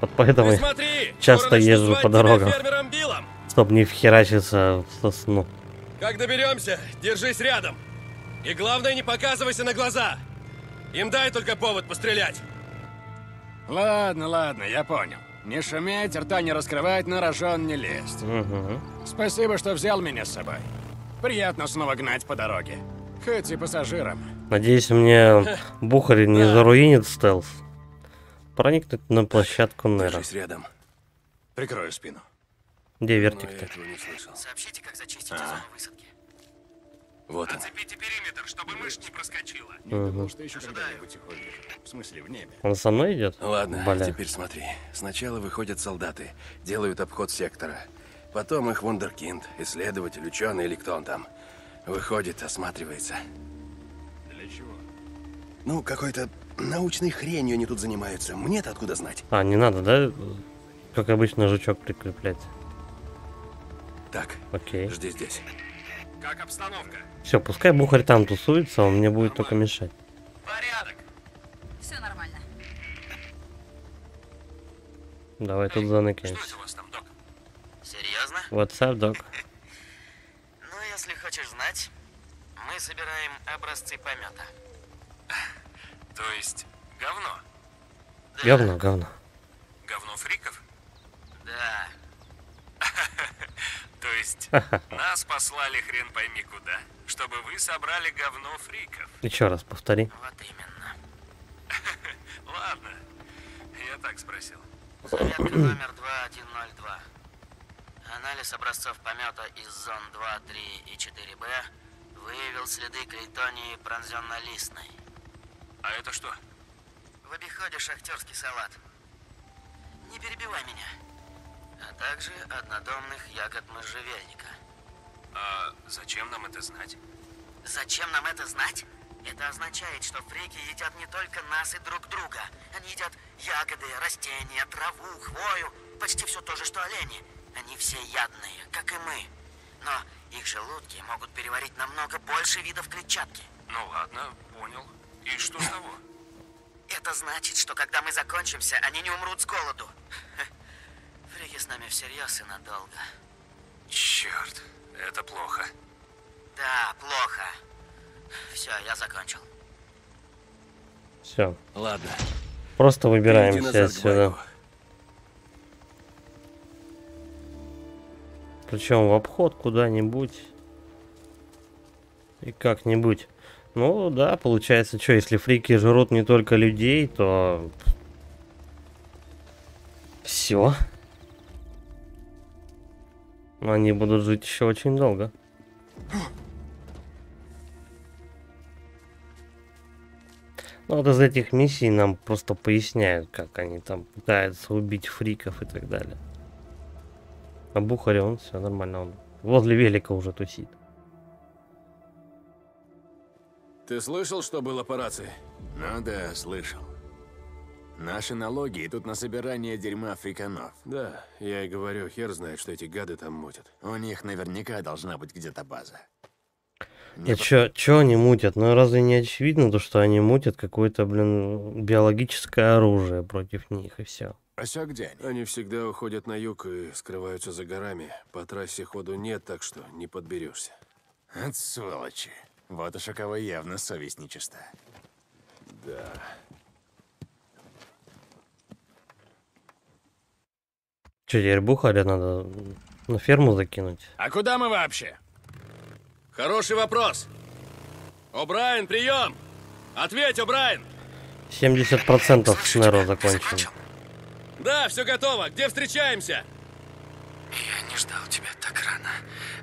Вот поэтому я часто езжу по дорогам, чтобы не вхерачиться в сосну. Как доберемся, держись рядом. И главное, не показывайся на глаза. Им дай только повод пострелять. Ладно, ладно, я понял. Не шуметь, рта не раскрывать, на рожон не лезть. Угу. Спасибо, что взял меня с собой. Приятно снова гнать по дороге. Хоть и пассажирам. Надеюсь, мне Бухарь не заруинит стелс. Проникнуть на площадку Нэра. Рядом. Прикрою спину. Где вертик-то? Сообщите, как зачистить зону высадки. Вот он. Чтобы мышь не проскочила. Угу. В смысле, в небе. Он со мной идет? Ладно, Бля. Теперь смотри. Сначала выходят солдаты, делают обход сектора. Потом их вундеркинд, исследователь, ученый или кто он там. Выходит, осматривается. Для чего? Ну, какой-то научной хренью они тут занимаются. Мне-то откуда знать? А, не надо, да? Как обычно, жучок прикреплять. Так, окей. Жди здесь. Как обстановка? Все, пускай Бухарь там тусуется, он мне будет только мешать. Порядок. Все нормально. Давай тут заныкаемся. Что у вас там, док? Серьезно? WhatsApp, док. Ну, если хочешь знать, мы собираем образцы помета. То есть говно. Говно, говно. Говно фриков? Да. То есть нас послали хрен пойми куда, чтобы вы собрали говно фриков. Еще раз повтори. Вот именно. Ладно, я так спросил. Заметка номер две тысячи сто два. Анализ образцов помета из зон два, три и четыре Б выявил следы критонии пронзенно-листной. А это что? В обиходе шахтерский салат. Не перебивай меня. А также однодомных ягод можжевельника. А зачем нам это знать? Зачем нам это знать? Это означает, что фрики едят не только нас и друг друга. Они едят ягоды, растения, траву, хвою. Почти все то же, что олени. Они все ядные, как и мы. Но их желудки могут переварить намного больше видов клетчатки. Ну ладно, понял. И что с того? Это значит, что когда мы закончимся, они не умрут с голоду. Фрики с нами всерьез и надолго. Черт, это плохо. Да, плохо. Все, я закончил. Все. Ладно. Просто выбираемся отсюда. Причем в обход куда-нибудь. И как-нибудь. Ну да, получается, что если фрики жрут не только людей, то... Все. Они будут жить еще очень долго. Ну вот из этих миссий нам просто поясняют, как они там пытаются убить фриков и так далее. А Бухарь, он все нормально, он возле велика уже тусит. Ты слышал, что было по рации? Ну да, слышал. Наши налоги идут на собирание дерьма фриканов. Да, я и говорю, хер знает, что эти гады там мутят. У них наверняка должна быть где-то база. Не... Чё, чё они мутят? Ну разве не очевидно то, что они мутят какое-то, блин, биологическое оружие против них и все? А всё где они? Они всегда уходят на юг и скрываются за горами. По трассе ходу нет, так что не подберешься. От сволочи. Вот уж у кого явно совесть нечиста. Да... Че, теперь Бухаря надо на ферму закинуть? А куда мы вообще? Хороший вопрос. О'Брайан, прием! Ответь, О'Брайан! семьдесят процентов Н Е Р О закончил. Да, все готово. Где встречаемся? Я не ждал тебя так рано.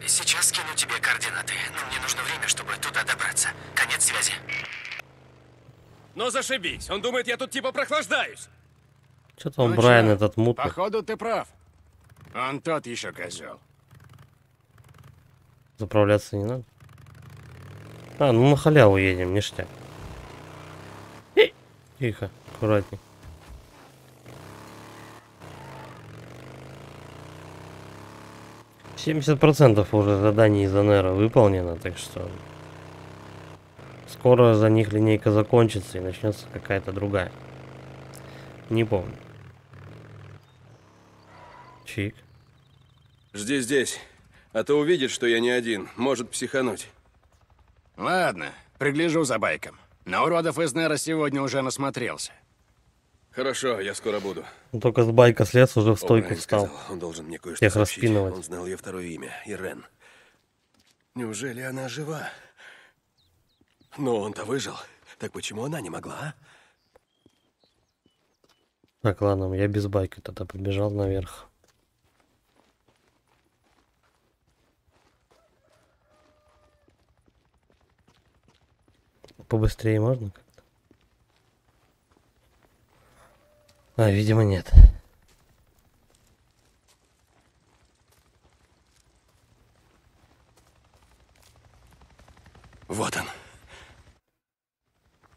Сейчас скину тебе координаты. Но мне нужно время, чтобы туда добраться. Конец связи. Ну зашибись. Он думает, я тут типа прохлаждаюсь. Что там, ну, Брайан, этот мутный? Походу, ты прав. Он тот еще козел. Заправляться не надо. А, ну на халяву едем, ништяк. И... Тихо, аккуратней. семьдесят процентов уже заданий из Н Е Р О выполнено, так что... Скоро за них линейка закончится и начнется какая-то другая. Не помню. Чик. Жди здесь, а то увидит, что я не один, может психануть. Ладно, пригляжу за байком. На уродов из Н Е Р О сегодня уже насмотрелся. Хорошо, я скоро буду. Ну, только с байка слез, уже в стойку О, встал. Сказал, он должен мне кое-что распинывать. Он знал ее второе имя, Ирен. Неужели она жива? Но он-то выжил. Так почему она не могла, а? Так, ладно, я без байка тогда побежал наверх. Побыстрее можно как-то? А, видимо, нет. Вот он.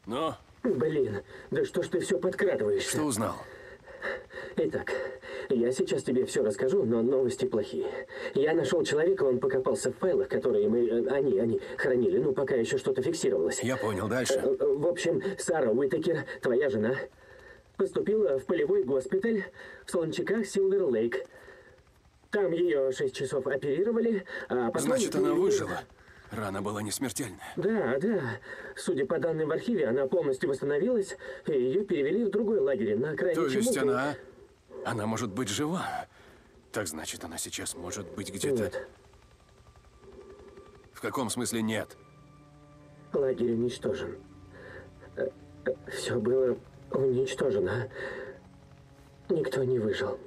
Ну? Блин, да что ж ты все подкрадываешься? Что узнал? Итак, я сейчас тебе все расскажу, но новости плохие. Я нашел человека, он покопался в файлах, которые мы, они, они хранили, ну, пока еще что-то фиксировалось. Я понял, дальше. В общем, Сара Уитакер, твоя жена, поступила в полевой госпиталь в Солончаках, Силвер-Лейк. Там ее шесть часов оперировали, а потом... Значит, она выжила. Рана была не смертельная. Да, да. Судя по данным в архиве, она полностью восстановилась, и ее перевели в другой лагерь на крайне... То есть она... Она может быть жива. Так значит, она сейчас может быть где-то... В каком смысле нет? Лагерь уничтожен. Все было уничтожено. Никто не выжил.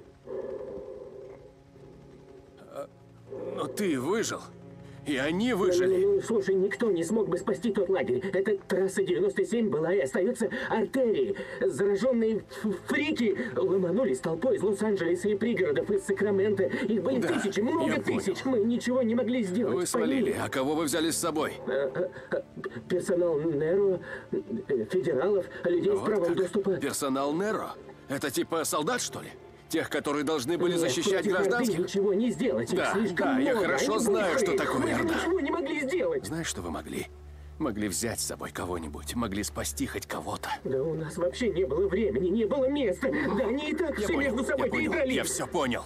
Но ты выжил. И они выжили. Ну, ну, слушай, никто не смог бы спасти тот лагерь. Эта трасса девяносто семь была и остается артерией. Зараженные фрики ломанулись толпой из Лос-Анджелеса и пригородов, из Сакрамента. Их были да, тысячи, много тысяч. Понял. Мы ничего не могли сделать. Вы свалили. А кого вы взяли с собой? Персонал Н Е Р О, федералов, людей вот с правом как? доступа. Персонал Н Е Р О? Это типа солдат, что ли? Тех, которые должны были Нет, защищать гражданских? Ничего не сделать. Да, да, я много. хорошо Они знаю, были... что такое орда. Ничего не могли сделать. Знаешь, что вы могли? Могли взять с собой кого-нибудь, могли спасти хоть кого-то. Да у нас вообще не было времени, не было места. Да они и так я все понял, между собой передрались. Я все понял.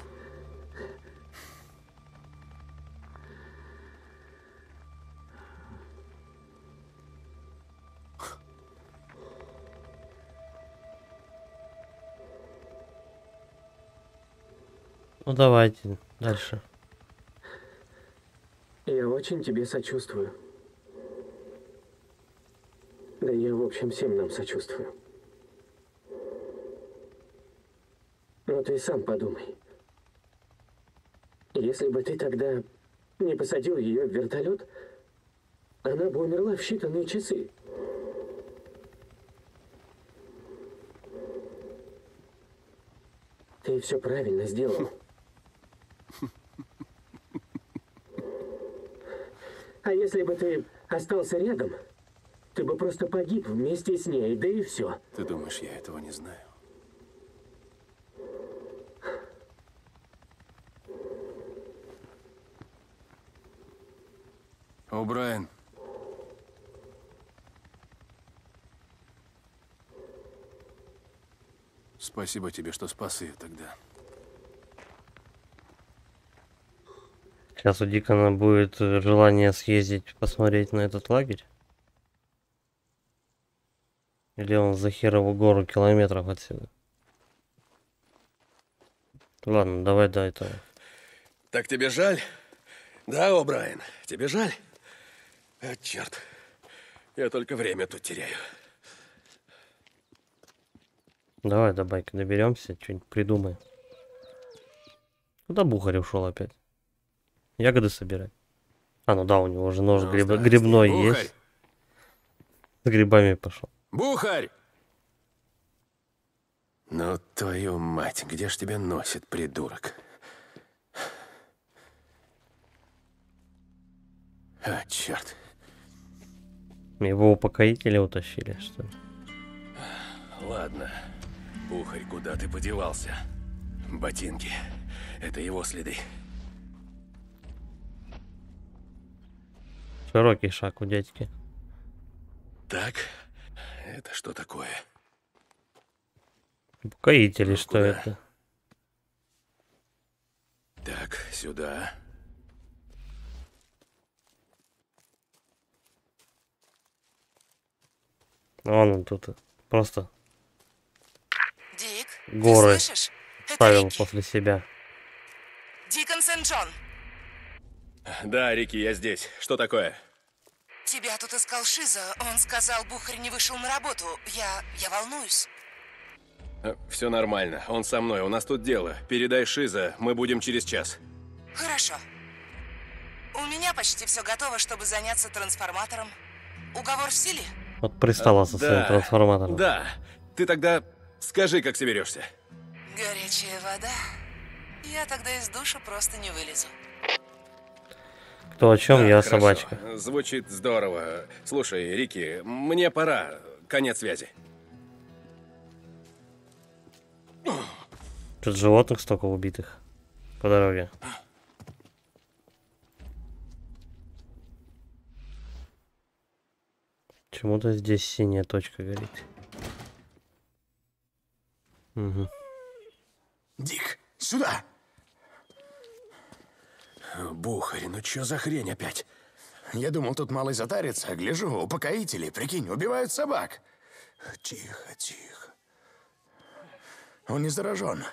Ну давайте дальше. Я очень тебе сочувствую. Да я, в общем, всем нам сочувствую. Но ты сам подумай. Если бы ты тогда не посадил ее в вертолет, она бы умерла в считанные часы. Ты все правильно сделал. А если бы ты остался рядом, ты бы просто погиб вместе с ней, да и все. Ты думаешь, я этого не знаю? О'Брайан. Спасибо тебе, что спас ее тогда. Сейчас у Дикона будет желание съездить, посмотреть на этот лагерь. Или он за херову гору километров отсюда. Ладно, давай до этого. Так тебе жаль? Да, О'Брайан, тебе жаль? А, черт, я только время тут теряю. Давай до байка доберемся, что-нибудь придумаем. Куда Бухарь ушел опять? Ягоды собирать. А, ну да, у него же нож ну, гриб... грибной Бухарь. есть. С грибами пошел. Бухарь! Ну, твою мать, где ж тебя носит, придурок? А, черт. Его упокоители утащили, что ли? Ладно. Бухарь, куда ты подевался? Ботинки. Это его следы. Широкий шаг у дядьки. Так, это что такое? Упокоители, ну, что куда? это? Так, сюда. Вон он тут просто. горы ставил после себя. Дикон Сент-Джон. Да, Рики, я здесь. Что такое? Тебя тут искал Шиза. Он сказал, Бухарь не вышел на работу. Я... я волнуюсь. Все нормально. Он со мной. У нас тут дело. Передай Шиза. Мы будем через час. Хорошо. У меня почти все готово, чтобы заняться трансформатором. Уговор в силе? Вот пристала со своим трансформатором. Да. Ты тогда скажи, как соберешься. Горячая вода. Я тогда из душа просто не вылезу. Кто о чем, да, я хорошо. Собачка. Звучит здорово. Слушай, Рики, мне пора. Конец связи. Тут животных столько убитых по дороге. Почему-то здесь синяя точка горит. Угу. Дик, сюда! Бухарь, ну чё за хрень опять? Я думал, тут малый затарится, а гляжу, упокоители, прикинь, убивают собак. Тихо, тихо. Он не заражен.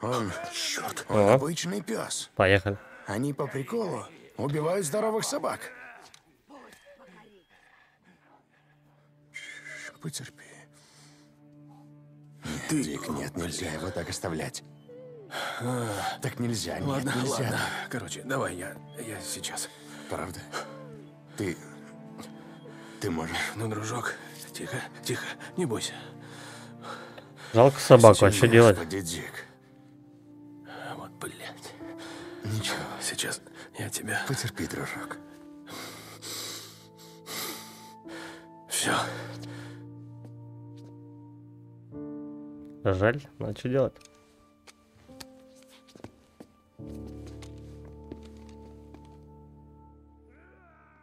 Он, черт, он О. обычный пес. Поехали. Они по приколу убивают здоровых собак. Ш-ш, потерпи. Ты... Дик, нет, нельзя его так оставлять. Так нельзя, нет, ладно, нельзя. Ладно. Короче, давай я, я сейчас. Правда? Ты, ты можешь. Ну, дружок, тихо, тихо, не бойся. Жалко собаку, а что делать? Дик. Вот, блядь. Ничего, сейчас я тебя. Потерпи, дружок. Все. Жаль, надо что делать?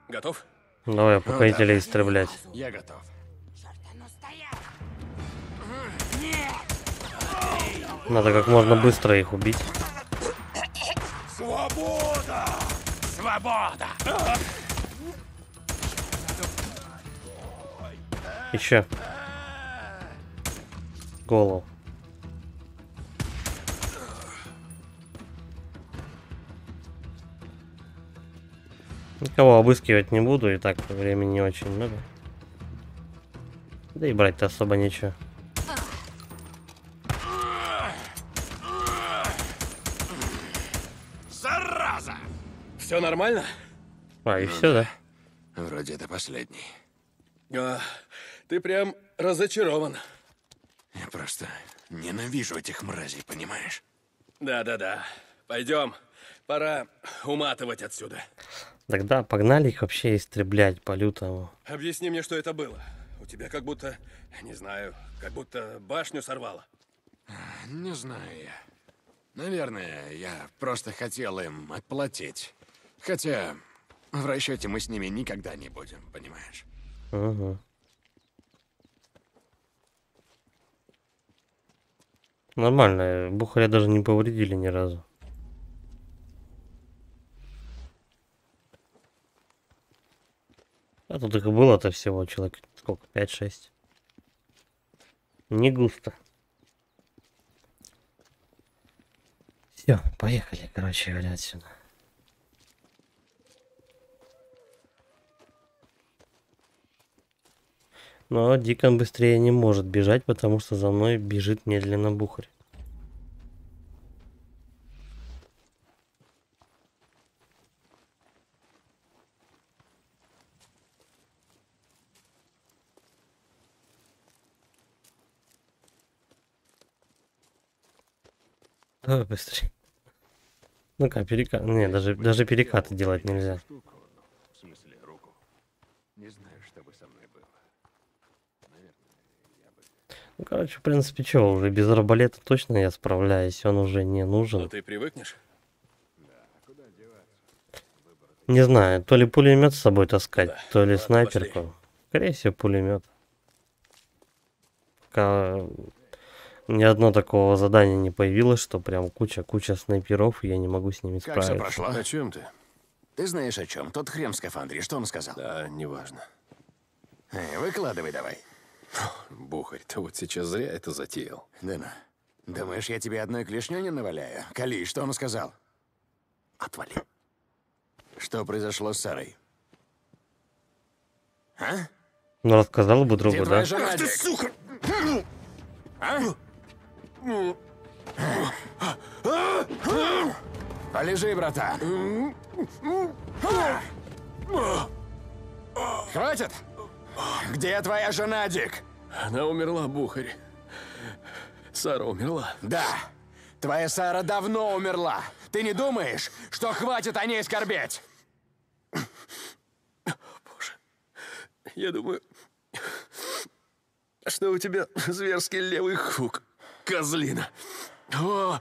Готов? Давай, покорителей ну, да. истреблять. Я готов. Надо как можно быстро их убить. Свобода! Свобода! Еще. Голову. Никого обыскивать не буду, и так времени не очень много. Да и брать-то особо нечего. Зараза! Все нормально? А, и ну, все, да? Вроде это последний. А, ты прям разочарован. Я просто ненавижу этих мразей, понимаешь? Да-да-да. Пойдем. Пора уматывать отсюда. Тогда погнали их вообще истреблять по-лютому. Объясни мне, что это было. У тебя как будто, не знаю, как будто башню сорвало. Не знаю я. Наверное, я просто хотел им отплатить. Хотя в расчете мы с ними никогда не будем, понимаешь? Угу. Нормально, Бухаря даже не повредили ни разу. А тут их было-то всего человек сколько? пять-шесть. Не густо. Все, поехали, короче, говоря, отсюда. Но Дикон быстрее не может бежать, потому что за мной бежит медленно Бухарь. Давай быстрее. Ну-ка, перекат. Не, даже, даже перекаты делать нельзя. В смысле, руку. Не знаю, что бы со мной было. Ну, короче, в принципе, чего, уже без арбалета точно я справляюсь, он уже не нужен. Но ты привыкнешь? Не знаю, то ли пулемет с собой таскать, да. то ли ладно, снайперку. Пошли. Скорее всего, пулемет. Пока ни одно такого задания не появилось, что прям куча-куча снайперов, и я не могу с ними справиться. Как все прошло? О чем ты? Ты знаешь о чем? Тот хрен в скафандре, что он сказал? Да, неважно. Эй, выкладывай давай. Бухарь, ты вот сейчас зря это затеял. Да на. Думаешь, я тебе одной клешней не наваляю? Кали, что он сказал? Отвали. Что произошло с Сарой? А? Ну, рассказала бы другу, да? Ах ты, сука! А? Полежи, братан. Хватит? Где твоя жена, Дик? Она умерла, Бухарь. Сара умерла. Да. Твоя Сара давно умерла. Ты не думаешь, что хватит о ней скорбеть? О, Боже. Я думаю, что у тебя зверский левый хук, козлина. О!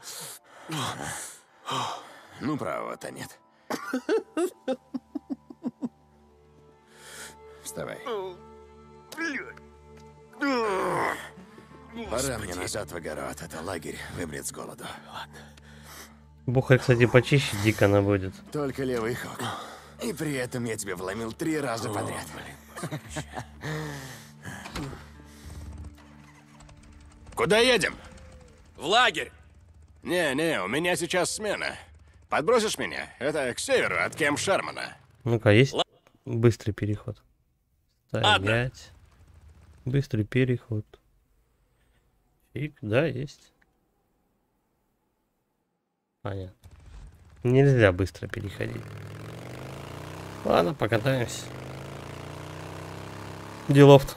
О! Ну, права-то нет. Вставай. Пора мне назад в огород. Это лагерь вымрет с голоду. Ладно. Бухарь, кстати, почище Дикона будет. Только левый хок. И при этом я тебе вломил три раза О, подряд. Блин, куда едем? В лагерь. Не-не, у меня сейчас смена. Подбросишь меня? Это к северу от Кэмп Шермана. Ну-ка, есть Л... быстрый переход. Стоять. Быстрый переход. И да, есть. Понятно. Нельзя быстро переходить. Ладно, покатаемся. Делов-то.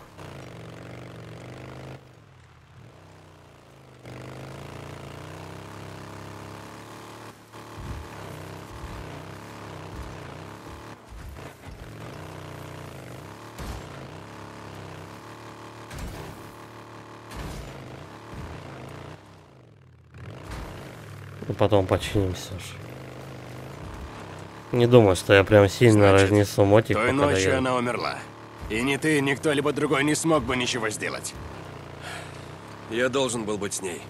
Потом починимся. Не думаю, что я прям сильно Значит, разнесу мотик. Той ночью я... она умерла. И ни ты, ни кто-либо другой не смог бы ничего сделать. Я должен был быть с ней.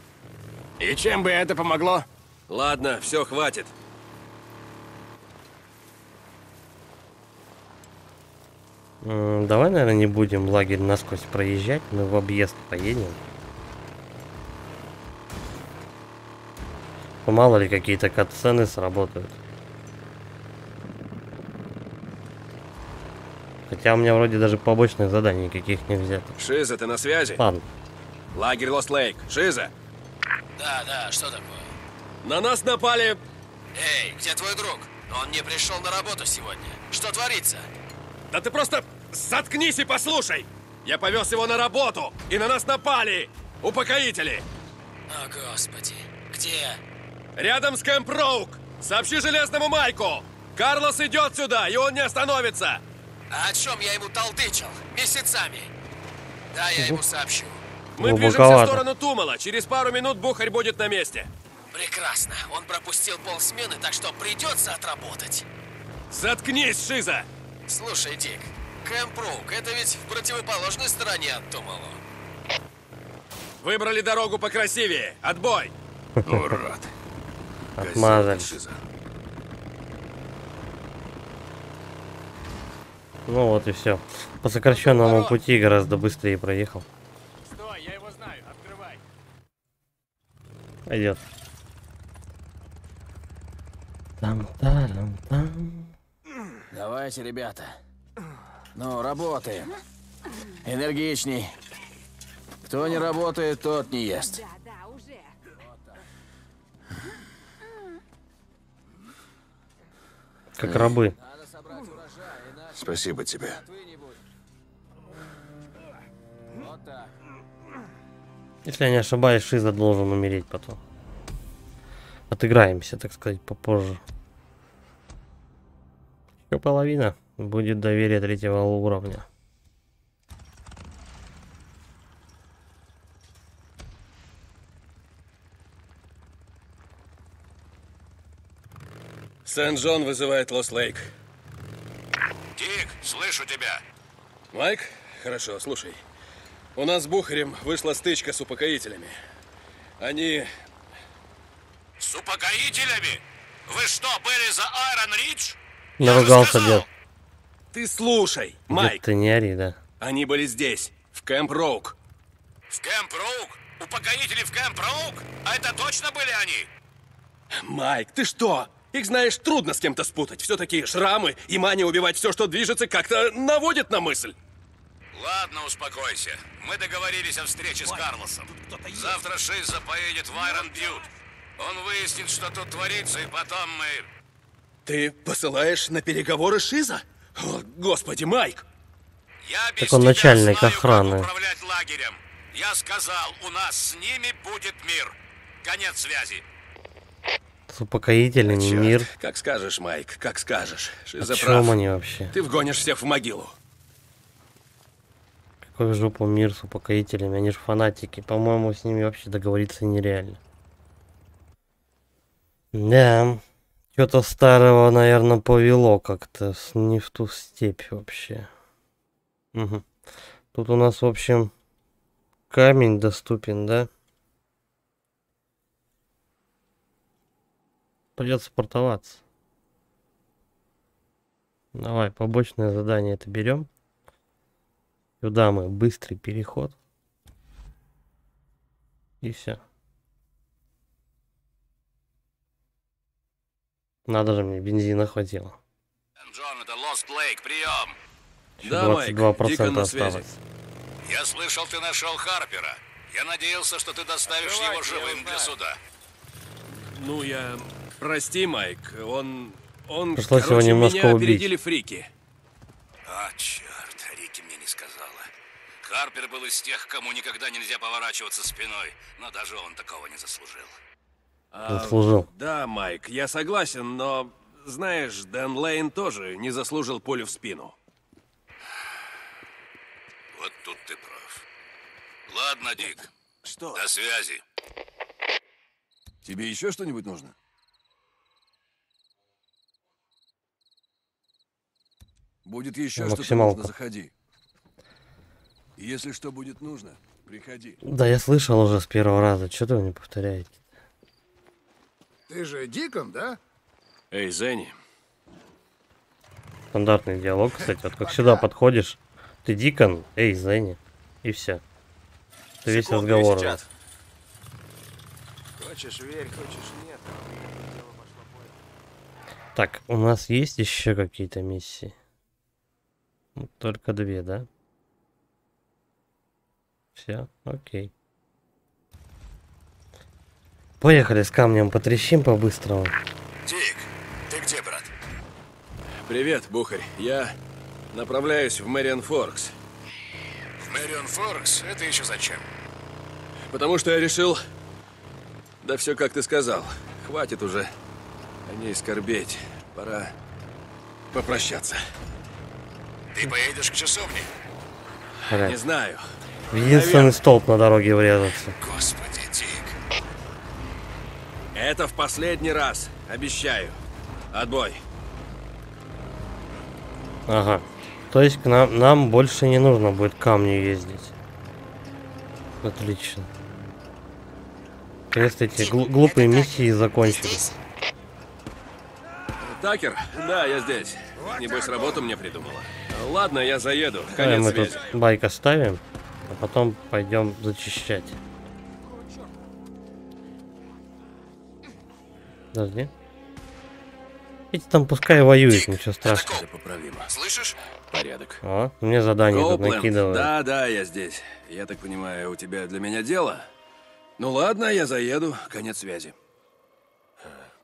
И чем бы это помогло? Ладно, все, хватит. М-м, давай, наверное, не будем лагерь насквозь проезжать, мы в объезд поедем. Мало ли какие-то катсцены сработают. Хотя у меня вроде даже побочных заданий никаких не взято. Шиза, ты на связи? Ладно. Лагерь Лост-Лейк. Шиза? Да, да, что такое? На нас напали... Эй, где твой друг? Он не пришел на работу сегодня. Что творится? Да ты просто заткнись и послушай! Я повез его на работу, и на нас напали! Упокоители! О, Господи, где... Рядом с Кэмп Роук! Сообщи Железному Майку! Карлос идет сюда, и он не остановится! А о чем я ему толдычил? Месяцами! Да, я ему сообщу. Мы движемся в сторону Тумала. Через пару минут Бухарь будет на месте. Прекрасно. Он пропустил полсмены, так что придется отработать. Заткнись, Шиза! Слушай, Дик, Кэмп Роук, это ведь в противоположной стороне от Тумала. Выбрали дорогу покрасивее. Отбой! Урод! Отмазали. Ну вот и все. По сокращенному пути гораздо быстрее проехал. Стой, я его знаю. Открывай. Пойдет. Там-там-там. Давайте, ребята. Ну, работаем. Энергичней. Кто не работает, тот не ест. Как рабы. Спасибо тебе. Если я не ошибаюсь, Шиза должен умереть потом. Отыграемся, так сказать, попозже. Еще половина будет доверие третьего уровня. Сент-Джон вызывает Лост-Лейк. Дик, слышу тебя. Майк? Хорошо, слушай. У нас с Бухарем вышла стычка с упокоителями. Они... С упокоителями? Вы что, были за Айрон Ридж? Наругался, дед. Ты слушай, Майк. Дед, ты не ори, да. Они были здесь, в Кэмп Роук. В Кэмп Роук? Упокоители в Кэмп Роук? А это точно были они? Майк, ты что? Их, знаешь, трудно с кем-то спутать. Все такие шрамы и мания убивать все, что движется, как-то наводит на мысль. Ладно, успокойся. Мы договорились о встрече с Карлосом. Завтра Шиза поедет в Айронбьюд. Он выяснит, что тут творится, и потом мы... Ты посылаешь на переговоры Шиза? О, господи, Майк! Я без так он начальник тебя знаю, охраны. Как управлять лагерем. Я сказал, у нас с ними будет мир. Конец связи. С упокоителями а мир. Как скажешь, Майк, как скажешь. Шиза прав. Они вообще? Ты вгонишь всех в могилу. Какой в жопу мир с упокоителями? Они же фанатики. По-моему, с ними вообще договориться нереально. Да. Что-то старого, наверное, повело как-то. Не в ту степь вообще. Угу. Тут у нас, в общем, камень доступен, да? Придется портоваться. Давай, побочное задание это берем. Сюда мы быстрый переход. И все. Надо же, мне бензина хватило. Джон, это Лост-Лейк, прием. двадцать два процента осталось. Я слышал, ты нашел Харпера. Я надеялся, что ты доставишь Открывайте, его живым для суда. Ну, я... Прости, Майк, он... он Пришлось короче, его немножко меня убить. Опередили фрики. А, черт, Рики мне не сказала. Харпер был из тех, кому никогда нельзя поворачиваться спиной, но даже он такого не заслужил. А, заслужил. Да, Майк, я согласен, но... Знаешь, Дэн Лейн тоже не заслужил пулю в спину. Вот тут ты прав. Ладно, Дик. Что? До связи. Тебе еще что-нибудь нужно? Будет еще что-то нужно, заходи. Если что будет нужно, приходи. Да, я слышал уже с первого раза. Чего вы не повторяете? Ты же Дикон, да? Эй, Зенни. Стандартный диалог, кстати. Вот как сюда подходишь. Ты Дикон, эй, Зенни. И все. Это весь разговор. Хочешь верь, хочешь нет. Так, у нас есть еще какие-то миссии? Только две, да? Все, окей. Поехали с камнем, потрещим по-быстрому. Дик, ты где, брат? Привет, Бухарь. Я... Направляюсь в Мэрион Форкс. В Мэрион Форкс? Это еще зачем? Потому что я решил... Да все как ты сказал. Хватит уже о ней скорбеть. Пора попрощаться. Ты поедешь к часовне? Блядь. Не знаю. Единственный Навер... столб на дороге врезался. Господи, Дик. Это в последний раз. Обещаю. Отбой. Ага. То есть к нам, нам больше не нужно будет к камню ездить. Отлично. Наконец-то эти гл глупые миссии закончились. Такер, да, я здесь. Небось, работу мне придумала. Ладно, я заеду. Конец мы связи. Тут байк оставим, а потом пойдем зачищать. Подожди. Эти там пускай воюют, Дик, ничего страшного. Слышишь? Порядок. О, мне задание тут накидывают. Да, да, я здесь. Я так понимаю, у тебя для меня дело? Ну ладно, я заеду. Конец связи.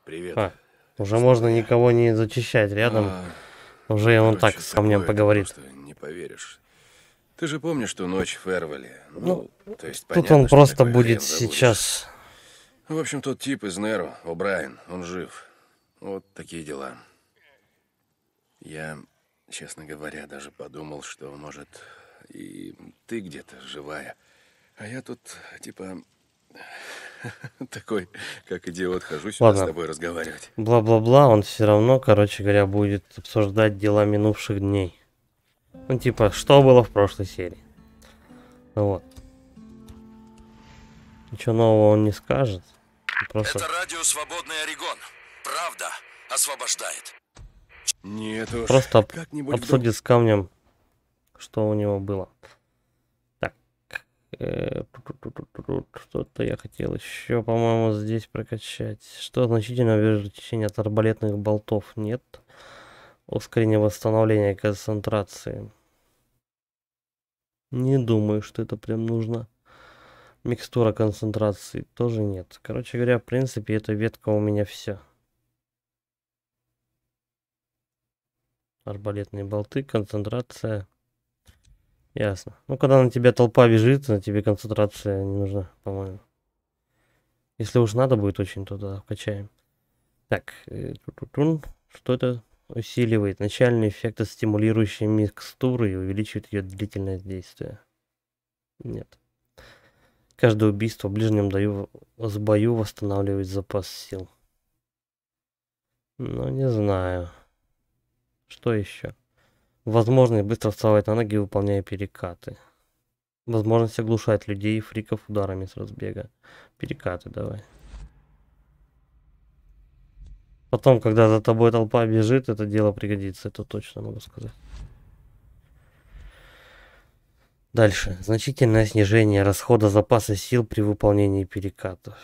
Привет. А, уже можно никого не зачищать рядом. А, уже он так с камнем поговорит. Не поверишь. Ты же помнишь, что ночь в Эрвеле. Ну, ну, то есть тут понятно, он просто будет сейчас... В общем, тот тип из Н Е Р О, О'Брайан, он жив. Вот такие дела. Я, честно говоря, даже подумал, что, может, и ты где-то живая. А я тут, типа, такой, как идиот, хожу сюда с тобой разговаривать. Бла-бла-бла, он все равно, короче говоря, будет обсуждать дела минувших дней. Ну, типа, что было в прошлой серии. Вот. Ничего нового он не скажет. Просто... Это радио «Свободный Орегон». Правда освобождает. Нет уж. Просто об, обсудит дом. С камнем, что у него было. Так, Что-то я хотел еще, по-моему, здесь прокачать. Что значительно увеличит течение от арбалетных болтов? Нет. Ускорение восстановления концентрации. Не думаю, что это прям нужно. Микстура концентрации тоже нет. Короче говоря, в принципе, эта ветка у меня вся. Арбалетные болты, концентрация. Ясно. Ну, когда на тебя толпа бежит, на тебе концентрация не нужна, по-моему. Если уж надо будет очень, то да, качаем. Так, что это усиливает? Начальные эффекты стимулирующие микстуры и увеличивает ее длительное действие. Нет. Каждое убийство в ближнем даю, с бою восстанавливает запас сил. Ну, не знаю. Что еще? Возможность быстро вставать на ноги, выполняя перекаты. Возможность оглушать людей и фриков ударами с разбега. Перекаты давай. Потом, когда за тобой толпа бежит, это дело пригодится. Это точно могу сказать. Дальше. Значительное снижение расхода запаса сил при выполнении перекатов.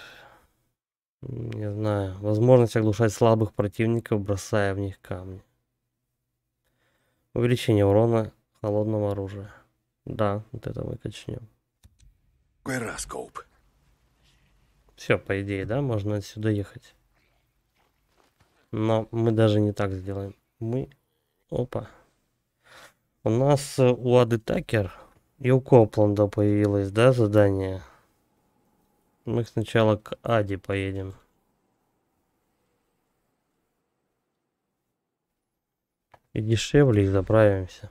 Не знаю. Возможность оглушать слабых противников, бросая в них камни. Увеличение урона холодного оружия. Да, вот это мы качнем. Гироскоп. Все, по идее, да, можно отсюда ехать. Но мы даже не так сделаем. Мы... Опа. У нас у Ады Такер... И у Копланда появилось, да, задание? Мы сначала к Аде поедем. И дешевле, и заправимся.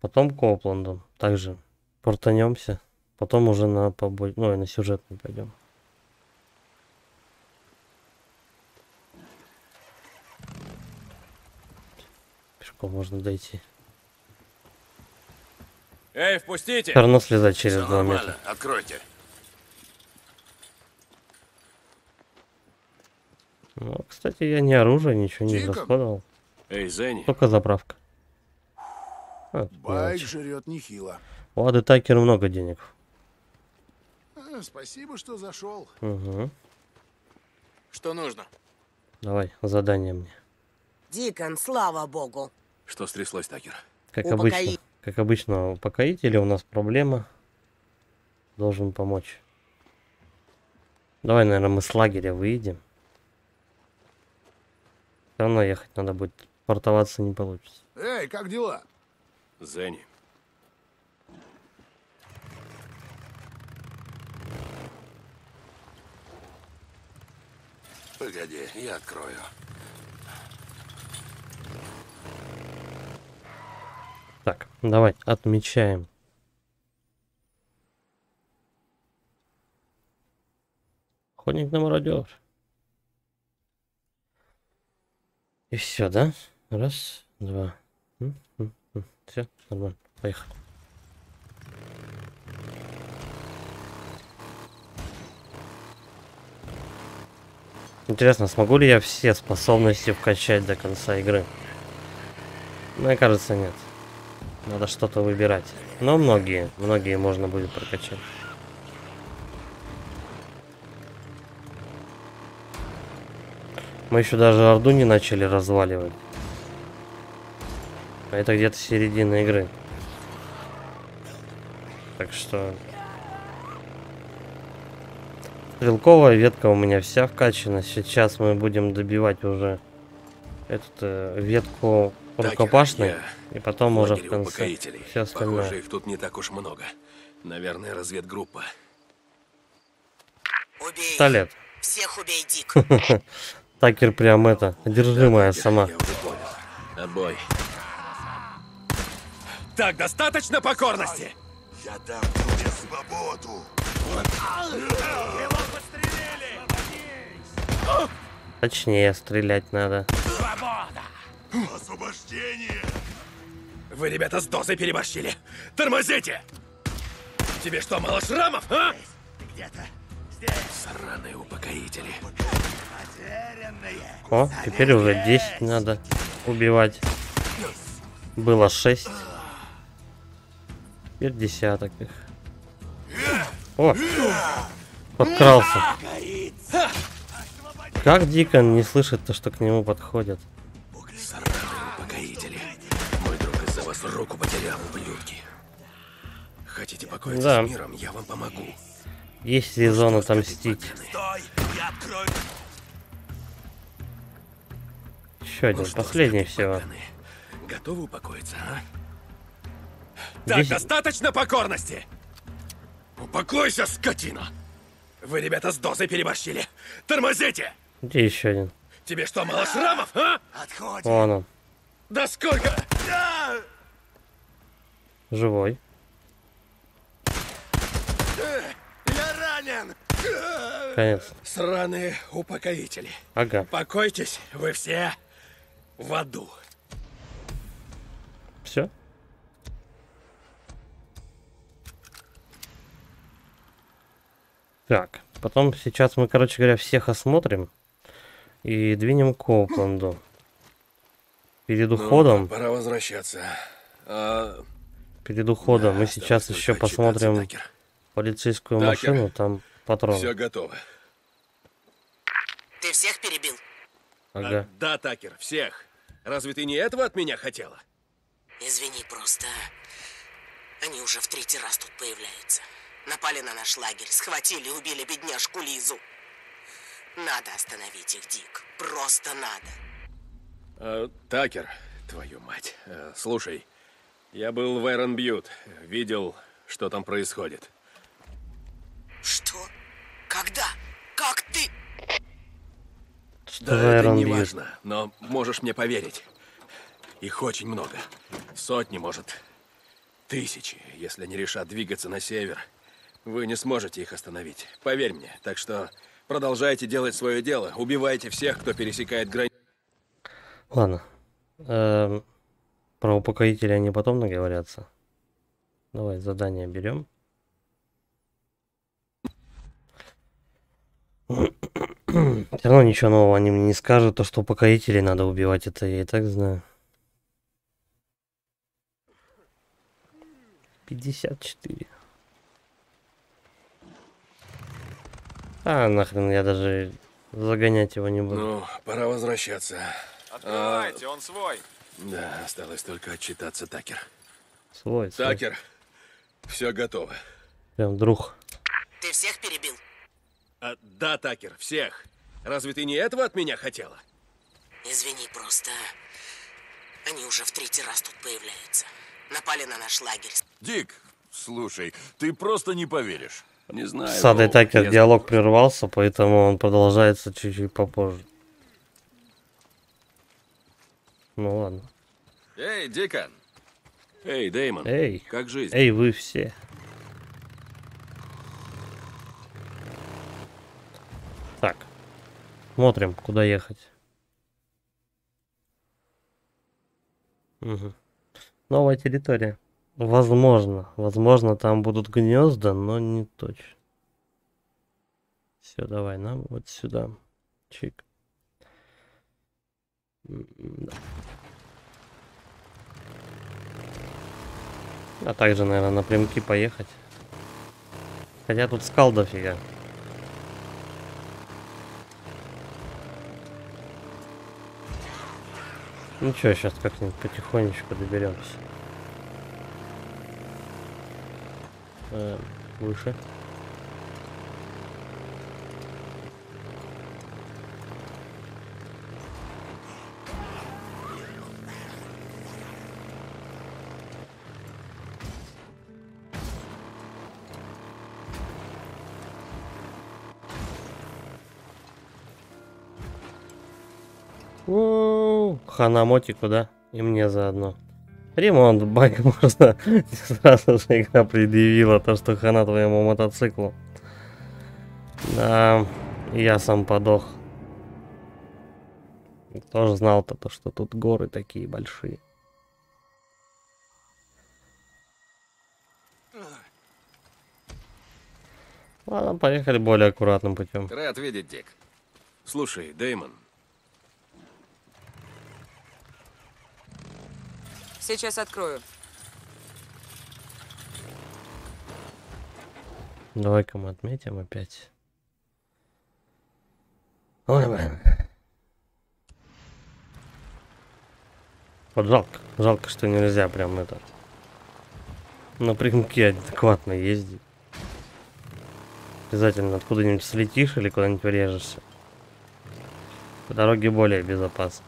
Потом к Копланду. Также портанемся. Потом уже на побо... ну, и на сюжетный пойдем. Пешком можно дойти. Эй, впустите! Все равно слезать через два метра. Откройте. Ну, кстати, я ни оружие, ничего Дикон? не расходовал. Эй, Зенни. Только заправка. А, Байк жрет нехило. У Ады Такер много денег. А, спасибо, что зашел. Угу. Что нужно? Давай, задание мне. Дикон, слава богу. Что стряслось, Такер? Как Упокои... обычно. Как обычно, у покоителя у нас проблема. Должен помочь. Давай, наверное, мы с лагеря выйдем. Все равно ехать надо будет. Портоваться не получится. Эй, как дела? Зенни. Погоди, я открою. Так, давай отмечаем. Ходник на мародер. И все, да? Раз, два. Все, нормально. Поехали. Интересно, смогу ли я все способности вкачать до конца игры? Мне кажется, нет. Надо что-то выбирать. Но многие, многие можно будет прокачать. Мы еще даже Орду не начали разваливать. А это где-то середина игры. Так что... Стрелковая ветка у меня вся вкачана. Сейчас мы будем добивать уже эту э, ветку... рукопашный, и потом уже в конце все остальное. Похоже, их тут не так уж много. Наверное, разведгруппа. Убей. Пистолет. Всех убей, Дик. Такер прям это, одержимая сама. Обой. Так, достаточно покорности. Я дам тебе свободу. Его подстрелили. Точнее, стрелять надо. Освобождение! Вы, ребята, с дозой переборщили! Тормозите! Тебе что, мало шрамов, а? Где-то здесь. Сраные упокоители. О, теперь уже десять надо убивать. Было шесть. Теперь десяток их. О, подкрался. Как Дикон не слышит то, что к нему подходят? Покорители. Мой друг из-за вас руку потерял, ублюдки. Хотите покоиться да. с миром, я вам помогу. Есть резон отомстить. Стой, я открою. Еще один, ну, последний всего. Готовы упокоиться, а? Так, Здесь... достаточно покорности! Упокойся, скотина! Вы, ребята, с дозой переборщили! Тормозите! Где еще один? Тебе что, мало шрамов, а? Отходим! Вон он. Да сколько? Живой. Я ранен! Конец. Сраные упокоители. Ага. Покойтесь, вы все в аду. Все? Так, потом сейчас мы, короче говоря, всех осмотрим и двинем к Окленду. Перед уходом... Ну, пора возвращаться. А... Перед уходом да, мы сейчас еще посмотрим Такер. полицейскую Такер. машину, там патроны. Все готово. Ты всех перебил? Ага. А, да, Такер, всех. Разве ты не этого от меня хотела? Извини, просто они уже в третий раз тут появляются. Напали на наш лагерь, схватили, убили бедняжку Лизу. Надо остановить их, Дик. Просто надо. Э, Такер, твою мать. Э, слушай, я был в Айронбьюд. Видел, что там происходит. Что? Когда? Как ты? Да, это не важно, но можешь мне поверить. Их очень много. Сотни, может, тысячи. Если они решат двигаться на север, вы не сможете их остановить, поверь мне. Так что продолжайте делать свое дело, убивайте всех, кто пересекает границу. Ладно. Эм, про упокоителя они потом наговорятся. Давай задание берем. Все равно ничего нового они мне не скажут, то что упокоителей надо убивать, это я и так знаю. пятьдесят четыре. А, нахрен, я даже загонять его не буду. Ну, пора возвращаться. Открывайте, а... он свой. Да, осталось только отчитаться, Такер. Свой, свой. Такер, все готово. Прям друг. Ты всех перебил? А, да, Такер, всех. Разве ты не этого от меня хотела? Извини, просто они уже в третий раз тут появляются. Напали на наш лагерь. Дик, слушай, ты просто не поверишь. Не знаю. С Адой Такер диалог прервался, поэтому он продолжается чуть-чуть попозже. Ну ладно. Эй, Дикон. Эй, Деймон. Эй. Как жизнь? Эй, вы все. Так. Смотрим, куда ехать. Угу. Новая территория. Возможно. Возможно, там будут гнезда, но не точно. Все, давай нам вот сюда. Чик. Да. А также, наверное, напрямки поехать. Хотя тут скал дофига. Ничего, сейчас как-нибудь потихонечку доберемся. Э, выше. Ханамотику, да? И мне заодно. Ремонт байка просто сразу же игра предъявила то, что хана твоему мотоциклу. Да, я сам подох. Тоже знал-то, то, что тут горы такие большие. Ладно, поехали более аккуратным путем. Рад видеть, Дик. Слушай, Деймон. Сейчас открою. Давай-ка мы отметим опять. Вот жалко, жалко, что нельзя прям это напрямки адекватно ездить. Обязательно откуда-нибудь слетишь или куда-нибудь врежешься. По дороге более безопасно.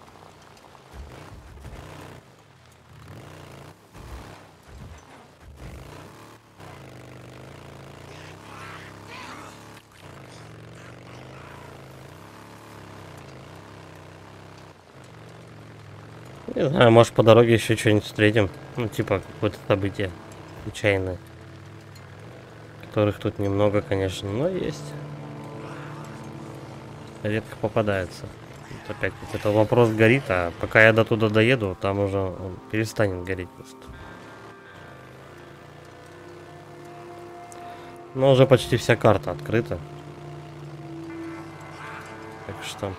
Не знаю, может по дороге еще что-нибудь встретим. Ну, типа, какое-то событие случайное. Которых тут немного, конечно, но есть. Редко попадается. Вот опять вот этот вопрос горит, а пока я до туда доеду, там уже он перестанет гореть просто. Но уже почти вся карта открыта. Так что...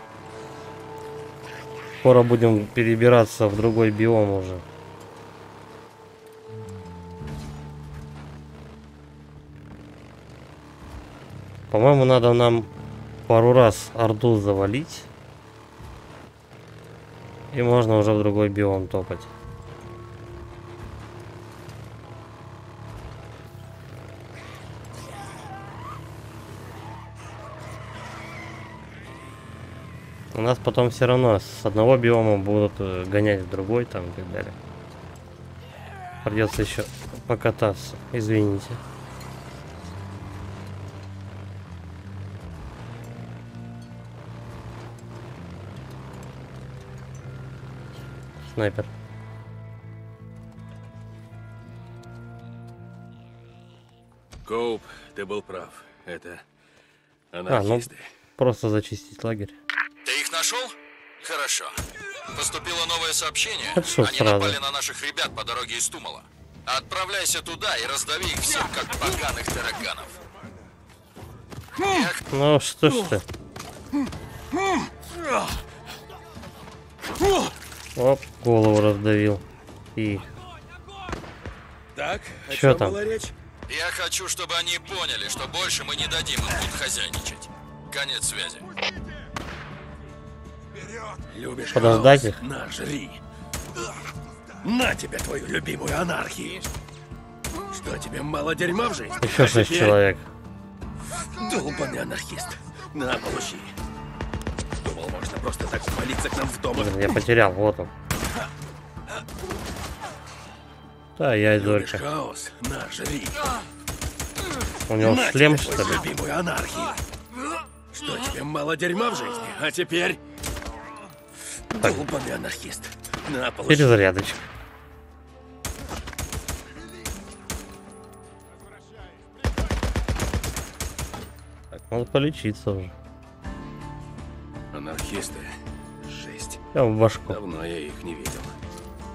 Скоро будем перебираться в другой биом уже. По-моему, надо нам пару раз орду завалить. И можно уже в другой биом топать. У нас потом все равно с одного биома будут гонять в другой там и так далее. Придется еще покататься, извините. Снайпер. Коуп, ты был прав. Это анархисты. А, ну, просто зачистить лагерь. Нашел? Хорошо. Поступило новое сообщение. Хорошо, они сразу напали на наших ребят по дороге из Тумала. Отправляйся туда и раздави их всех, как поганых тараканов. Я... Ну что ж ты. Оп, голову раздавил. И... Так, что там? Я хочу, чтобы они поняли, что больше мы не дадим им тут хозяйничать. Конец связи. Любишь подождать их? На, жри. На тебе твою любимую анархию. Что тебе, мало дерьма в жизни? Еще шесть человек. Долбанный анархист. На, получи. Думал, можно просто так умолиться к нам в дом. Я потерял, вот он. Да, я и долька. Хаос? На, жри. У него на шлем, что ли? Любимую анархию. Что тебе, мало дерьма в жизни? А теперь... Так. На, перезарядочка. Так, надо полечиться уже. Анархисты. Жесть. Я в башку. Давно я их не видел.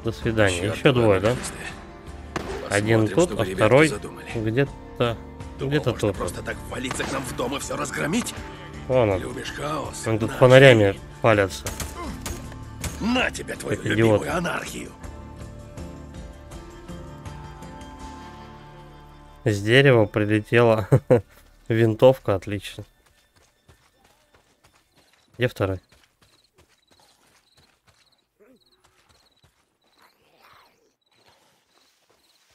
До свидания. Черт, еще двое, анархисты. Да? Посмотрим, один тут, а второй где-то где-то тут. Просто так валиться к нам в дом и все разгромить? Вон он. Любишь хаос? Он тут на, фонарями жри. Палятся. На тебя твою это любимую идиоты. Анархию. С дерева прилетела винтовка, отлично. Где второй?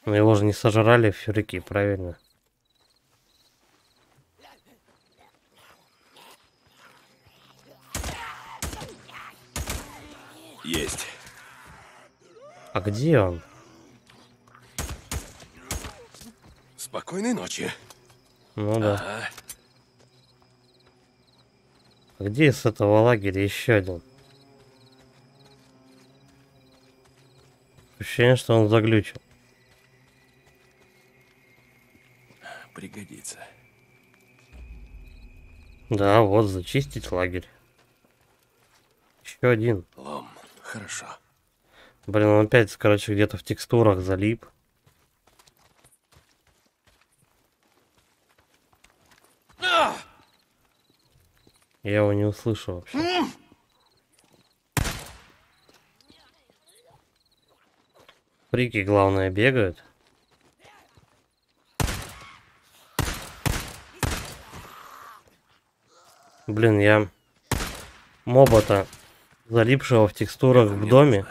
Но его же не сожрали фюрики, правильно? Есть. А где он? Спокойной ночи. Ну да. А-а-а. А где с этого лагеря еще один? Ощущение, что он заглючил. Пригодится. Да, вот зачистить лагерь. Еще один. Лом. Хорошо. Блин, он опять, короче, где-то в текстурах залип. Я его не услышу вообще. Рики, главное, бегают. Блин, я моба-то, залипшего в текстурах в доме,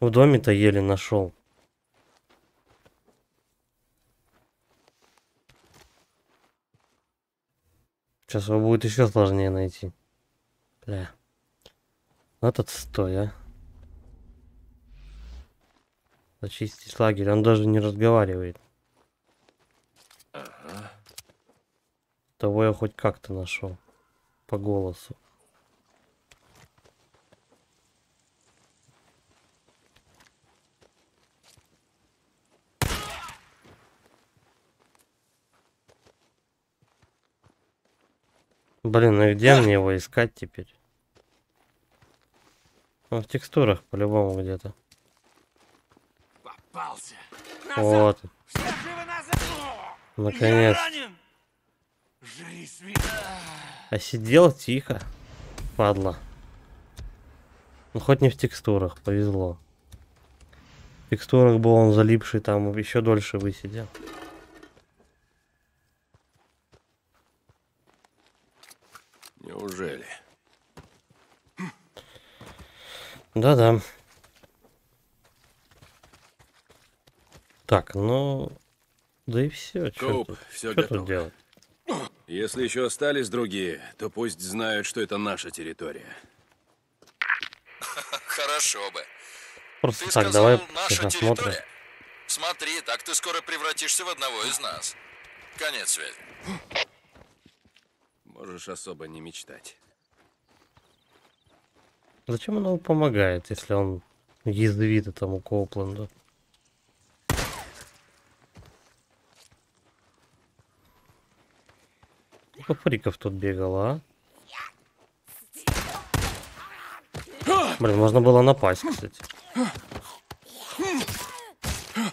в доме-то еле нашел. Сейчас его будет еще сложнее найти. Бля. Вот отстой, а. Зачистить лагерь. Он даже не разговаривает. Ага. Того я хоть как-то нашел. По голосу. Блин, ну и где мне его искать теперь? Он в текстурах по-любому где-то. Попался. Вот. Наконец. А сидел тихо, падла. Ну хоть не в текстурах, повезло. В текстурах был он залипший, там еще дольше высидел. Неужели? Да-да. Так, ну... Да и все. Что тут делать? Если еще остались другие, то пусть знают, что это наша территория. Хорошо бы. Просто ты так, сказал, давай наша территория? Смотри, так ты скоро превратишься в одного из нас. Конец связи. Можешь особо не мечтать. Зачем он помогает, если он язвит этому Коупленду? Сколько фриков тут бегало, а? Блин, можно было напасть, кстати.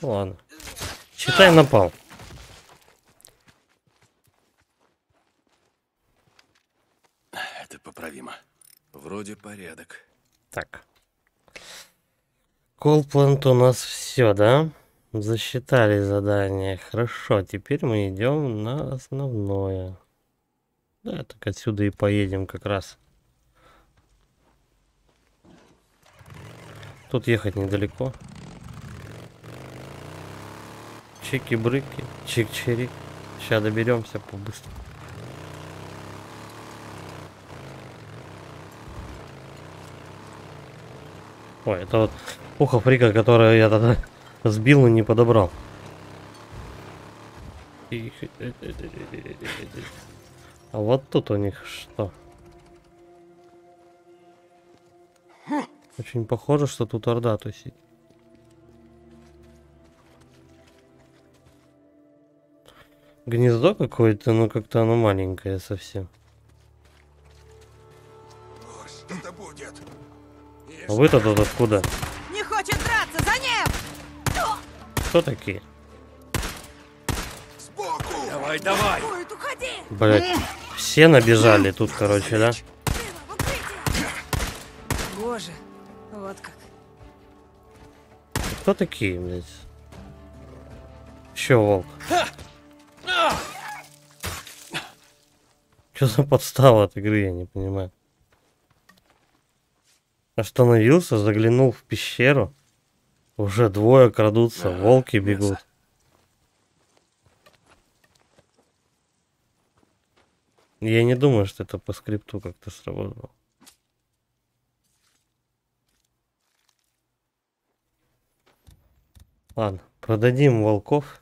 Ладно. Считай, напал. Поправимо. Вроде порядок. Так. Коупленд у нас все, да? Засчитали задание. Хорошо, теперь мы идем на основное. Да, так отсюда и поедем как раз. Тут ехать недалеко. Чики-брыки, чик-чирик. Сейчас доберемся побыстрее. Ой, это вот ухо фрика, которое я тогда сбил и не подобрал. А вот тут у них что? Очень похоже, что тут орда тусит. Гнездо какое-то, но как-то оно маленькое совсем. А вы тут откуда? Не хочет драться, за ним! Кто такие? Сбоку! Давай, давай! Блять, все набежали тут, короче, да? Боже, вот как. Кто такие, блять? Еще волк. Что за подстава от игры, я не понимаю. Остановился, заглянул в пещеру. Уже двое крадутся, а, волки бегут. Мясо. Я не думаю, что это по скрипту как-то сработало. Ладно, продадим волков.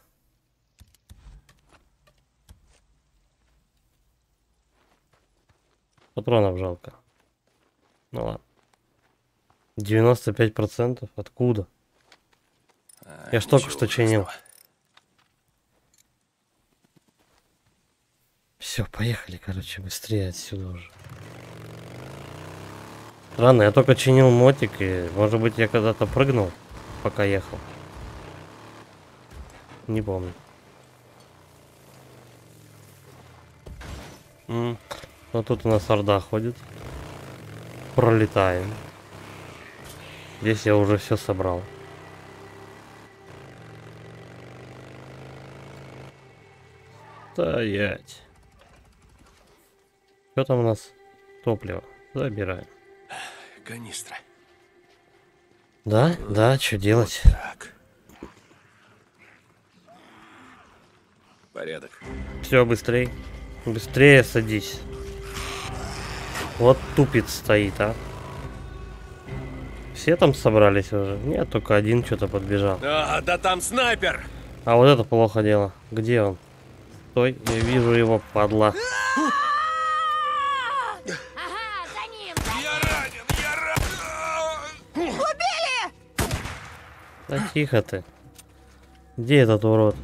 Патронов жалко. Ну ладно. девяносто пять процентов? Откуда? А, я ж только что чинил. Все, поехали, короче, быстрее отсюда уже. Странно, я только чинил мотик, и может быть я когда-то прыгнул, пока ехал. Не помню. М-м. Но тут у нас орда ходит. Пролетаем. Здесь я уже все собрал. Стоять. Что там у нас? Топливо. Забираем. Канистра. Да, да, что делать? Вот так. Порядок. Все, быстрей. Быстрее садись. Вот тупец стоит, а. Все там собрались уже? Нет, только один что-то подбежал. А, да там снайпер! А вот это плохо дело. Где он? Стой, я вижу его, падла. Да тихо ты. Где этот урод?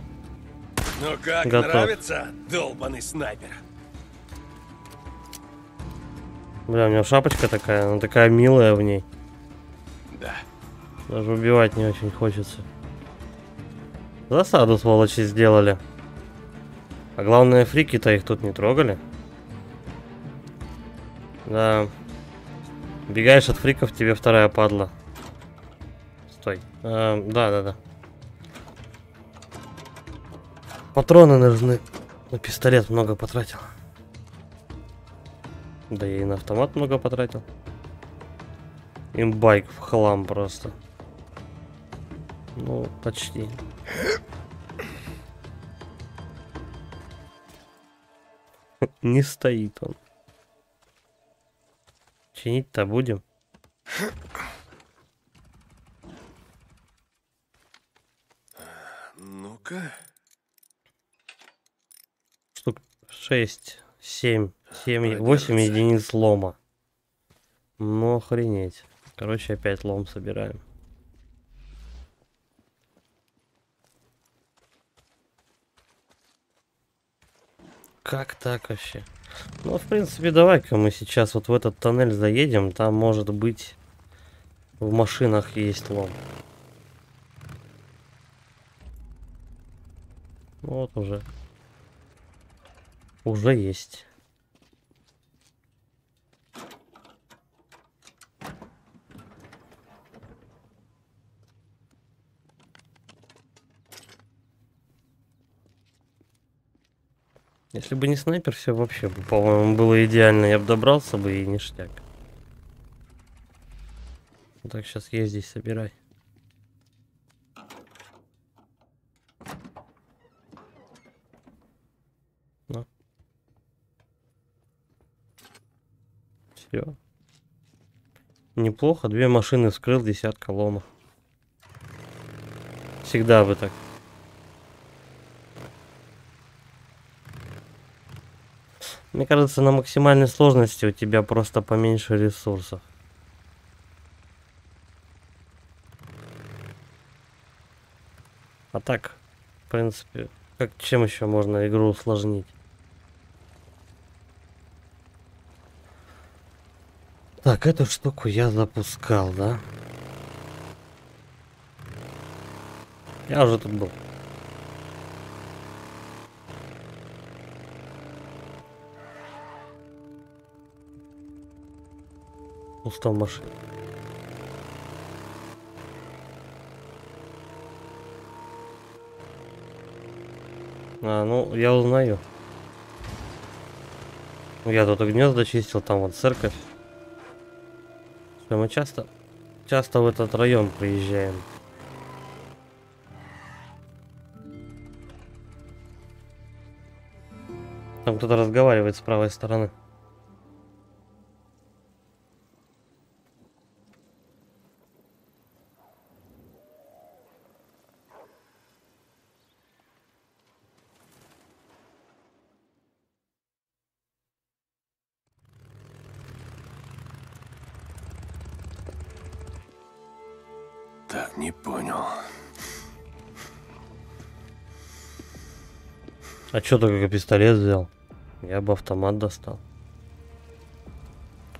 Ну как, готов. Нравится, долбаный снайпер? Бля, у меня шапочка такая, она такая милая в ней. Да. Даже убивать не очень хочется. Засаду, сволочи, сделали. А главное, фрики-то их тут не трогали. Да. Бегаешь от фриков, тебе вторая падла. Да, да, да. Патроны нужны. На пистолет много потратил. Да и на автомат много потратил. Имбайк в хлам просто. Ну, почти. Не стоит он. Чинить-то будем. Штук шесть, семь, семь, восемь единиц лома. Ну охренеть. Короче, опять лом собираем. Как так вообще? Ну, в принципе, давай-ка мы сейчас вот в этот тоннель заедем. Там, может быть, в машинах есть лом. Вот уже. Уже есть. Если бы не снайпер, все вообще, по-моему, было идеально. Я бы добрался бы и ништяк. Так, сейчас я здесь собирай. Все. Неплохо. Две машины вскрыл, десятка лома. Всегда бы так. Мне кажется, на максимальной сложности у тебя просто поменьше ресурсов. А так, в принципе, как, чем еще можно игру усложнить? Так, эту штуку я запускал, да? Я уже тут был. Устал машина. А, ну, я узнаю. Я тут гнезда чистил, там вот церковь. Мы часто, часто в этот район приезжаем. Там кто-то разговаривает с правой стороны. А чё ты как пистолет взял? Я бы автомат достал.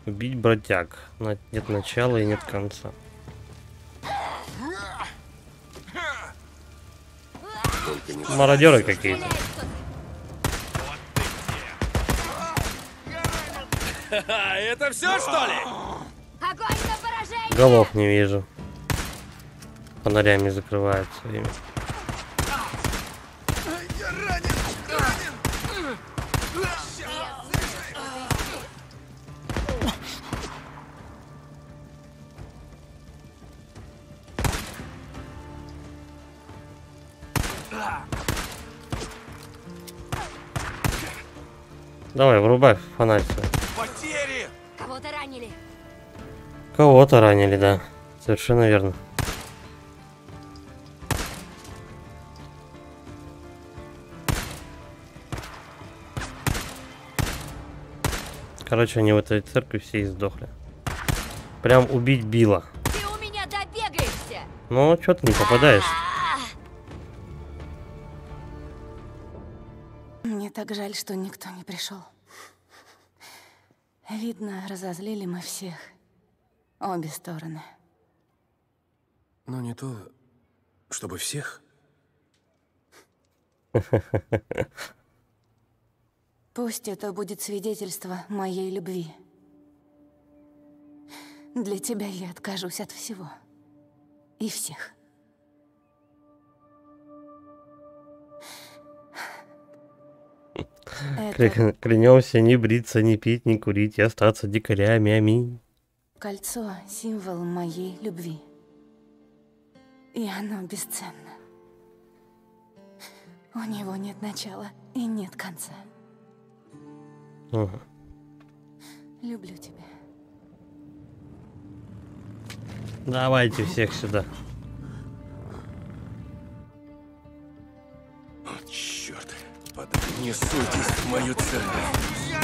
Убить бродяг. Нет начала и нет конца. Мародеры какие-то. Это все, что ли? Голов не вижу. Фонарями закрывают все время. Давай, вырубай фонарь. Потери! Кого-то ранили. Кого-то ранили, да. Совершенно верно. Короче, они в этой церкви все и сдохли. Прям убить Билла. Ты у меня добегаешься. Ну, что ты не попадаешь? Мне так жаль, что никто не пришел. Видно, разозлили мы всех. Обе стороны. Но не то, чтобы всех. Пусть это будет свидетельство моей любви. Для тебя я откажусь от всего и всех. Это... Клянемся не бриться, не пить, не курить и остаться дикарями. Аминь. Кольцо – символ моей любви. И оно бесценно. У него нет начала и нет конца. Ага. Люблю тебя. Давайте всех сюда. О, черт. Не суйтесь в мою церковь.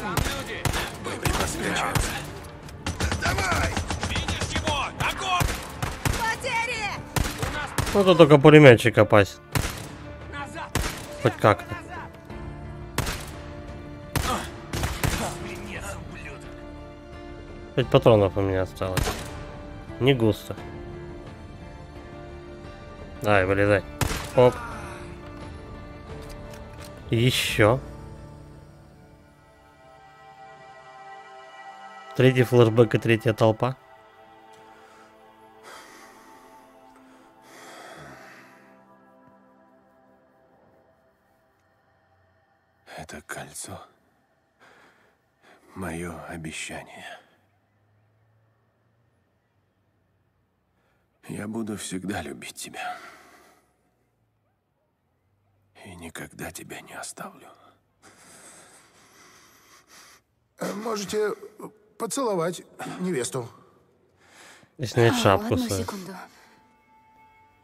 Там люди. Мы припоскачиваемся. Давай! Видишь его? Огонь! Потери! Ну тут только пулеметчик опасен. Назад! Хоть как-то. пять патронов у меня осталось. Не густо. Ай, вылезай. Оп. Еще. Третий флешбэк и третья толпа. Это кольцо. Мое обещание. Я буду всегда любить тебя. И никогда тебя не оставлю. Можете поцеловать невесту. И снять шапку свою. Одну секунду.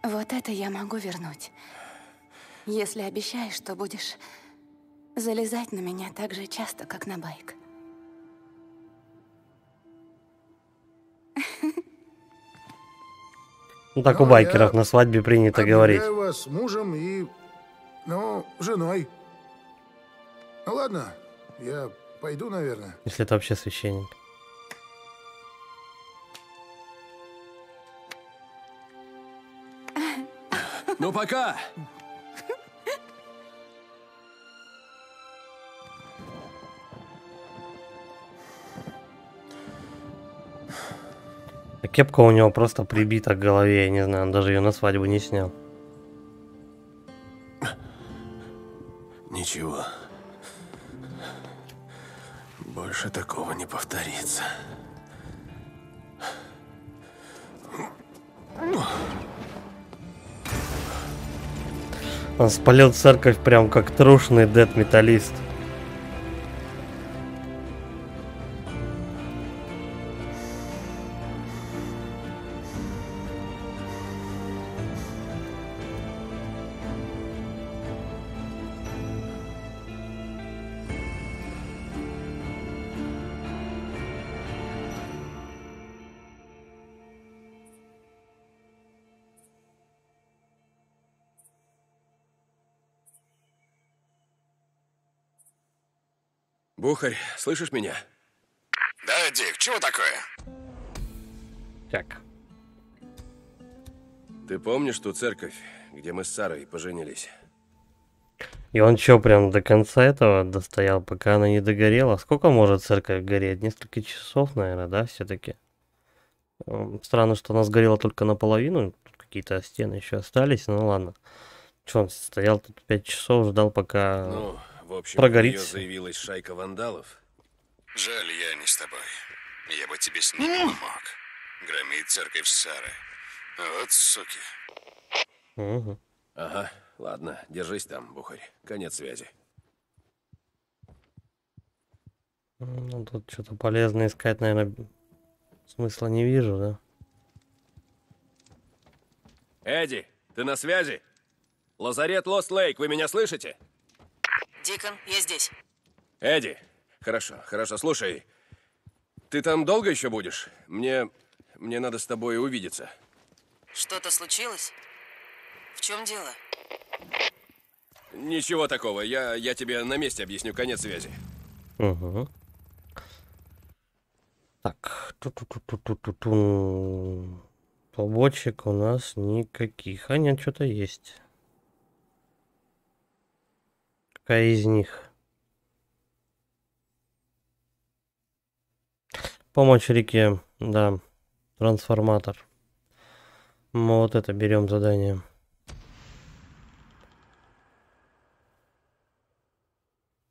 Вот это я могу вернуть. Если обещаешь, что будешь залезать на меня так же часто, как на байк. Ну так, но у байкеров на свадьбе принято говорить. Я вас с мужем и, ну, женой. Ну ладно, я пойду, наверное. Если это вообще священник. Ну пока! Кепка у него просто прибита к голове, я не знаю, он даже ее на свадьбу не снял. Ничего. Больше такого не повторится. Он спалил церковь прям как трушный дэт-металлист. Бухарь, слышишь меня? Да, Дик, чего такое? Так. Ты помнишь ту церковь, где мы с Сарой поженились? И он что, прям до конца этого достоял, пока она не догорела? Сколько может церковь гореть? Несколько часов, наверное, да, все-таки? Странно, что она сгорела только наполовину. Тут какие-то стены еще остались, ну ладно. Че, он стоял тут пять часов, ждал, пока... Ну... В общем, у нее заявилась шайка вандалов. Жаль, я не с тобой. Я бы тебе с ним помог. Громит церковь Сары. Вот суки. Угу. Ага, ладно, держись там, Бухарь. Конец связи. Ну, тут что-то полезное искать, наверное, смысла не вижу, да? Эдди, ты на связи? Лазарет Лост-Лейк, вы меня слышите? Дикон, я здесь. Эдди, хорошо, хорошо, слушай, ты там долго еще будешь? Мне, мне надо с тобой увидеться. Что-то случилось? В чем дело? Ничего такого, я, я тебе на месте объясню, конец связи. Угу. Так, ту-ту-ту-ту-ту-ту. Побочек у нас никаких. А нет, что-то есть. Какая из них? Помочь Рике, да. Трансформатор. Мы вот это берем задание.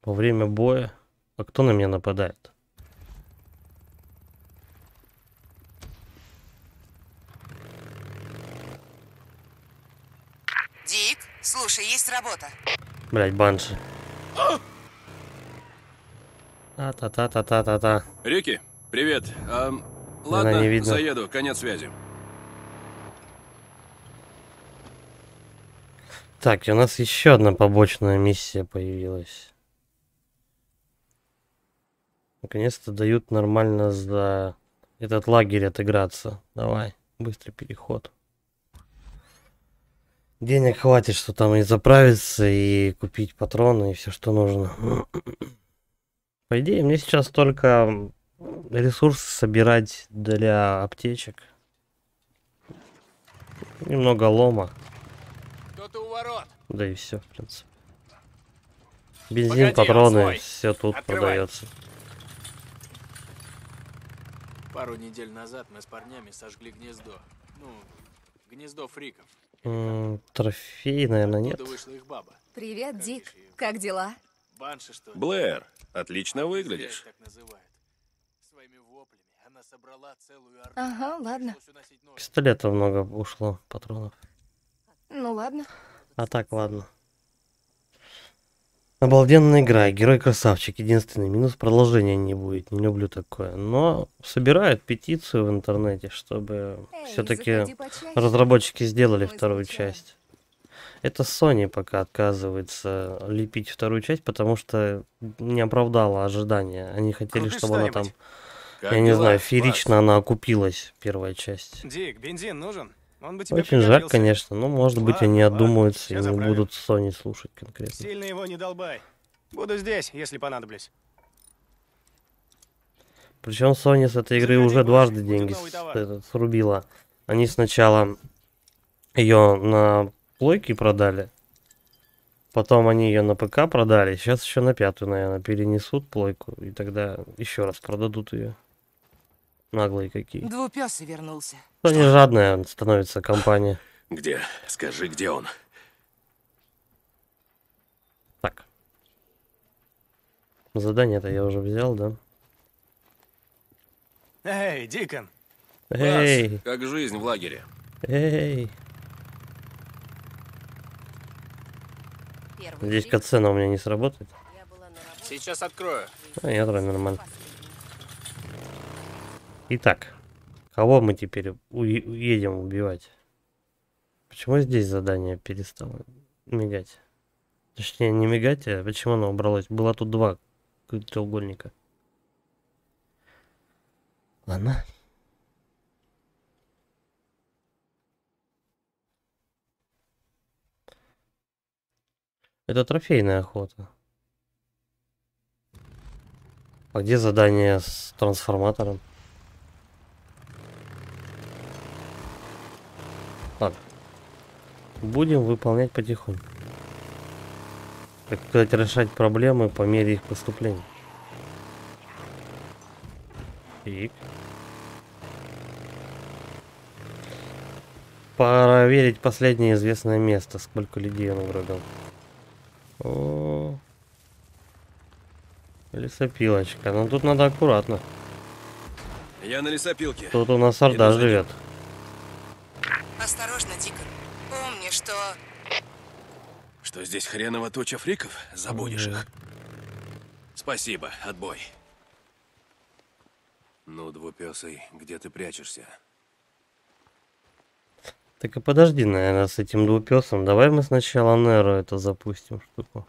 Во время боя. А кто на меня нападает? Дик, слушай, есть работа. Блять, банши. А-та-та-та-та-та-та. Рики, привет. А, ладно, не заеду, конец связи. Так, и у нас еще одна побочная миссия появилась. Наконец-то дают нормально за этот лагерь отыграться. Давай, быстрый переход. Денег хватит, что там и заправиться, и купить патроны, и все, что нужно. По идее, мне сейчас только ресурсы собирать для аптечек. Немного лома. Кто-то у ворот. Да и все, в принципе. Бензин, погоди, патроны, все тут открывай. Продается. Пару недель назад мы с парнями сожгли гнездо. Ну, гнездо фриков. М-м, трофей, наверное, нет. Привет, Дик. Как дела? Блэр, отлично выглядишь. Ага, ладно. Пистолетов много ушло, патронов. Ну ладно. А так, ладно. Обалденная игра, герой красавчик, единственный минус — продолжения не будет, не люблю такое. Но собирают петицию в интернете, чтобы все-таки разработчики сделали вторую часть. Это Sony пока отказывается лепить вторую часть, потому что не оправдала ожидания. Они хотели, чтобы она там, я не знаю, феерично она окупилась, первая часть. Дик, бензин нужен? Очень жаль, конечно, но может быть они отдумаются и не будут Sony слушать конкретно. Сильно его не долбай. Буду здесь, если понадоблюсь. Причем Sony с этой игры уже дважды деньги срубила. Они сначала ее на плойки продали, потом они ее на ПК продали, сейчас еще на пятую, наверное, перенесут плойку и тогда еще раз продадут ее. Наглые какие. Двупёс вернулся. Но не жадная становится компания. Где? Скажи, где он? Так. Задание-то я уже взял, да? Эй, Дикон. Эй. Бас, как жизнь в лагере. Эй. Здесь катсцена у меня не сработает. Сейчас открою. А, я открою нормально. Итак, кого мы теперь уедем убивать? Почему здесь задание перестало мигать? Точнее, не мигать, а почему оно убралось? Было тут два треугольника. Ладно. Это трофейная охота. А где задание с трансформатором? Ладно. Будем выполнять потихоньку. Так сказать, решать проблемы по мере их поступления. И... проверить последнее известное место. Сколько людей он угробил. О-о-о. Лесопилочка. Но тут надо аккуратно. Я на лесопилке. Тут у нас орда живет. Осторожно, Дикон. Помни, что... Что здесь хреново туча фриков? Забудешь их. Спасибо, отбой. Ну, двупесый, где ты прячешься? Так и подожди, наверное, с этим двупесом. Давай мы сначала Н.Е.Р.О это запустим штуку.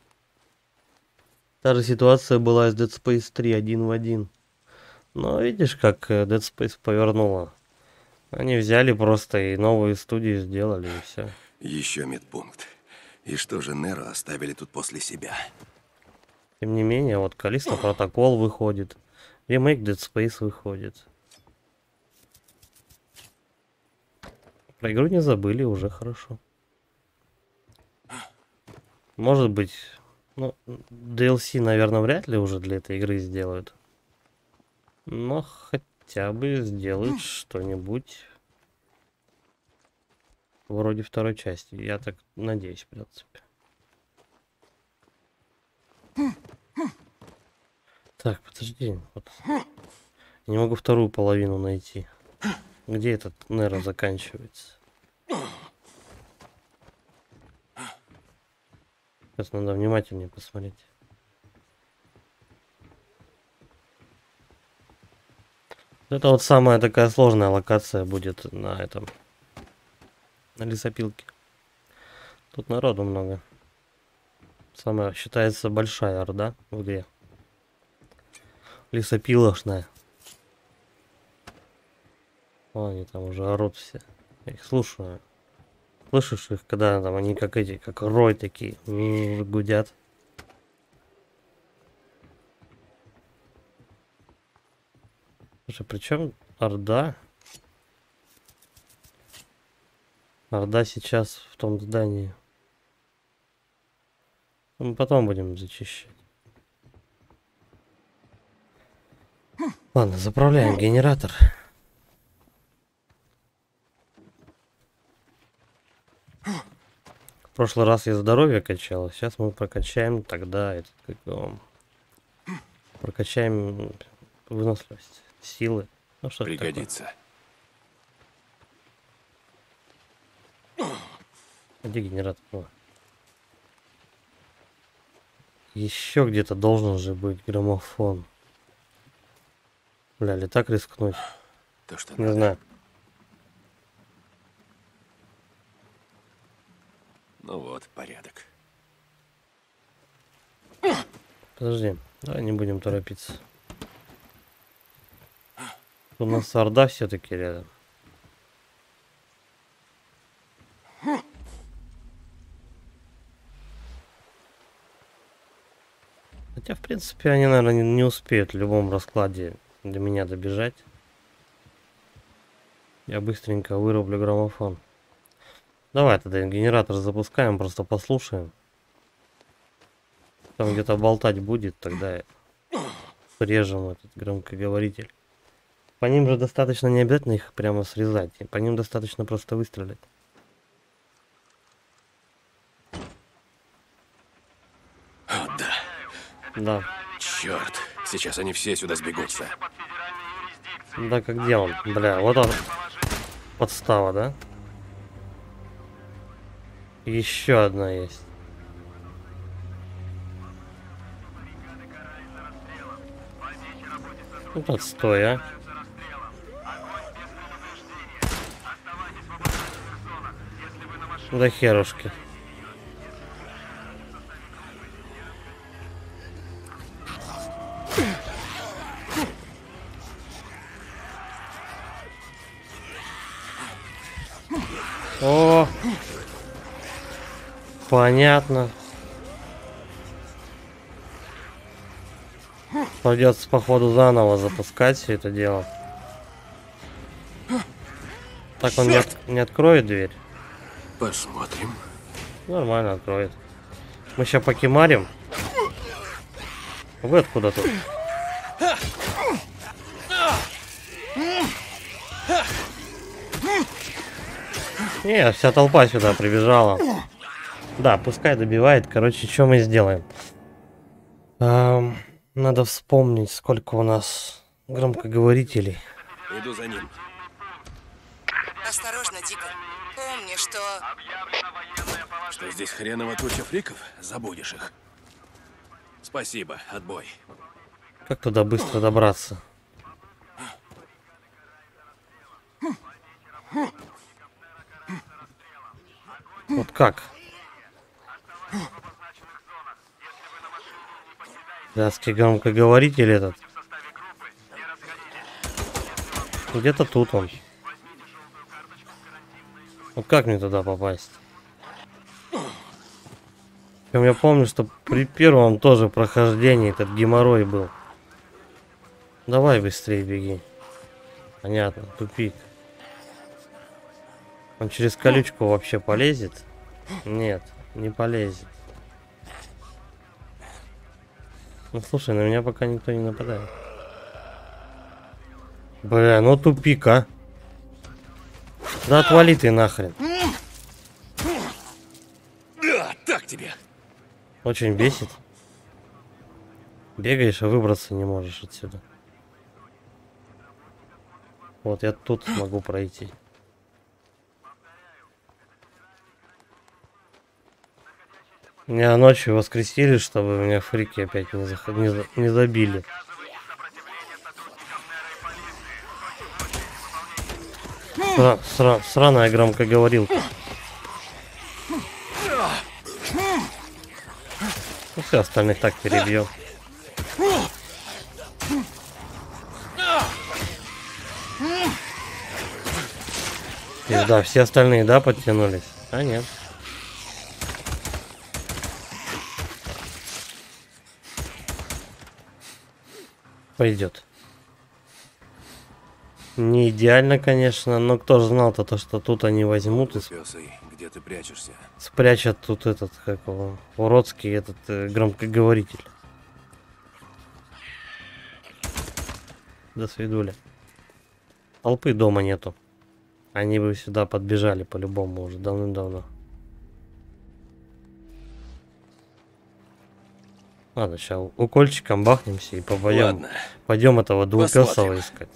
Та же ситуация была из Дэд Спейс три один в один. Но видишь, как Dead Space повернула. Они взяли просто и новые студии сделали, и все. Еще медпункт. И что же Н.Е.Р.О оставили тут после себя? Тем не менее, вот Калисто Протокол выходит. Ремейк Dead Space выходит. Про игру не забыли, уже хорошо. Может быть, ну, ди эл си, наверное, вряд ли уже для этой игры сделают. Но хотя бы сделать что-нибудь вроде второй части. Я так надеюсь, в принципе. Так, подожди. Вот. Я не могу вторую половину найти. Где этот Н.Е.Р.О заканчивается? Сейчас надо внимательнее посмотреть. Это вот самая такая сложная локация будет на этом, на лесопилке. Тут народу много. Самая, считается, большая орда в игре. Лесопилошная. Вон они там уже орут все. Я их слушаю. Слышишь их, когда там они как эти, как рой такие, гудят. Причем орда орда сейчас в том здании, мы потом будем зачищать. Ладно, заправляем генератор. В прошлый раз я здоровье качал, сейчас мы прокачаем тогда этот, как его, прокачаем выносливость, силы. Ну, что пригодится. Где генератор? О. Еще где-то должен же быть граммофон. Бля, ли так рискнуть? То, что не надо. Знаю. Ну вот, порядок. Подожди, давай не будем торопиться. У нас орда все-таки рядом. Хотя, в принципе, они, наверное, не, не успеют в любом раскладе до меня добежать. Я быстренько вырублю граммофон. Давай тогда генератор запускаем, просто послушаем. Там где-то болтать будет, тогда срежем этот громкоговоритель. По ним же достаточно не обязательно их прямо срезать, по ним достаточно просто выстрелить. О, да. Да. Черт, сейчас они все сюда сбегутся. Да, как где он? Бля, вот он. Подстава, да? Еще одна есть. Ну, подстой, а. Да херушки. О, понятно. Придется, походу, заново запускать все это дело. Так он не, от... не откроет дверь. Посмотрим. Нормально откроет. Мы сейчас покемарим. Вы откуда тут? Не, вся толпа сюда прибежала. Да, пускай добивает. Короче, что мы сделаем? Эм, надо вспомнить, сколько у нас громкоговорителей. Иду за ним. Осторожно, Дикон. Помни, что... Что здесь хреново туча фриков, забудешь их. Спасибо, отбой. Как туда быстро добраться? Вот как? Датский громкоговоритель этот. Где-то тут он. Вот как мне туда попасть? Я помню, что при первом тоже прохождении этот геморрой был. Давай быстрее беги. Понятно, тупик. Он через колючку вообще полезет? Нет, не полезет. Ну слушай, на меня пока никто не нападает. Бля, ну тупик, а. Да отвали ты нахрен. Да, так тебе. Очень бесит. Бегаешь, а выбраться не можешь отсюда. Вот, я тут смогу пройти. Меня ночью воскресили, чтобы меня фрики опять не, заход... не... не забили. Сра... Сра... Сраная громкоговорилка. Ну, все остальных так перебьем. Да, все остальные, да, подтянулись? А нет. Пойдет. Не идеально, конечно, но кто же знал-то, то, что тут они возьмут и где ты прячешься? Спрячут тут этот, как его, уродский этот э, громкоговоритель. До свидули. Толпы дома нету. Они бы сюда подбежали по-любому уже давным-давно. Ладно, сейчас укольчиком бахнемся и побоем. Пойдем этого двухпёсого искать.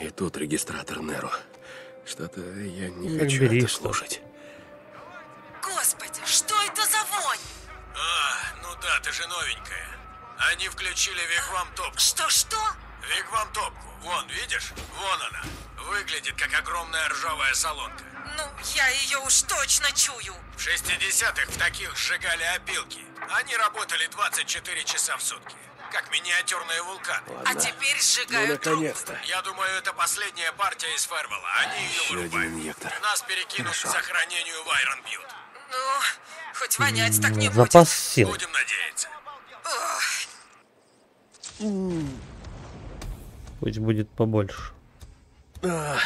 И тут регистратор Н Е Р О. Что-то я не, не хочу это слушать. Господи, что это за вонь? А, ну да, ты же новенькая. Они включили вигвам топку. Что-что? Вигвам топку. Вон, видишь? Вон она. Выглядит как огромная ржавая солонка. Ну, я ее уж точно чую. В шестидесятых в таких сжигали опилки. Они работали двадцать четыре часа в сутки. Как миниатюрные вулканы. Ладно. А теперь сжигают трубы. Ну, наконец-то. Я думаю, это последняя партия из фервала. Они ее вырубают. Нас перекинут к захоронению в Айронбьюд. Ну, хоть вонять так не будет. Запас сил. Будем надеяться. Пусть будет побольше. А,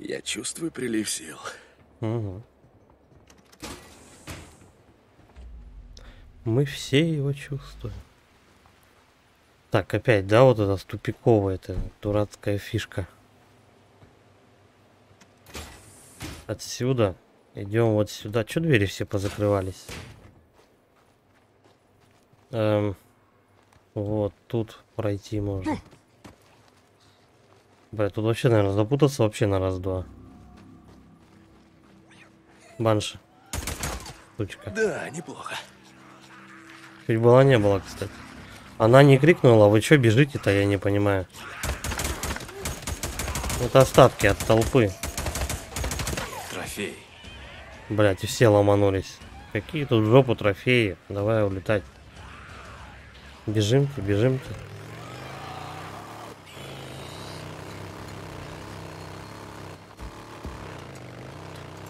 я чувствую прилив сил. Угу. Мы все его чувствуем. Так, опять, да, вот эта тупиковая, эта дурацкая фишка. Отсюда идем вот сюда. Че двери все позакрывались? Эм, вот тут пройти можно. Бля, тут вообще, наверное, запутаться вообще на раз-два. Банша. Сучка. Да, неплохо. Чуть было не было, кстати. Она не крикнула, вы чё бежите-то, я не понимаю. Вот остатки от толпы. Трофей. Блять, и все ломанулись. Какие тут в жопу трофеи. Давай улетать. Бежим-то, бежим-то.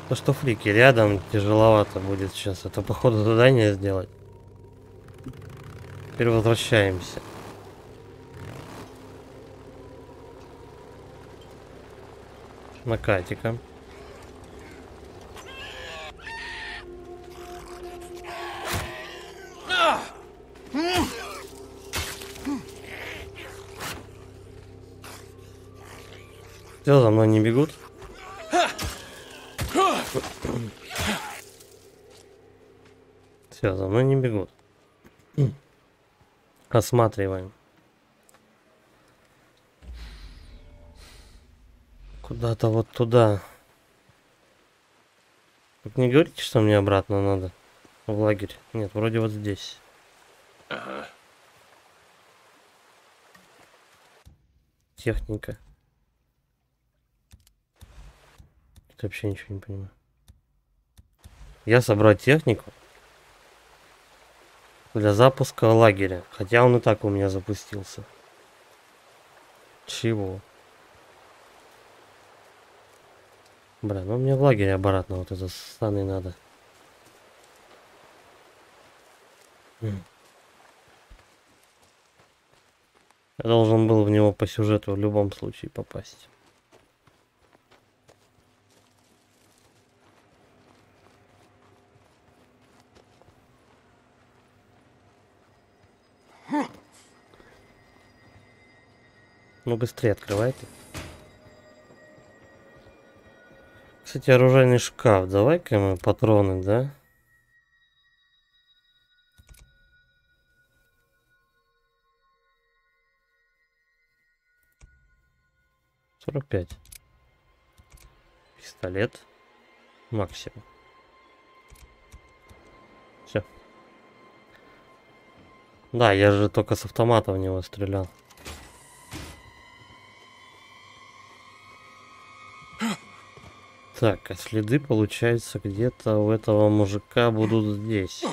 То, что фрики рядом, тяжеловато будет сейчас. Это, походу, задание сделать. Теперь возвращаемся. Накатика. Все, за мной не бегут. Все, за мной не бегут. Осматриваем. Куда-то вот туда. Тут не говорите, что мне обратно надо. В лагерь. Нет, вроде вот здесь. Ага. Техника. Что-то вообще ничего не понимаю. Я собрать технику для запуска лагеря. Хотя он и так у меня запустился. Чего? Бля, ну мне в лагере обратно вот это станы надо. Я должен был в него по сюжету в любом случае попасть. Ну быстрее открывай ты. Кстати, оружейный шкаф. Давай-ка мы патроны, да? сорок пять. Пистолет. Максимум. Все. Да, я же только с автомата в него стрелял. Так, а следы, получается, где-то у этого мужика будут здесь.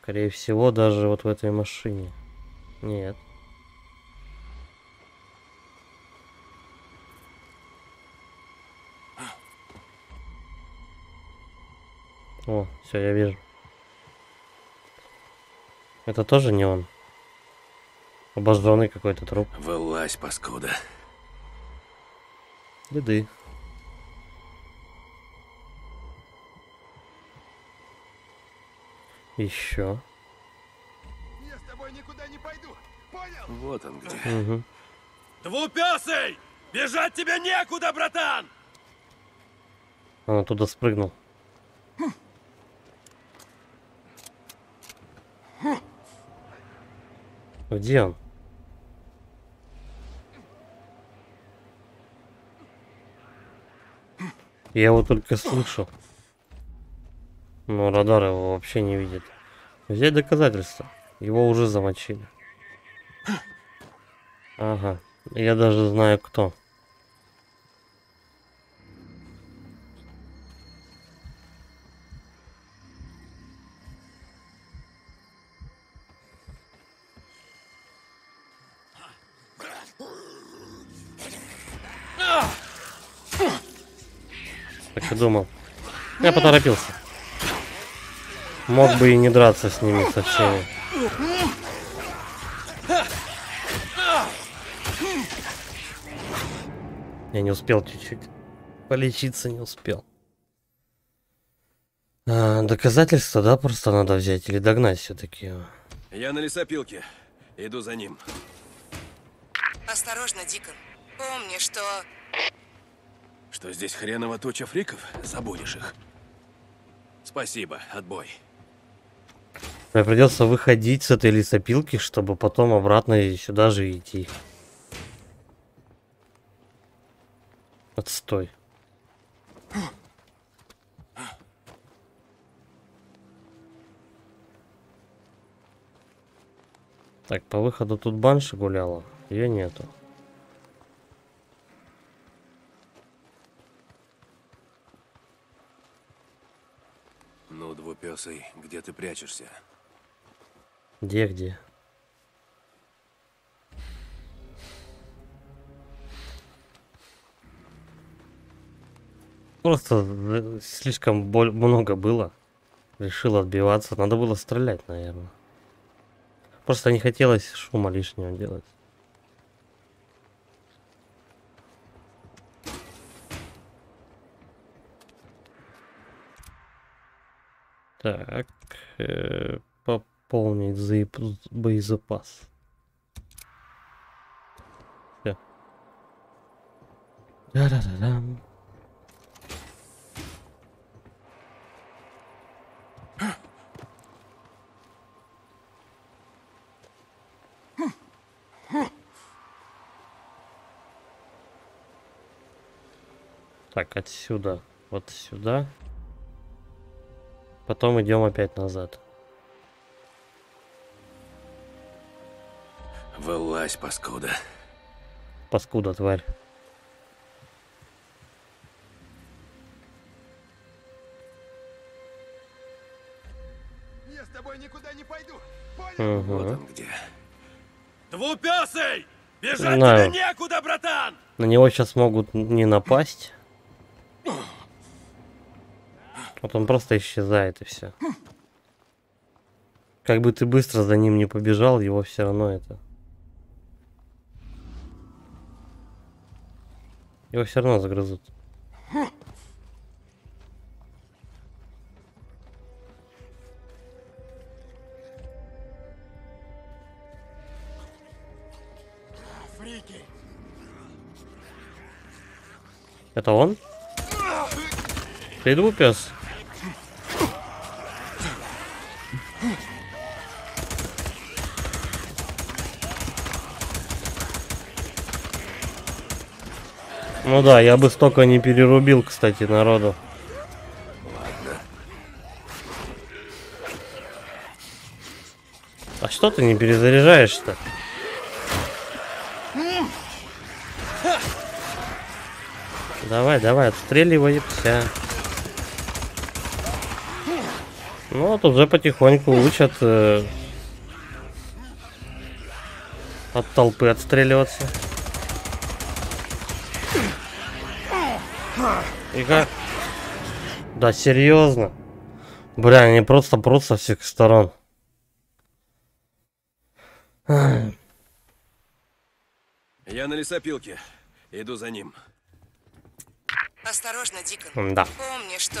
Скорее всего, даже вот в этой машине. Нет. О, все, я вижу. Это тоже не он. Обожженный какой-то труп. Вылазь, паскуда. Следы. Еще. Я с тобой никуда не пойду. Понял? Вот он где. Угу. Двупесый! Бежать тебе некуда, братан! Он оттуда спрыгнул. Где он? Я его только слышал. Но радар его вообще не видит. Взять доказательства. Его уже замочили. Ага. Я даже знаю, кто. Так и думал. Я поторопился. Мог бы и не драться с ними со всеми. Я не успел чуть-чуть. Полечиться не успел. А, доказательства, да, просто надо взять или догнать все-таки. Я на лесопилке. Иду за ним. Осторожно, Дикон. Помни, что... Что здесь хреново туча фриков, забудешь их. Спасибо, отбой. Мне придется выходить с этой лесопилки, чтобы потом обратно и сюда же идти. Отстой. Так, по выходу тут банши гуляла. Ее нету. Ну, двупесый, где ты прячешься? Где-где? Просто слишком много было. Решил отбиваться. Надо было стрелять, наверное. Просто не хотелось шума лишнего делать. Так, э, пополнить боезапас. Да. Да-да-да-да. Так, отсюда, вот сюда. Потом идем опять назад. Вылазь, паскуда. Паскуда, тварь. Угу. Вот он где. Двупёсый! Бежать тебе некуда, братан! На него сейчас могут не напасть. Вот он просто исчезает и все. Как бы ты быстро за ним не побежал, его все равно это... Его все равно загрызут. Это он? Ты двупёс? Ну да, я бы столько не перерубил, кстати, народу. Ладно. А что ты не перезаряжаешь-то? Давай, давай, отстреливайся. Ну, вот уже потихоньку учат э, от толпы отстреливаться. И как? Да, серьезно. Бля, они просто прут со всех сторон. Я на лесопилке. Иду за ним. Осторожно, Дикон. Да. Помни, что...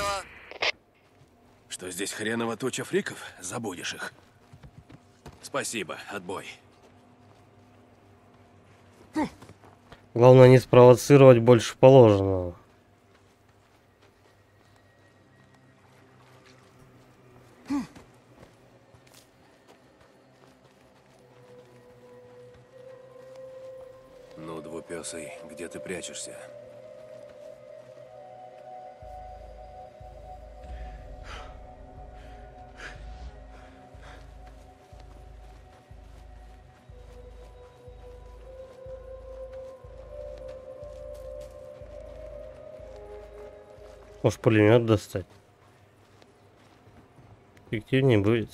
Что здесь хреново туча фриков, забудешь их. Спасибо, отбой. Главное не спровоцировать больше положенного. Ну, двупёсый, где ты прячешься? Может, пулемет достать? Эффективнее будет.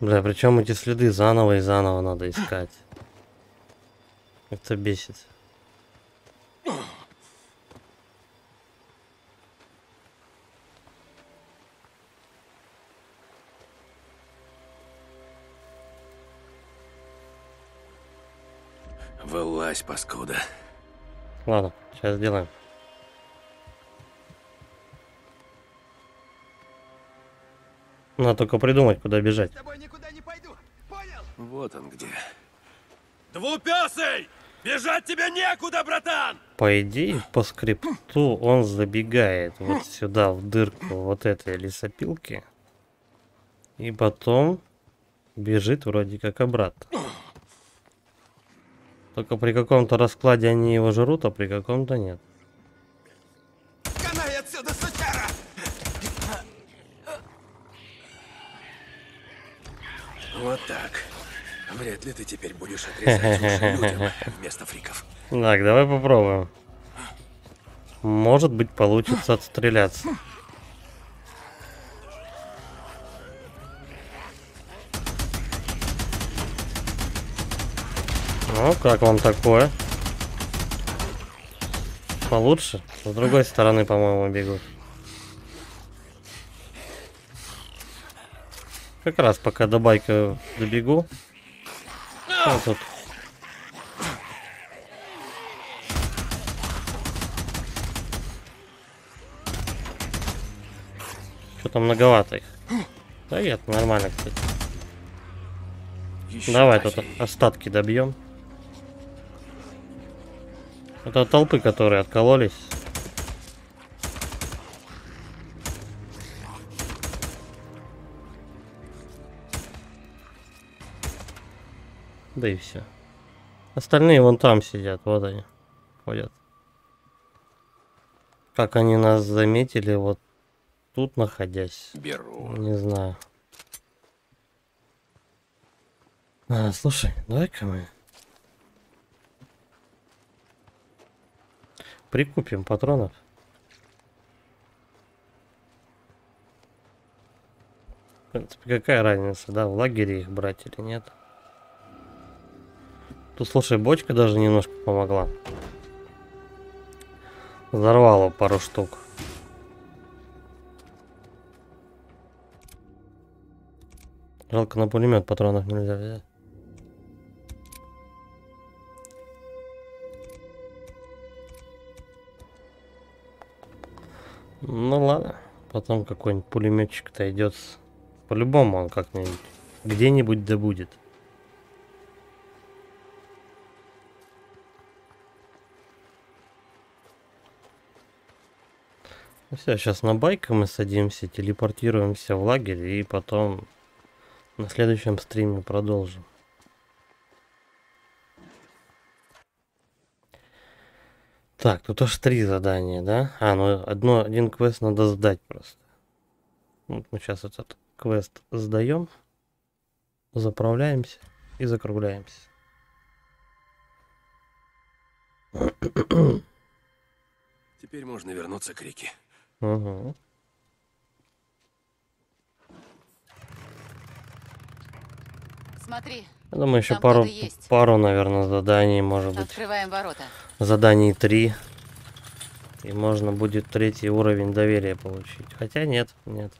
Бля, причем эти следы заново и заново надо искать. Это бесит. Вылазь, паскуда. Ладно, сейчас сделаем. Надо только придумать, куда бежать. Я с тобой никуда не пойду, понял? Вот он где. Двупёсый! Бежать тебе некуда, братан! По идее, по скрипту он забегает вот сюда, в дырку вот этой лесопилки. И потом бежит вроде как обратно. Только при каком-то раскладе они его жрут, а при каком-то нет. Канай отсюда, сучара! Вот так. Вряд ли ты теперь будешь отрезать уши людям вместо фриков. Так, давай попробуем. Может быть, получится отстреляться. Ну, как вам такое? Получше? С другой стороны, по-моему, бегут. Как раз пока до байка добегу. Вот тут. Что-то многовато их. Да нет, нормально, кстати. Еще давай тут остатки добьем. Это толпы, которые откололись. Да и все. Остальные вон там сидят, вот они ходят. Как они нас заметили вот тут находясь? Беру. Не знаю. А, слушай, давай-ка мы прикупим патронов. В принципе, какая разница, да, в лагере их брать или нет. Тут, слушай, бочка даже немножко помогла. Взорвала пару штук. Жалко, на пулемет патронов нельзя взять. Ну ладно, потом какой-нибудь пулеметчик-то идет. По-любому он как-нибудь, где-нибудь да будет. Все, сейчас на байк мы садимся, телепортируемся в лагерь и потом на следующем стриме продолжим. Так, тут аж три задания, да? А, ну одно, один квест надо сдать просто. Вот мы сейчас этот квест сдаем, заправляемся и закругляемся. Теперь можно вернуться к Рике. Угу. Смотри, я думаю, еще пару, пару, наверное, заданий, может быть. Открываем ворота. Заданий три. И можно будет третий уровень доверия получить. Хотя нет, нет.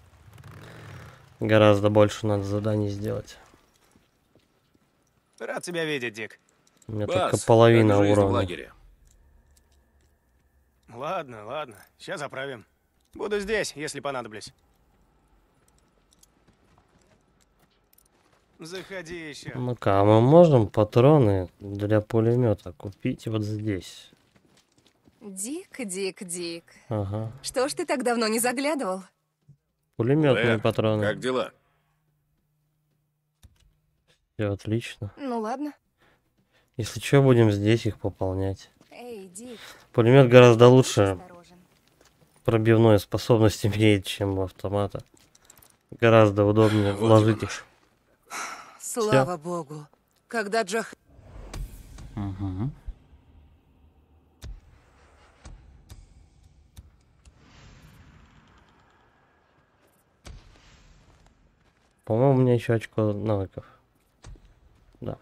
Гораздо больше надо заданий сделать. Рад тебя видеть, Дик. У меня Бас, только половина уровня. Ладно, ладно. Сейчас заправим. Буду здесь, если понадоблюсь. Заходи еще. Ну-ка, а мы можем патроны для пулемета купить вот здесь? Дик, Дик, Дик. Ага. Что ж ты так давно не заглядывал? Пулеметные Блэр, патроны. Как дела? Все отлично. Ну ладно. Если что, будем здесь их пополнять. Эй, Дик. Пулемет гораздо лучше пробивной способности имеет, чем у автомата. Гораздо удобнее вот вложить их. Слава Все. Богу, когда Джах... Угу. По-моему, у меня еще очко навыков. Да.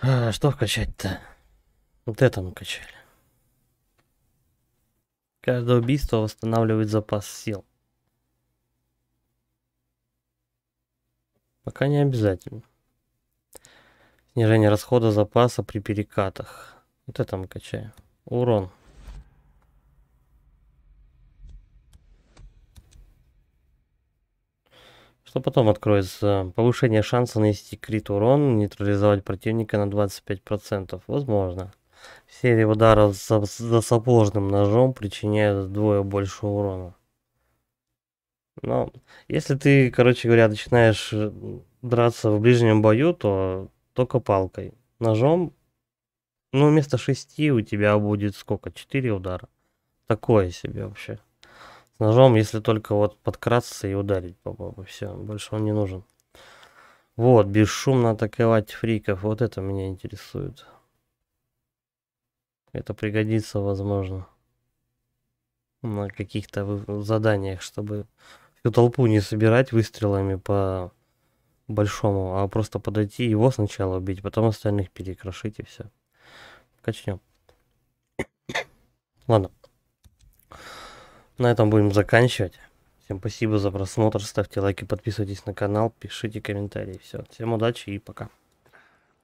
А, что вкачать-то? Вот это мы качали. Каждое убийство восстанавливает запас сил. Пока не обязательно. Снижение расхода запаса при перекатах. Вот это мы качаем. Урон. Что потом откроется? Повышение шанса нанести крит урон, нейтрализовать противника на двадцать пять процентов. Возможно. Серия ударов за, за сапожным ножом причиняет вдвое больше урона. Но если ты, короче говоря, начинаешь драться в ближнем бою, то только палкой. Ножом, ну, вместо шести у тебя будет сколько? четыре удара. Такое себе вообще. С ножом, если только вот подкрасться и ударить, по-моему, все. Больше он не нужен. Вот, бесшумно атаковать фриков. Вот это меня интересует. Это пригодится, возможно, на каких-то заданиях, чтобы всю толпу не собирать выстрелами по большому, а просто подойти, его сначала убить, потом остальных перекрошить и все. Качнем. Ладно. На этом будем заканчивать. Всем спасибо за просмотр, ставьте лайки, подписывайтесь на канал, пишите комментарии. Все. Всем удачи и пока.